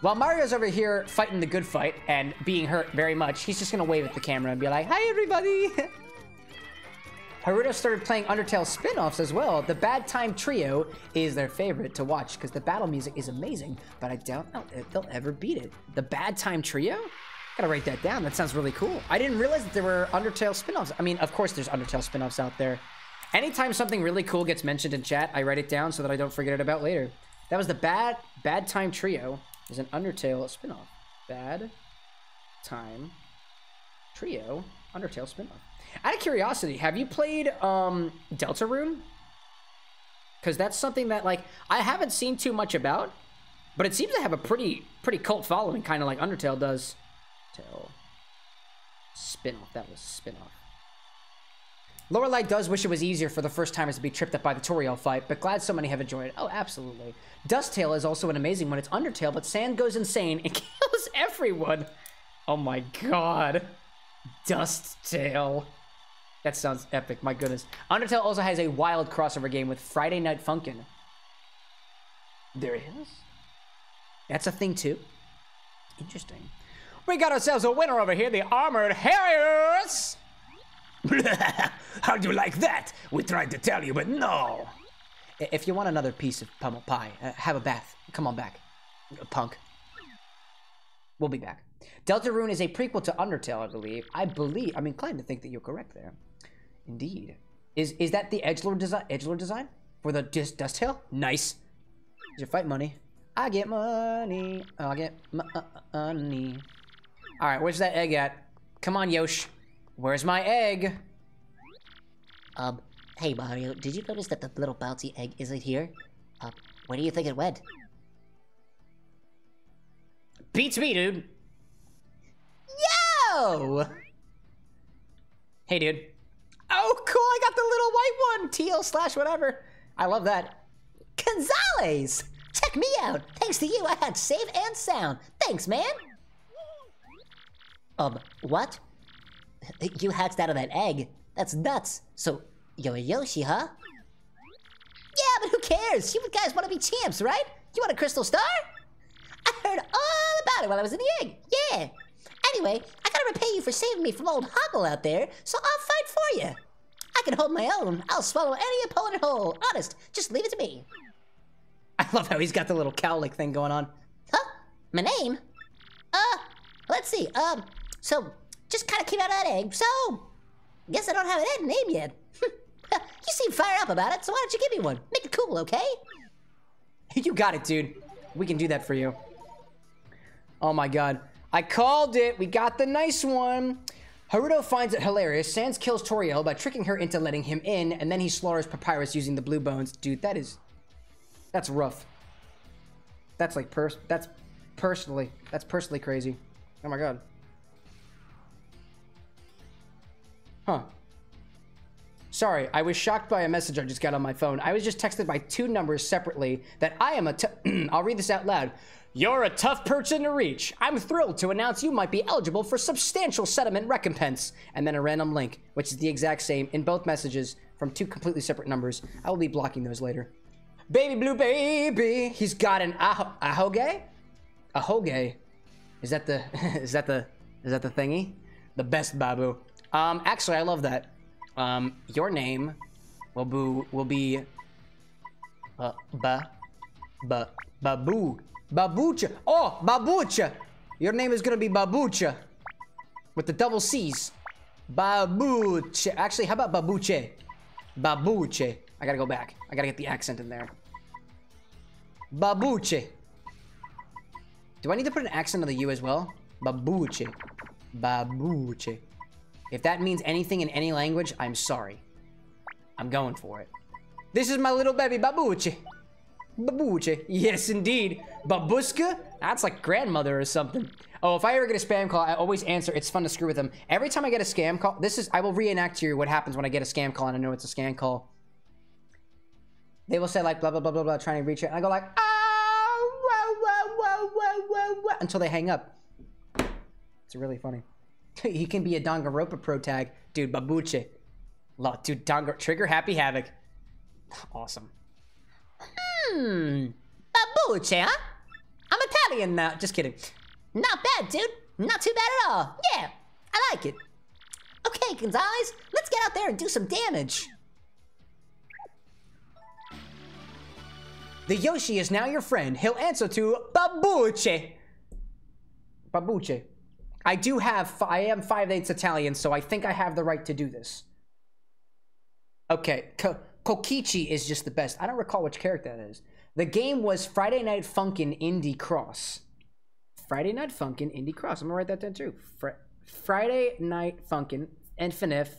While Mario's over here fighting the good fight and being hurt very much, he's just gonna wave at the camera and be like, hi everybody! Haruto started playing Undertale spin-offs as well. The Bad Time Trio is their favorite to watch because the battle music is amazing, but I doubt they'll ever beat it. The Bad Time Trio? Gotta write that down. That sounds really cool. I didn't realize that there were Undertale spin-offs. I mean, of course there's Undertale spin-offs out there. Anytime something really cool gets mentioned in chat, I write it down so that I don't forget it about later. That was the Bad Time Trio is an Undertale spin-off. Bad Time Trio Undertale spin-off. Out of curiosity, have you played Deltarune? Because that's something that, like, I haven't seen too much about, but it seems to have a pretty cult following, kind of like Undertale does. Spin-off. That was spin-off. Lorelai does wish it was easier for the first timers to be tripped up by the Toriel fight, but glad so many have enjoyed it. Oh, absolutely. Dust Tail is also an amazing one. It's Undertale, but Sand goes insane and kills everyone. Oh my god. Dust Tail. That sounds epic, my goodness. Undertale also has a wild crossover game with Friday Night Funkin'. There it is. That's a thing too. Interesting. We got ourselves a winner over here, the Armored Harriers! How do you like that? We tried to tell you, but no! If you want another piece of pummel pie, have a bath. Come on back, punk. We'll be back. Deltarune is a prequel to Undertale, I believe. I'm inclined to think that you're correct there. Indeed. Is that the Edgelord design? For the Dust Tail? Nice. Here's your fight money. I get money. I get money. Alright, where's that egg at? Come on, Yosh. Where's my egg? Hey Mario, did you notice that the little bouncy egg isn't here? Where do you think it went? Beats me, dude! Yo! Hey, dude. Oh, cool, I got the little white one! Teal/whatever. I love that. Gonzalez! Check me out! Thanks to you, I had save and sound. Thanks, man! What? You hatched out of that egg. That's nuts. So, you're Yoshi, huh? Yeah, but who cares? You guys want to be champs, right? You want a crystal star? I heard all about it while I was in the egg. Yeah. Anyway, I gotta repay you for saving me from old Hoggle out there, so I'll fight for you. I can hold my own. I'll swallow any opponent whole. Honest, just leave it to me. I love how he's got the little cowlick thing going on. Huh? My name? Let's see. Just kind of came out of that egg, so guess I don't have a name yet. You seem fired up about it, so why don't you give me one? Make it cool, okay? You got it, dude. We can do that for you. Oh my god. I called it. We got the nice one. Haruto finds it hilarious. Sans kills Toriel by tricking her into letting him in, and then he slaughters Papyrus using the blue bones. Dude, that's rough. That's like personally crazy. Oh my god. Huh. Sorry, I was shocked by a message I just got on my phone. I was just texted by two numbers separately that I am a I'll read this out loud. You're a tough person to reach. I'm thrilled to announce you might be eligible for substantial settlement recompense. And then a random link, which is the exact same in both messages from two completely separate numbers. I will be blocking those later. Baby Blue Baby, he's got an ahoge? Ahoge. Is that the thingy? The best Babu. Actually, I love that. Your name will be Babucha. Oh, Babucha. Your name is gonna be Babucha with the double C's. Babucha. Actually, how about Babuche? Babuche. I gotta go back. I gotta get the accent in there. Babuche. Do I need to put an accent on the U as well? Babuche. Babuche. If that means anything in any language, I'm sorry. I'm going for it. This is my little baby, Babuchi. Babuchi. Yes, indeed. Babuska? That's like grandmother or something. Oh, if I ever get a spam call, I always answer. It's fun to screw with them. Every time I get a scam call, I will reenact to you what happens when I get a scam call and I know it's a scam call. They will say like, blah, blah, blah, blah, blah, trying to reach it. And I go like, oh, whoa, whoa, whoa, whoa, whoa, until they hang up. It's really funny. He can be a Danganronpa pro tag. Dude, Babuche. Dude, Trigger Happy Havoc. Awesome. Babuche, huh? I'm Italian now. Just kidding. Not bad, dude. Not too bad at all. Yeah, I like it. Okay, Gonzalez, let's get out there and do some damage! The Yoshi is now your friend. He'll answer to Babuche. Babuche. I am 5/8 Italian, so I think I have the right to do this. Okay, Kokichi is just the best. I don't recall which character that is. The game was Friday Night Funkin' Indie Cross. Friday Night Funkin' Indie Cross. I'm gonna write that down too. Friday Night Funkin' and FNF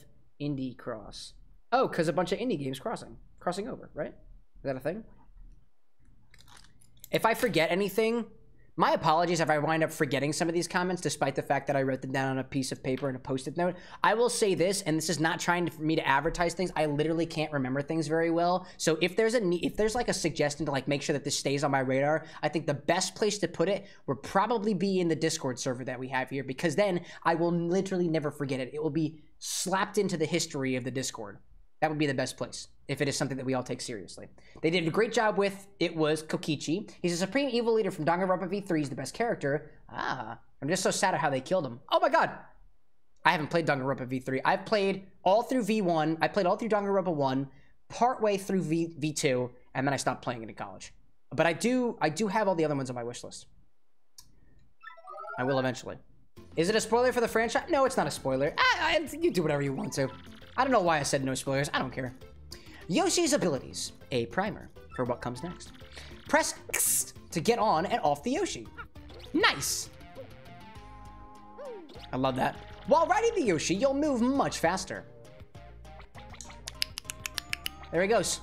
Indie Cross. Oh, because a bunch of indie games crossing over, right? Is that a thing? If I forget anything, my apologies if I wind up forgetting some of these comments, despite the fact that I wrote them down on a piece of paper and a Post-it note. I will say this, and this is not trying for me to advertise things. I literally can't remember things very well. So if there's like a suggestion to like make sure that this stays on my radar, I think the best place to put it would probably be in the Discord server that we have here, because then I will literally never forget it. It will be slapped into the history of the Discord. That would be the best place, if it is something that we all take seriously. They did a great job with, it was Kokichi. He's a supreme evil leader from Danganronpa V3. He's the best character. Ah, I'm just so sad at how they killed him. Oh my god! I haven't played Danganronpa V3. I've played all through V1. I played all through Danganronpa 1, partway through V2, and then I stopped playing it in college. But I do have all the other ones on my wish list. I will eventually. Is it a spoiler for the franchise? No, it's not a spoiler. You do whatever you want to. I don't know why I said no spoilers. I don't care. Yoshi's abilities. A primer for what comes next. Press X to get on and off the Yoshi. Nice. I love that. While riding the Yoshi, you'll move much faster. There he goes.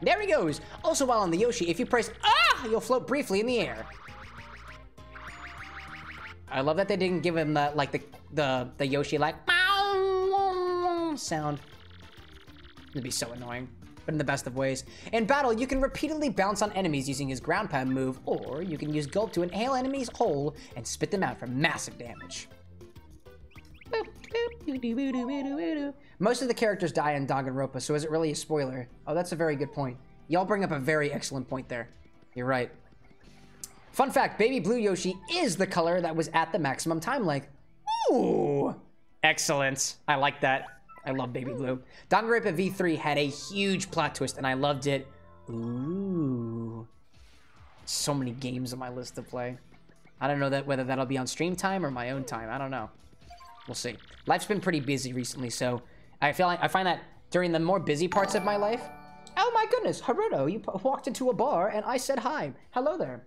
There he goes. Also, while on the Yoshi, if you press Ah, you'll float briefly in the air. I love that they didn't give him the, like the Yoshi like sound. It'd be so annoying, but in the best of ways. In battle, you can repeatedly bounce on enemies using his ground pound move, or you can use Gulp to inhale enemies whole and spit them out for massive damage. Most of the characters die in Danganronpa, so is it really a spoiler? Oh, that's a very good point. Y'all bring up a very excellent point there. You're right. Fun fact, Baby Blue Yoshi is the color that was at the maximum time length. Ooh! Excellent. I like that. I love Baby Blue. Danganronpa V3 had a huge plot twist, and I loved it. Ooh. So many games on my list to play. I don't know that whether that'll be on stream time or my own time. I don't know. We'll see. Life's been pretty busy recently, so I feel like I find that during the more busy parts of my life. Oh my goodness, Haruto, you walked into a bar, and I said hi. Hello there.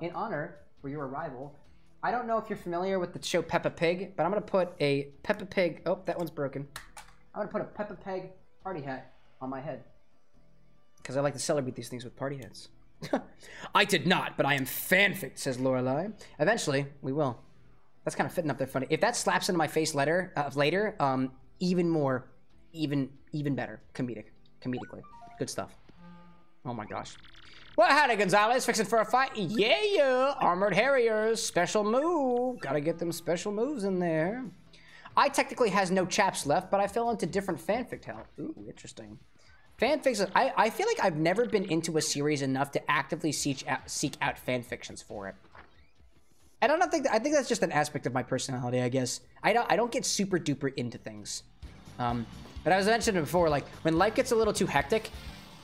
In honor for your arrival, I don't know if you're familiar with the show Peppa Pig, but I'm going to put a Peppa Pig... Oh, that one's broken. I'm gonna put a Peppa Pig party hat on my head. Because I like to celebrate these things with party hats. I did not, but I am fanfic, says Lorelai. Eventually, we will. That's kind of fitting up there funny. If that slaps into my face later, even better. Comedically. Good stuff. Oh my gosh. Well, howdy, Gonzalez. Fixing for a fight. Yeah! Armored Harriers. Special move. Gotta get them special moves in there. I technically has no chaps left, but I fell into different fanfic hell. Ooh, interesting. Fanfics, I feel like I've never been into a series enough to actively seek out fanfictions for it. And I think that's just an aspect of my personality, I guess. I don't get super duper into things. But I was mentioning before, like, when life gets a little too hectic,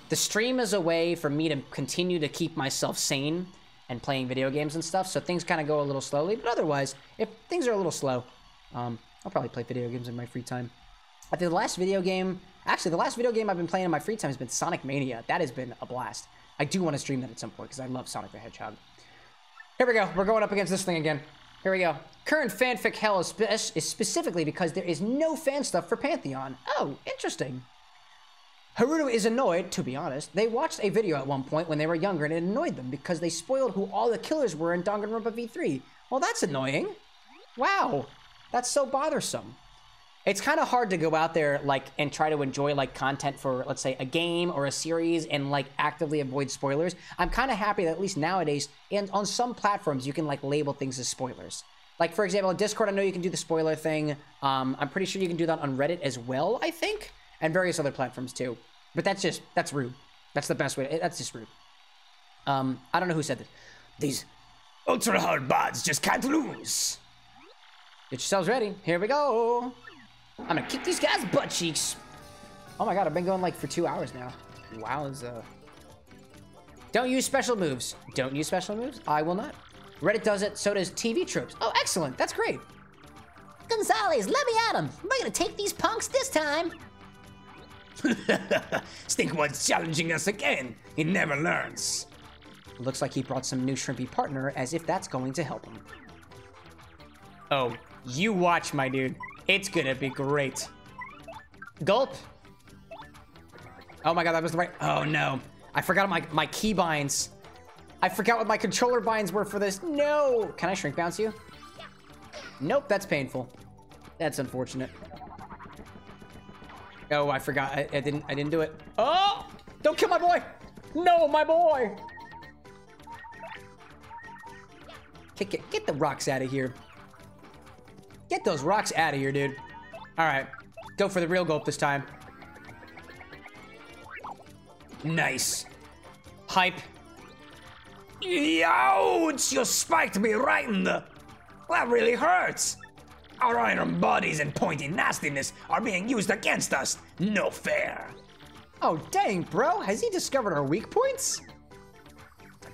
the stream is a way for me to continue to keep myself sane and playing video games and stuff, so things kind of go a little slowly. But otherwise, if things are a little slow, I'll probably play video games in my free time. I think the last video game I've been playing in my free time has been Sonic Mania. That has been a blast. I do want to stream that at some point because I love Sonic the Hedgehog. Here we go. We're going up against this thing again. Here we go. Current fanfic hell is specifically because there is no fan stuff for Pantheon. Oh, interesting. Haruto is annoyed, to be honest. They watched a video at one point when they were younger and it annoyed them because they spoiled who all the killers were in Danganronpa V3. Well, that's annoying. Wow. That's so bothersome. It's kind of hard to go out there like and try to enjoy like content for, let's say, a game or a series and like actively avoid spoilers. I'm kind of happy that at least nowadays and on some platforms you can like label things as spoilers. Like, for example, on Discord, I know you can do the spoiler thing. I'm pretty sure you can do that on Reddit as well, I think, and various other platforms too. But that's rude. That's the best way. That's just rude. I don't know who said that. These ultra hard bots just can't lose. Get yourselves ready. Here we go. I'm gonna kick these guys' butt cheeks. Oh my god, I've been going like for 2 hours now. Wow, is Don't use special moves. Don't use special moves? I will not. Reddit does it, so does TV Tropes. Oh, excellent. That's great. Gonzalez, let me at him. Am I gonna take these punks this time? Stinkwood's challenging us again. He never learns. Looks like he brought some new shrimpy partner, as if that's going to help him. Oh, you watch, my dude. It's gonna be great. Gulp. Oh my god, that was the right... Oh no. I forgot my key binds. I forgot what my controller binds were for this. No! Can I shrink bounce you? Nope, that's painful. That's unfortunate. Oh, I forgot. I didn't do it. Oh! Don't kill my boy! No, my boy! Get the rocks out of here. Get those rocks out of here, dude. Alright. Go for the real gulp this time. Nice. Hype. Ouch! You spiked me right in the... That really hurts! Our iron bodies and pointy nastiness are being used against us. No fair. Oh, dang, bro. Has he discovered our weak points?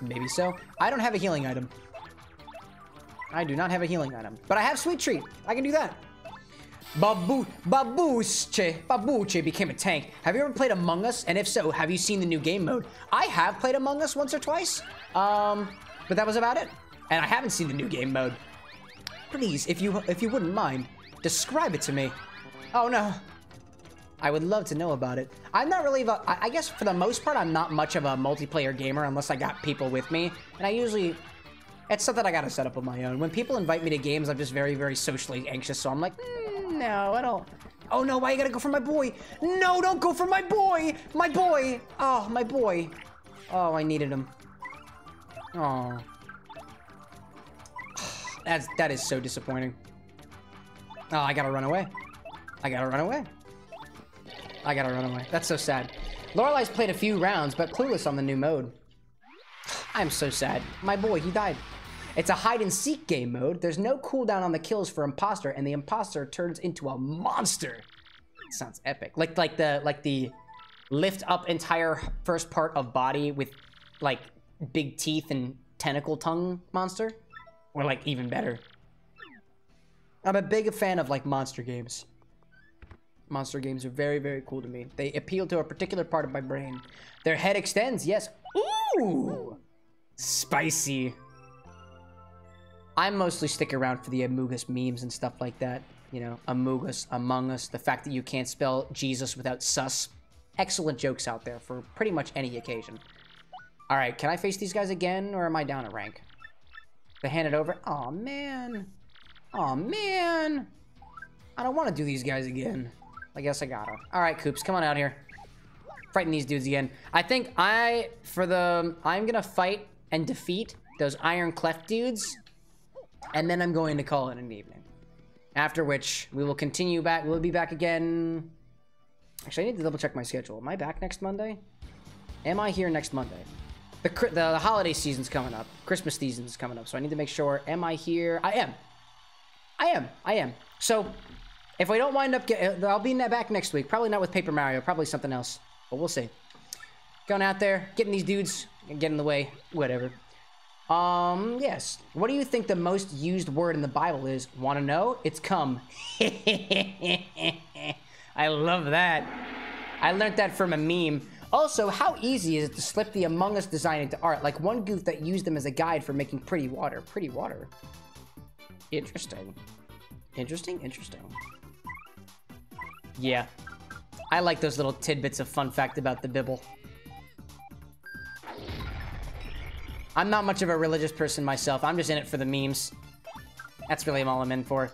Maybe so. I don't have a healing item. I do not have a healing item. But I have Sweet Treat. I can do that. Babuche became a tank. Have you ever played Among Us? And if so, have you seen the new game mode? I have played Among Us once or twice. But that was about it. And I haven't seen the new game mode. Please, if you wouldn't mind, describe it to me. Oh no. I would love to know about it. I'm not really I guess for the most part, I'm not much of a multiplayer gamer unless I got people with me. And I usually... It's something I gotta set up on my own. When people invite me to games, I'm just very, very socially anxious, so I'm like, no, I don't... Oh no, why you gotta go for my boy? No, don't go for my boy! My boy! Oh, my boy. Oh, I needed him. Oh. That is so disappointing. Oh, I gotta run away. I gotta run away. I gotta run away. That's so sad. Lorelei's played a few rounds, but clueless on the new mode. I'm so sad. My boy, he died. It's a hide-and-seek game mode. There's no cooldown on the kills for imposter, and the imposter turns into a monster. Sounds epic. Like the lift up entire first part of body with like big teeth and tentacle tongue monster, or like even better. I'm a big fan of like monster games. Monster games are very, very cool to me. They appeal to a particular part of my brain. Their head extends, yes. Ooh, spicy. I mostly stick around for the Among Us memes and stuff like that. You know, Among Us, the fact that you can't spell Jesus without sus. Excellent jokes out there for pretty much any occasion. All right, can I face these guys again, or am I down a rank? They hand it over. Oh man. Oh man. I don't want to do these guys again. I guess I gotta. All right, Koops, come on out here. Frighten these dudes again. I think I'm gonna fight and defeat those Iron Cleft dudes. And then I'm going to call it an evening. After which, we will continue back. We'll be back again. Actually, I need to double check my schedule. Am I back next Monday? Am I here next Monday? The holiday season's coming up. Christmas season's coming up. So I need to make sure, am I here? I am. I am. So if I don't wind up, I'll be back next week. Probably not with Paper Mario. Probably something else. But we'll see. Going out there, getting these dudes, and getting in the way. Whatever. Yes. What do you think the most used word in the Bible is? Want to know? It's come. I love that. I learned that from a meme. Also, how easy is it to slip the Among Us design into art? Like one goof that used them as a guide for making pretty water. Pretty water. Interesting. Interesting, interesting. Yeah. I like those little tidbits of fun fact about the Bible. I'm not much of a religious person myself. I'm just in it for the memes. That's really all I'm in for.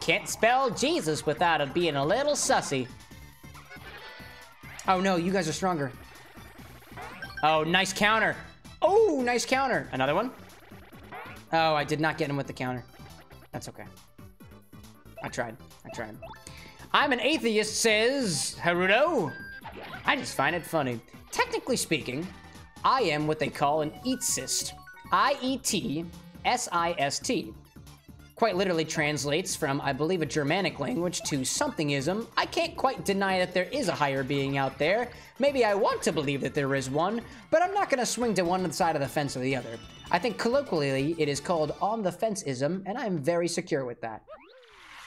Can't spell Jesus without it being a little sussy. Oh no, you guys are stronger. Oh, nice counter. Oh, nice counter. Another one? Oh, I did not get him with the counter. That's okay. I tried. I'm an atheist, says Haruto. I just find it funny. Technically speaking, I am what they call an eatsist. IETSIST. quite literally translates from, I believe, a Germanic language to somethingism. I can't quite deny that there is a higher being out there. Maybe I want to believe that there is one, but I'm not going to swing to one side of the fence or the other. I think colloquially it is called on the fence-ism, and I am very secure with that.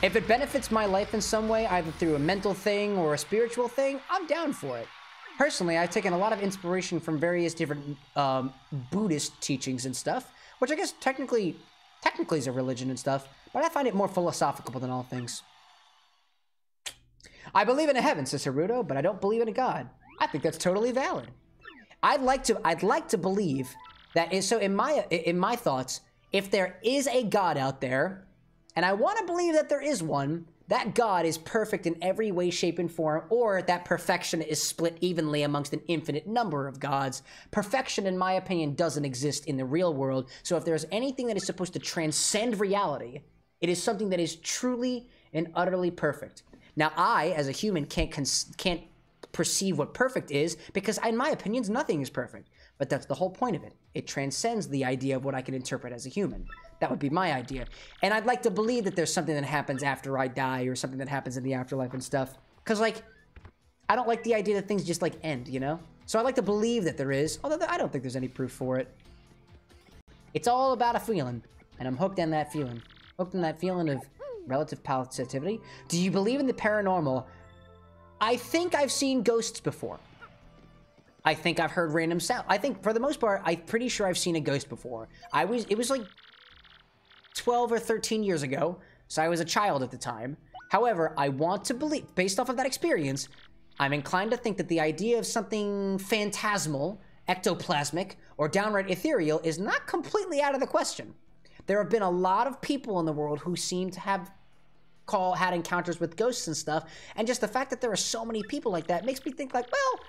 If it benefits my life in some way, either through a mental thing or a spiritual thing, I'm down for it. Personally, I've taken a lot of inspiration from various different Buddhist teachings and stuff, which I guess technically is a religion and stuff, but I find it more philosophical than all things. I believe in a heaven, says Haruto, but I don't believe in a god. I think that's totally valid. I'd like to believe that is so. In my thoughts, if there is a god out there, and I want to believe that there is one, that god is perfect in every way, shape, and form, or that perfection is split evenly amongst an infinite number of gods. Perfection, in my opinion, doesn't exist in the real world, so if there's anything that is supposed to transcend reality, it is something that is truly and utterly perfect. Now, I, as a human, can't perceive what perfect is, because in my opinions, nothing is perfect. But that's the whole point of it. It transcends the idea of what I can interpret as a human. That would be my idea. And I'd like to believe that there's something that happens after I die, or something that happens in the afterlife and stuff. Because, like, I don't like the idea that things just, like, end, you know? So I'd like to believe that there is, although I don't think there's any proof for it. It's all about a feeling, and I'm hooked on that feeling. Hooked on that feeling of relative positivity. Do you believe in the paranormal? I think I've seen ghosts before. I think I've heard random sound. I think, for the most part, I'm pretty sure I've seen a ghost before. It was like 12 or 13 years ago, so I was a child at the time. However, I want to believe, based off of that experience, I'm inclined to think that the idea of something phantasmal, ectoplasmic, or downright ethereal is not completely out of the question. There have been a lot of people in the world who seem to have had encounters with ghosts and stuff, and just the fact that there are so many people like that makes me think, like, well,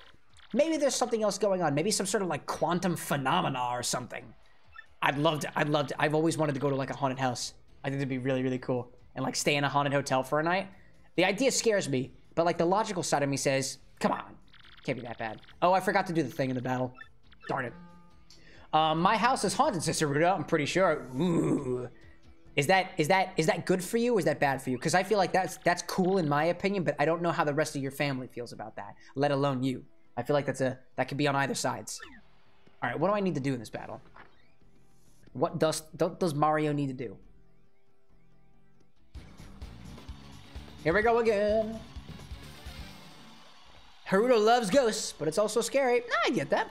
maybe there's something else going on. Maybe some sort of, like, quantum phenomena or something. I'd love to. I've always wanted to go to, like, a haunted house. I think it'd be really, really cool. And, like, stay in a haunted hotel for a night. The idea scares me, but, like, the logical side of me says, come on, can't be that bad. Oh, I forgot to do the thing in the battle. Darn it. My house is haunted, says Saruda, I'm pretty sure. Ooh. Is that good for you, or is that bad for you? Because I feel like that's cool in my opinion, but I don't know how the rest of your family feels about that, let alone you. I feel like that could be on either sides. All right, what do I need to do in this battle? What does Mario need to do? Here we go again. Haruto loves ghosts, but it's also scary. I get that.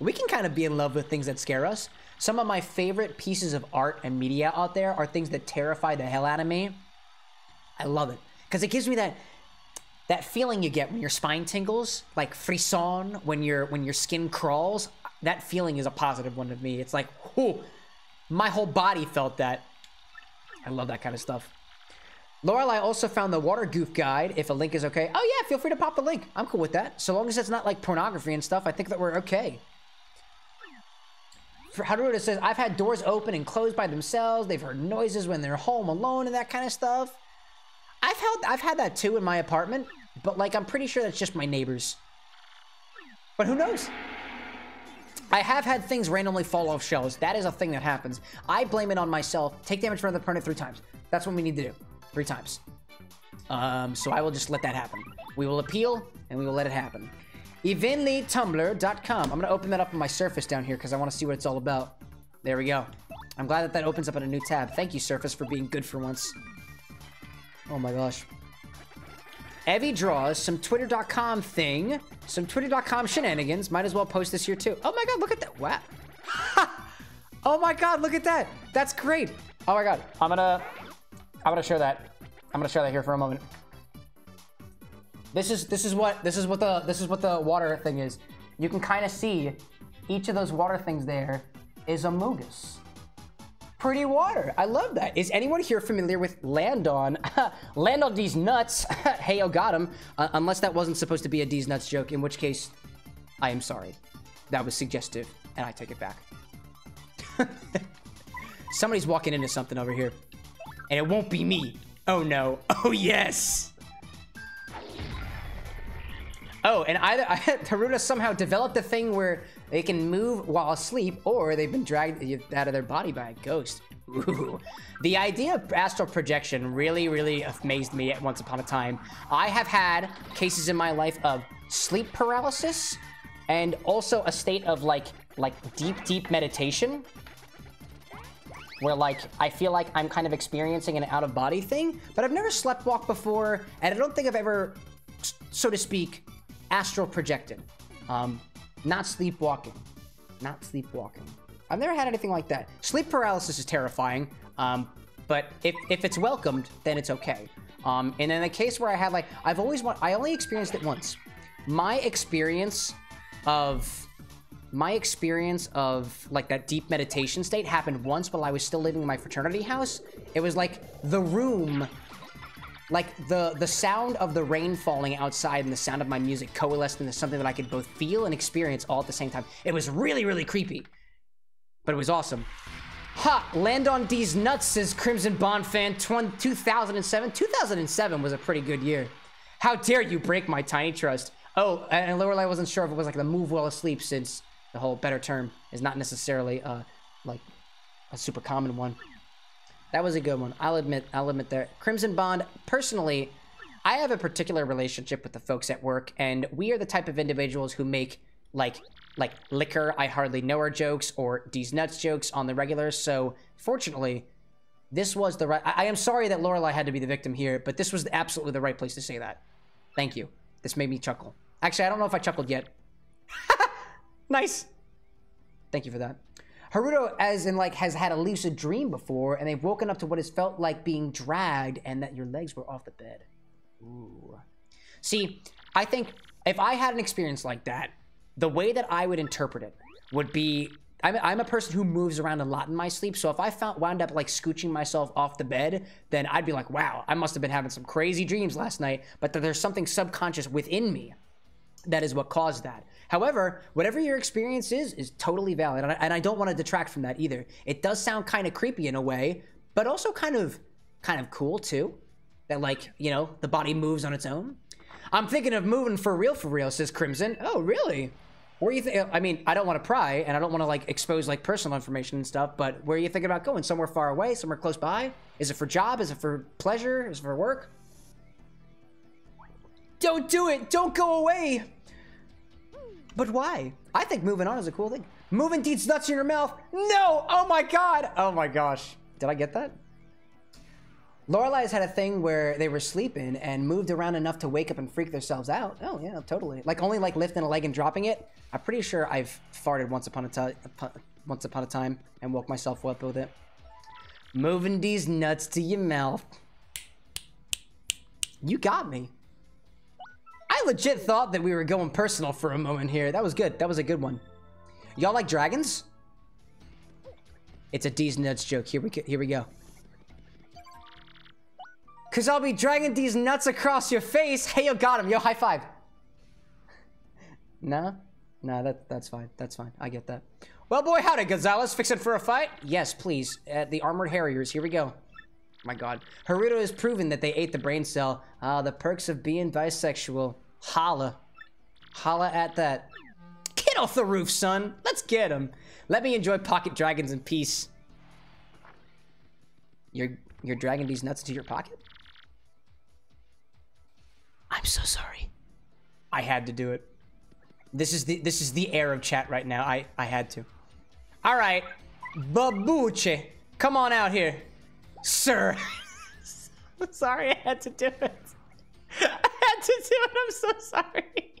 We can kind of be in love with things that scare us. Some of my favorite pieces of art and media out there are things that terrify the hell out of me. I love it, because it gives me that feeling you get when your spine tingles, like frisson, when your skin crawls. That feeling is a positive one to me. It's like, whoo, my whole body felt that. I love that kind of stuff. Lorelei also found the water goof guide, if a link is okay. Oh yeah, feel free to pop the link. I'm cool with that. So long as it's not like pornography and stuff, I think that we're okay. Haruto says, I've had doors open and closed by themselves. They've heard noises when they're home alone and that kind of stuff. I've had that too in my apartment, but, like, I'm pretty sure that's just my neighbors. But who knows? I have had things randomly fall off shelves. That is a thing that happens. I blame it on myself. Take damage from the opponent 3 times. That's what we need to do. 3 times. So I will just let that happen. We will appeal, and we will let it happen. evenlytumbler.com. I'm going to open that up on my Surface down here because I want to see what it's all about. There we go. I'm glad that opens up in a new tab. Thank you, Surface, for being good for once. Oh my gosh. Evie draws some Twitter.com thing. Some Twitter.com shenanigans. Might as well post this here too. Oh my god, look at that. Wow. Oh my god, look at that. That's great. Oh my god. I'm gonna show that. I'm gonna show that here for a moment. This is what the water thing is. You can kind of see each of those water things there is Amogus. Pretty water. I love that. Is anyone here familiar with Landon? Landon D's nuts. Hey, oh, got him. Unless that wasn't supposed to be a D's nuts joke, in which case, I am sorry. That was suggestive, and I take it back. Somebody's walking into something over here, and it won't be me. Oh, no. Oh, yes. Oh, and either Haruto somehow developed a thing where they can move while asleep, or they've been dragged out of their body by a ghost. Ooh. The idea of astral projection really amazed me at once upon a time. I have had cases in my life of sleep paralysis and also a state of like deep meditation where I feel like I'm kind of experiencing an out-of-body thing, but I've never sleptwalked before, and I don't think I've ever, so to speak, astral projected. Not sleepwalking. Not sleepwalking. I've never had anything like that. Sleep paralysis is terrifying, but if it's welcomed, then it's okay. And in the case where I had I only experienced it once. My experience of like that deep meditation state happened once while I was still living in my fraternity house. It was like the room, the sound of the rain falling outside and the sound of my music coalesced into something that I could both feel and experience all at the same time. It was really creepy. But it was awesome. Ha! Land on D's nuts, says Crimson Bond fan 2007. 2007 was a pretty good year. How dare you break my tiny trust. Oh, and Lorelei wasn't sure if it was like the move while asleep, since the whole better term is not necessarily like a super common one. That was a good one. I'll admit there. Crimson Bond, personally, I have a particular relationship with the folks at work, and we are the type of individuals who make like liquor, I hardly know her jokes, or these nuts jokes on the regular. So fortunately, this was the right. I am sorry that Lorelei had to be the victim here, but this was absolutely the right place to say that. Thank you. This made me chuckle. Actually, I don't know if I chuckled yet. Nice. Thank you for that. Haruto, as in like, has had a lucid dream before, and they've woken up to what has felt like being dragged, and that your legs were off the bed. Ooh. See, I think if I had an experience like that, the way that I would interpret it would be, I'm a person who moves around a lot in my sleep, so if I wound up like scooching myself off the bed, then I'd be like, wow, I must have been having some crazy dreams last night, but there's something subconscious within me that is what caused that. However, whatever your experience is totally valid, and I don't want to detract from that either. It does sound kind of creepy in a way, but also kind of cool too, that like, you know, the body moves on its own. I'm thinking of moving for real, says Crimson. Oh, really? Where you think? I mean, I don't want to pry, and I don't want to like expose like personal information and stuff. But where are you thinking about going? Somewhere far away? Somewhere close by? Is it for job? Is it for pleasure? Is it for work? Don't do it! Don't go away! But why? I think moving on is a cool thing. Moving deeds nuts in your mouth. No! Oh my god! Oh my gosh! Did I get that? Lorelei's had a thing where they were sleeping and moved around enough to wake up and freak themselves out. Oh yeah, totally. Like only like lifting a leg and dropping it. I'm pretty sure I've farted once upon a time and woke myself up with it. Moving these nuts to your mouth. You got me. I legit thought that we were going personal for a moment here. That was good. That was a good one. Y'all like dragons? It's a D's nuts joke. Here we go. Cause I'll be dragging these nuts across your face. Hey, yo, got him. Yo, high five. No, that's fine. That's fine. I get that. Well, boy, howdy, Gonzalez. Fixing for a fight? Yes, please. The Armored Harriers. Here we go. My god. Haruto has proven that they ate the brain cell. Ah, the perks of being bisexual. Holla. Holla at that. Get off the roof, son. Let's get him. Let me enjoy pocket dragons in peace. You're dragging these nuts into your pocket? I'm so sorry. I had to do it. This is the air of chat right now. I had to. All right, Babuche, come on out here, sir. I'm sorry, I had to do it. I had to do it. I'm so sorry.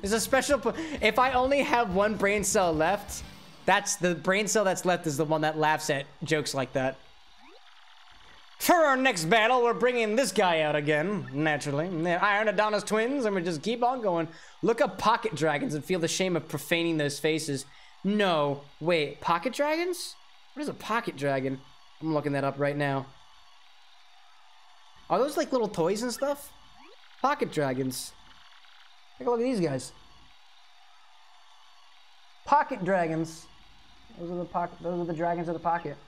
There's a special. If I only have one brain cell left, that's the brain cell that's left is the one that laughs at jokes like that. For our next battle, we're bringing this guy out again, naturally. They're Iron Adonis twins, and we just keep on going. Look up pocket dragons and feel the shame of profaning those faces. No, wait, pocket dragons? What is a pocket dragon? I'm looking that up right now. Are those like little toys and stuff? Pocket dragons. Take a look at these guys. Pocket dragons. Those are the dragons of the pocket.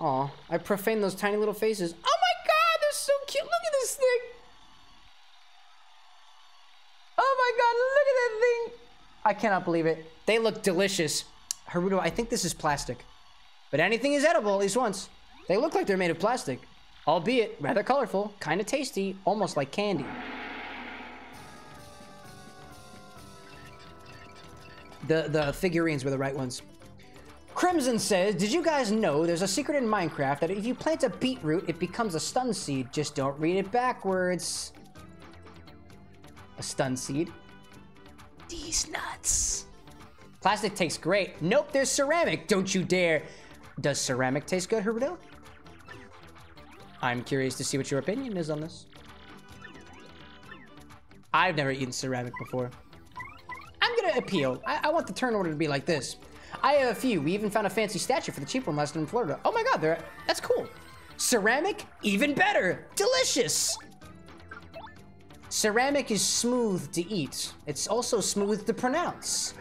Aw, I profaned those tiny little faces. Oh my god, they're so cute! Look at this thing! Oh my god, look at that thing! I cannot believe it. They look delicious. Haruto, I think this is plastic. But anything is edible at least once. They look like they're made of plastic, albeit rather colorful, kind of tasty, almost like candy. The figurines were the right ones. Crimson says, did you guys know there's a secret in Minecraft that if you plant a beetroot, it becomes a stun seed? Just don't read it backwards. A stun seed. These nuts. Plastic tastes great. Nope, there's ceramic. Don't you dare. Does ceramic taste good, Haruto? I'm curious to see what your opinion is on this. I've never eaten ceramic before. I'm gonna appeal. I want the turn order to be like this. I have a few. We even found a fancy statue for the cheap one last night in Florida. Oh my god, that's cool. Ceramic, even better. Delicious. Ceramic is smooth to eat. It's also smooth to pronounce.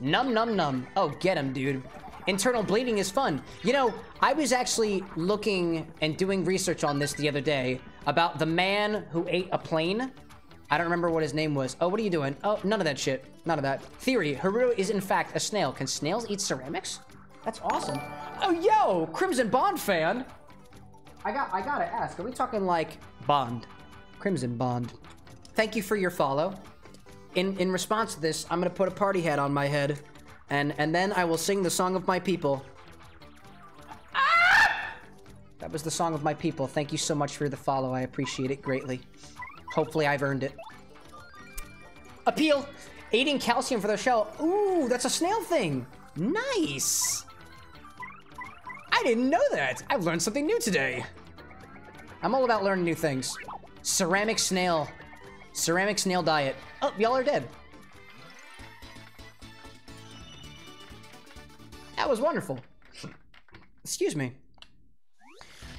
Nom nom nom. Oh, get him, dude. Internal bleeding is fun. You know, I was actually looking and doing research on this the other day about the man who ate a plane. I don't remember what his name was. Oh, what are you doing? Oh, none of that shit. None of that. Theory, Haruto is in fact a snail. Can snails eat ceramics? That's awesome. Oh, yo, Crimson Bond fan. I gotta ask, are we talking like Bond? Crimson Bond. Thank you for your follow. In response to this, I'm gonna put a party hat on my head. And then I will sing the song of my people. Ah! That was the song of my people. Thank you so much for the follow. I appreciate it greatly. Hopefully I've earned it. Appeal. Eating calcium for their shell. Ooh, that's a snail thing. Nice. I didn't know that. I've learned something new today. I'm all about learning new things. Ceramic snail. Ceramic snail diet. Oh, y'all are dead. That was wonderful. Excuse me.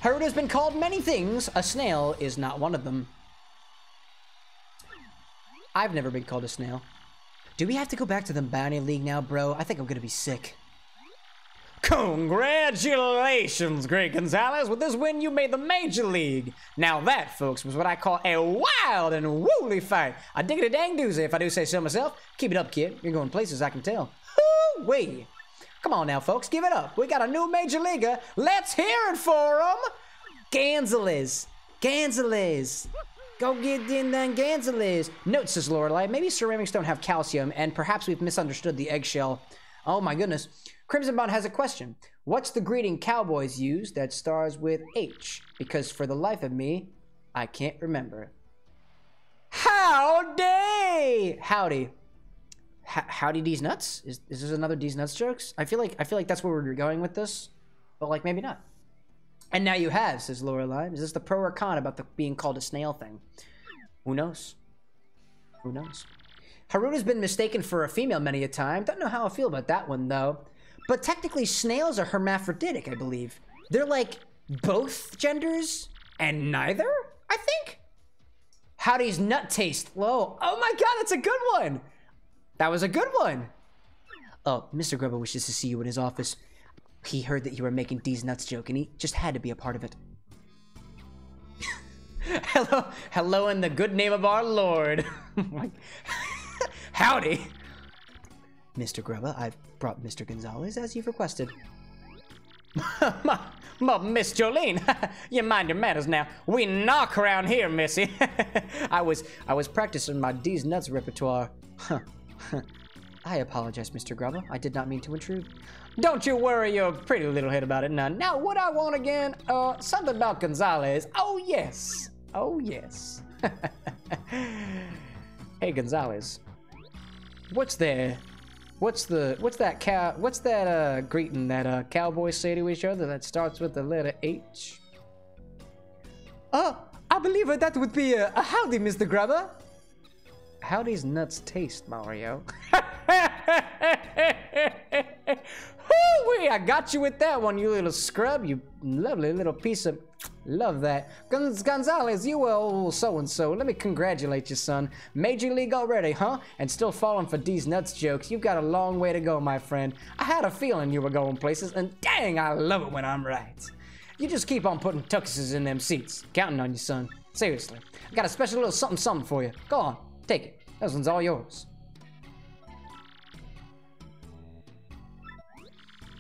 Haruto's been called many things. A snail is not one of them. I've never been called a snail. Do we have to go back to the Bounty League now, bro? I think I'm gonna be sick. Congratulations, Greg Gonzalez. With this win, you made the Major League. Now that, folks, was what I call a wild and woolly fight. I dig it a dang doozy if I do say so myself. Keep it up, kid. You're going places, I can tell. Hoo-wee. Come on now, folks, give it up. We got a new Major Leaguer. Let's hear it for him. Ganzales. Ganzales. Go get in then, Ganzales. Note, says Lorelei, maybe ceramics don't have calcium, and perhaps we've misunderstood the eggshell. Oh my goodness. Crimson Bond has a question. What's the greeting cowboys use that starts with H? Because for the life of me, I can't remember. Howdy! Howdy. Howdy D's nuts? Is this another D's nuts jokes? I feel like that's where we're going with this, but like maybe not. And now you have, says Lorelei. Is this the pro or con about the being called a snail thing? Who knows? Who knows? Haruto's been mistaken for a female many a time. Don't know how I feel about that one though. But technically snails are hermaphroditic, I believe. They're like both genders and neither, I think. Howdy's nut taste low. Oh my god, that's a good one! That was a good one! Oh, Mr. Grubba wishes to see you in his office. He heard that you were making D's nuts joke and he just had to be a part of it. Hello, hello in the good name of our Lord. Howdy! Mr. Grubba, I've brought Mr. Gonzalez as you've requested. Miss Jolene, you mind your manners now. We knock around here, Missy. I was practicing my D's nuts repertoire. I apologize, Mr. Grubba. I did not mean to intrude. Don't you worry your pretty little head about it none. Now, what I want again? Something about Gonzalez. Oh, yes. Oh, yes. Hey, Gonzalez. What's there? What's that greeting that cowboys say to each other that starts with the letter H? Oh, I believe that would be a howdy, Mr. Grubba. How these nuts taste, Mario? Hoo-wee, I got you with that one, you little scrub, you lovely little piece of... Love that. Gonzalez, you were old so-and-so. Let me congratulate you, son. Major League already, huh? And still falling for these nuts jokes. You've got a long way to go, my friend. I had a feeling you were going places, and dang, I love it when I'm right. You just keep on putting tuxes in them seats. Counting on you, son. Seriously. I got a special little something-something for you. Go on. Take it. This one's all yours.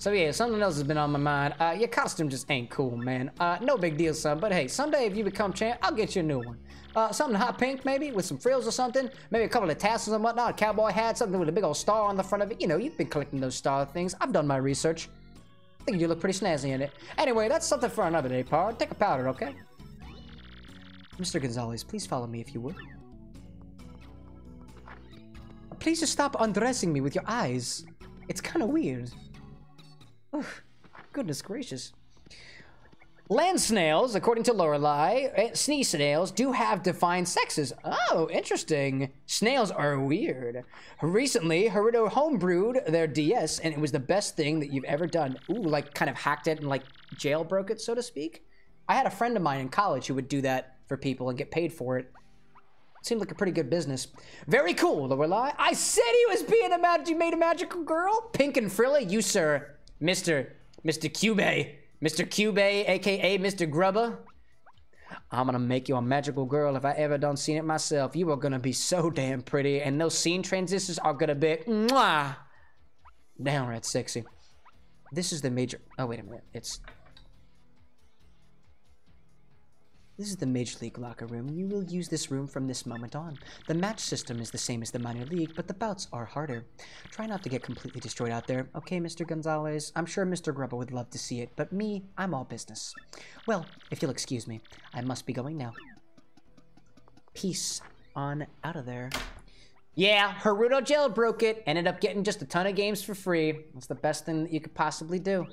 So yeah, something else has been on my mind. Your costume just ain't cool, man. No big deal, son, but hey, someday if you become champ, I'll get you a new one. Something hot pink, maybe, with some frills or something. Maybe a couple of tassels and whatnot, a cowboy hat, something with a big old star on the front of it. You know, you've been collecting those star things. I've done my research. I think you look pretty snazzy in it. Anyway, that's something for another day, pard. Take a powder, okay? Mr. Gonzalez, please follow me if you would. Please just stop undressing me with your eyes. It's kind of weird. Oh, goodness gracious. Land snails, according to Lorelei, sneeze snails do have defined sexes. Oh, interesting. Snails are weird. Recently, Haruto homebrewed their DS, and it was the best thing that you've ever done. Ooh, like kind of hacked it and like jailbroke it, so to speak. I had a friend of mine in college who would do that for people and get paid for it. Seemed like a pretty good business. Very cool, Lorelei. I said he was being a made a magical girl. Pink and frilly, you sir, Mr. Cubey. Mr. Cubey, a.k.a. Mr. Grubba. I'm gonna make you a magical girl if I ever done seen it myself. You are gonna be so damn pretty, and those scene transitions are gonna be mwah! Downright sexy. This is the major... Oh, wait a minute. It's... This is the Major League locker room. You will use this room from this moment on. The match system is the same as the minor league, but the bouts are harder. Try not to get completely destroyed out there. Okay, Mr. Gonzalez, I'm sure Mr. Grubba would love to see it, but me, I'm all business. Well, if you'll excuse me, I must be going now. Peace on out of there. Yeah, Haruto jailbroke it. Ended up getting just a ton of games for free. That's the best thing that you could possibly do.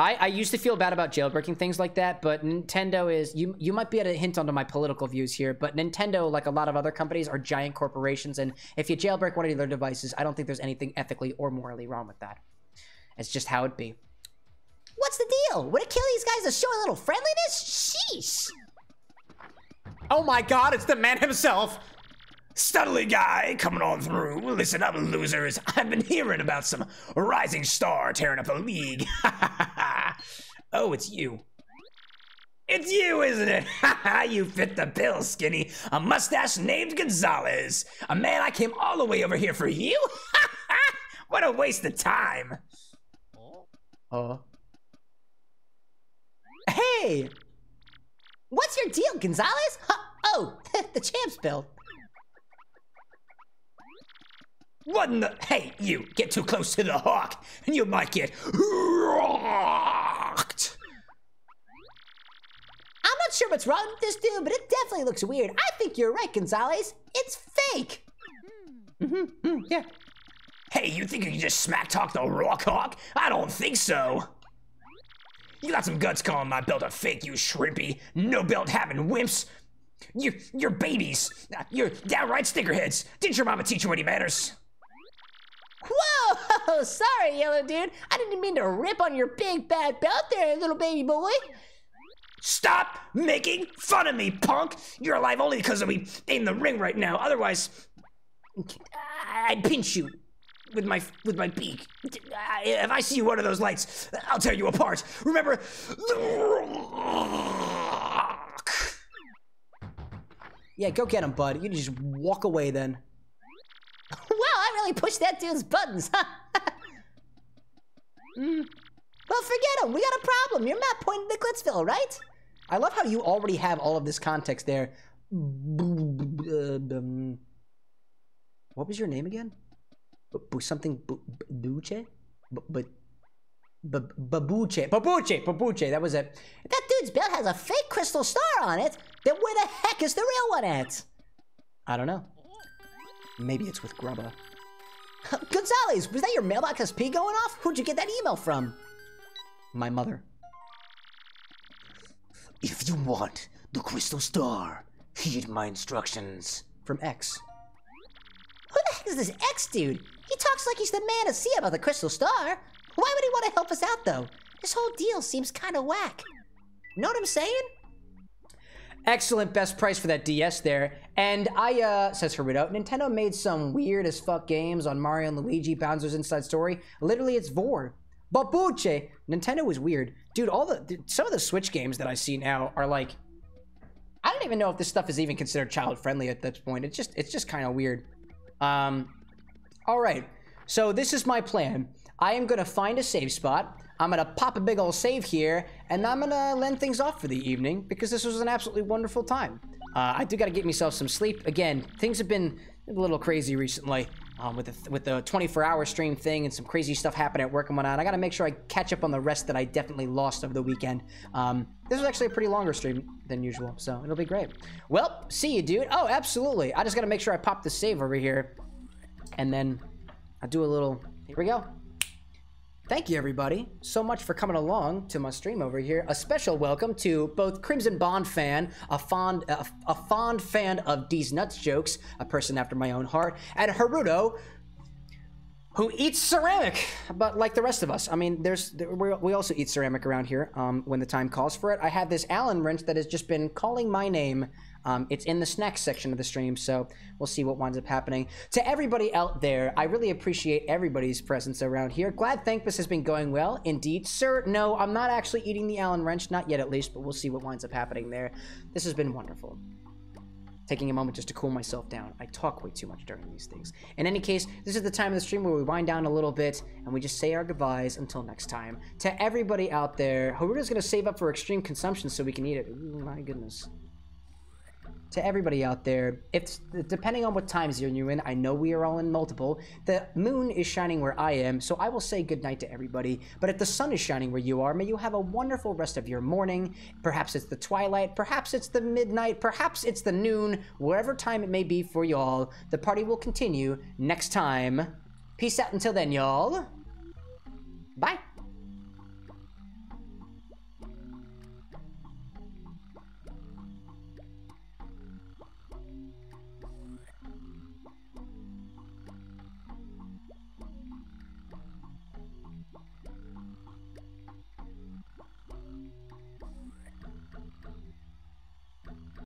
I used to feel bad about jailbreaking things like that, but Nintendo is... You might be at a hint onto my political views here, but Nintendo, like a lot of other companies, are giant corporations, and if you jailbreak one of their devices, I don't think there's anything ethically or morally wrong with that. It's just how it be. What's the deal? Would it kill these guys to show a little friendliness? Sheesh! Oh my god, it's the man himself! Studly guy coming on through. Listen up, losers. I've been hearing about some rising star tearing up the league. Oh, it's you. It's you, isn't it? You fit the bill, skinny. A mustache named Gonzalez. A man I came all the way over here for you? What a waste of time. Oh. Hey! What's your deal, Gonzalez? Huh? Oh, the champ's belt. What in the... Hey, you, get too close to the hawk, and you might get rocked. I'm not sure what's wrong with this dude, but it definitely looks weird. I think you're right, Gonzalez. It's fake. Mm-hmm, yeah. Hey, you think you can just smack talk the Rawk Hawk? I don't think so. You got some guts calling my belt a fake, you shrimpy, no belt having wimps. You're babies. You're downright stickerheads. Didn't your mama teach you any manners? Whoa! Sorry, yellow dude. I didn't mean to rip on your big bad belt there, little baby boy. Stop making fun of me, punk! You're alive only because of me in the ring right now. Otherwise, I'd pinch you with my beak. If I see you one of those lights, I'll tear you apart. Remember? Yeah, go get him, bud. You can just walk away then. Wow, I really pushed that dude's buttons, huh? Well, forget him. We got a problem. Your map pointed to Glitzville, right? I love how you already have all of this context there. What was your name again? Something Babuche? Babuche, that was it. If that dude's belt has a fake crystal star on it, then where the heck is the real one at? I don't know. Maybe it's with Grubba. Gonzalez, was that your mailbox SP going off? Who'd you get that email from? My mother. If you want the crystal star, heed my instructions. From X. Who the heck is this X dude? He talks like he's the man to see about the crystal star. Why would he want to help us out, though? This whole deal seems kind of whack. Know what I'm saying? Excellent best price for that DS there. And I, says Haruto, Nintendo made some weird as fuck games on Mario and Luigi, Bowser's Inside Story. Literally, it's Vor. Babuche! Nintendo was weird. Dude, some of the Switch games that I see now are like... I don't even know if this stuff is even considered child-friendly at this point. It's just kind of weird. All right. So this is my plan. I am gonna find a save spot. I'm gonna pop a big old save here, and I'm gonna lend things off for the evening because this was an absolutely wonderful time. I do gotta get myself some sleep. Again, things have been a little crazy recently with the 24-hour stream thing and some crazy stuff happening at work and whatnot. I gotta make sure I catch up on the rest that I definitely lost over the weekend. This was actually a pretty longer stream than usual, so it'll be great. Well, see you, dude. Oh, absolutely. I just gotta make sure I pop the save over here, and then I do a little... Here we go. Thank you, everybody, so much for coming along to my stream over here. A special welcome to both Crimson Bond fan, a fond fan of D's Nuts jokes, a person after my own heart, and Haruto, who eats ceramic, but like the rest of us. I mean, we also eat ceramic around here when the time calls for it. I have this Allen wrench that has just been calling my name. It's in the snacks section of the stream, so we'll see what winds up happening. To everybody out there, I really appreciate everybody's presence around here. Glad Thankfus has been going well. Indeed, sir. No, I'm not actually eating the Allen wrench, not yet at least, but we'll see what winds up happening there. This has been wonderful. Taking a moment just to cool myself down. I talk way too much during these things. In any case, this is the time of the stream where we wind down a little bit and we just say our goodbyes until next time. To everybody out there, Haruto's gonna save up for extreme consumption so we can eat it. Ooh, my goodness. To everybody out there, it's depending on what time zone you're in, I know we are all in multiple. The moon is shining where I am, so I will say goodnight to everybody. But if the sun is shining where you are, may you have a wonderful rest of your morning. Perhaps it's the twilight, perhaps it's the midnight, perhaps it's the noon, wherever time it may be for y'all. The party will continue next time. Peace out until then, y'all.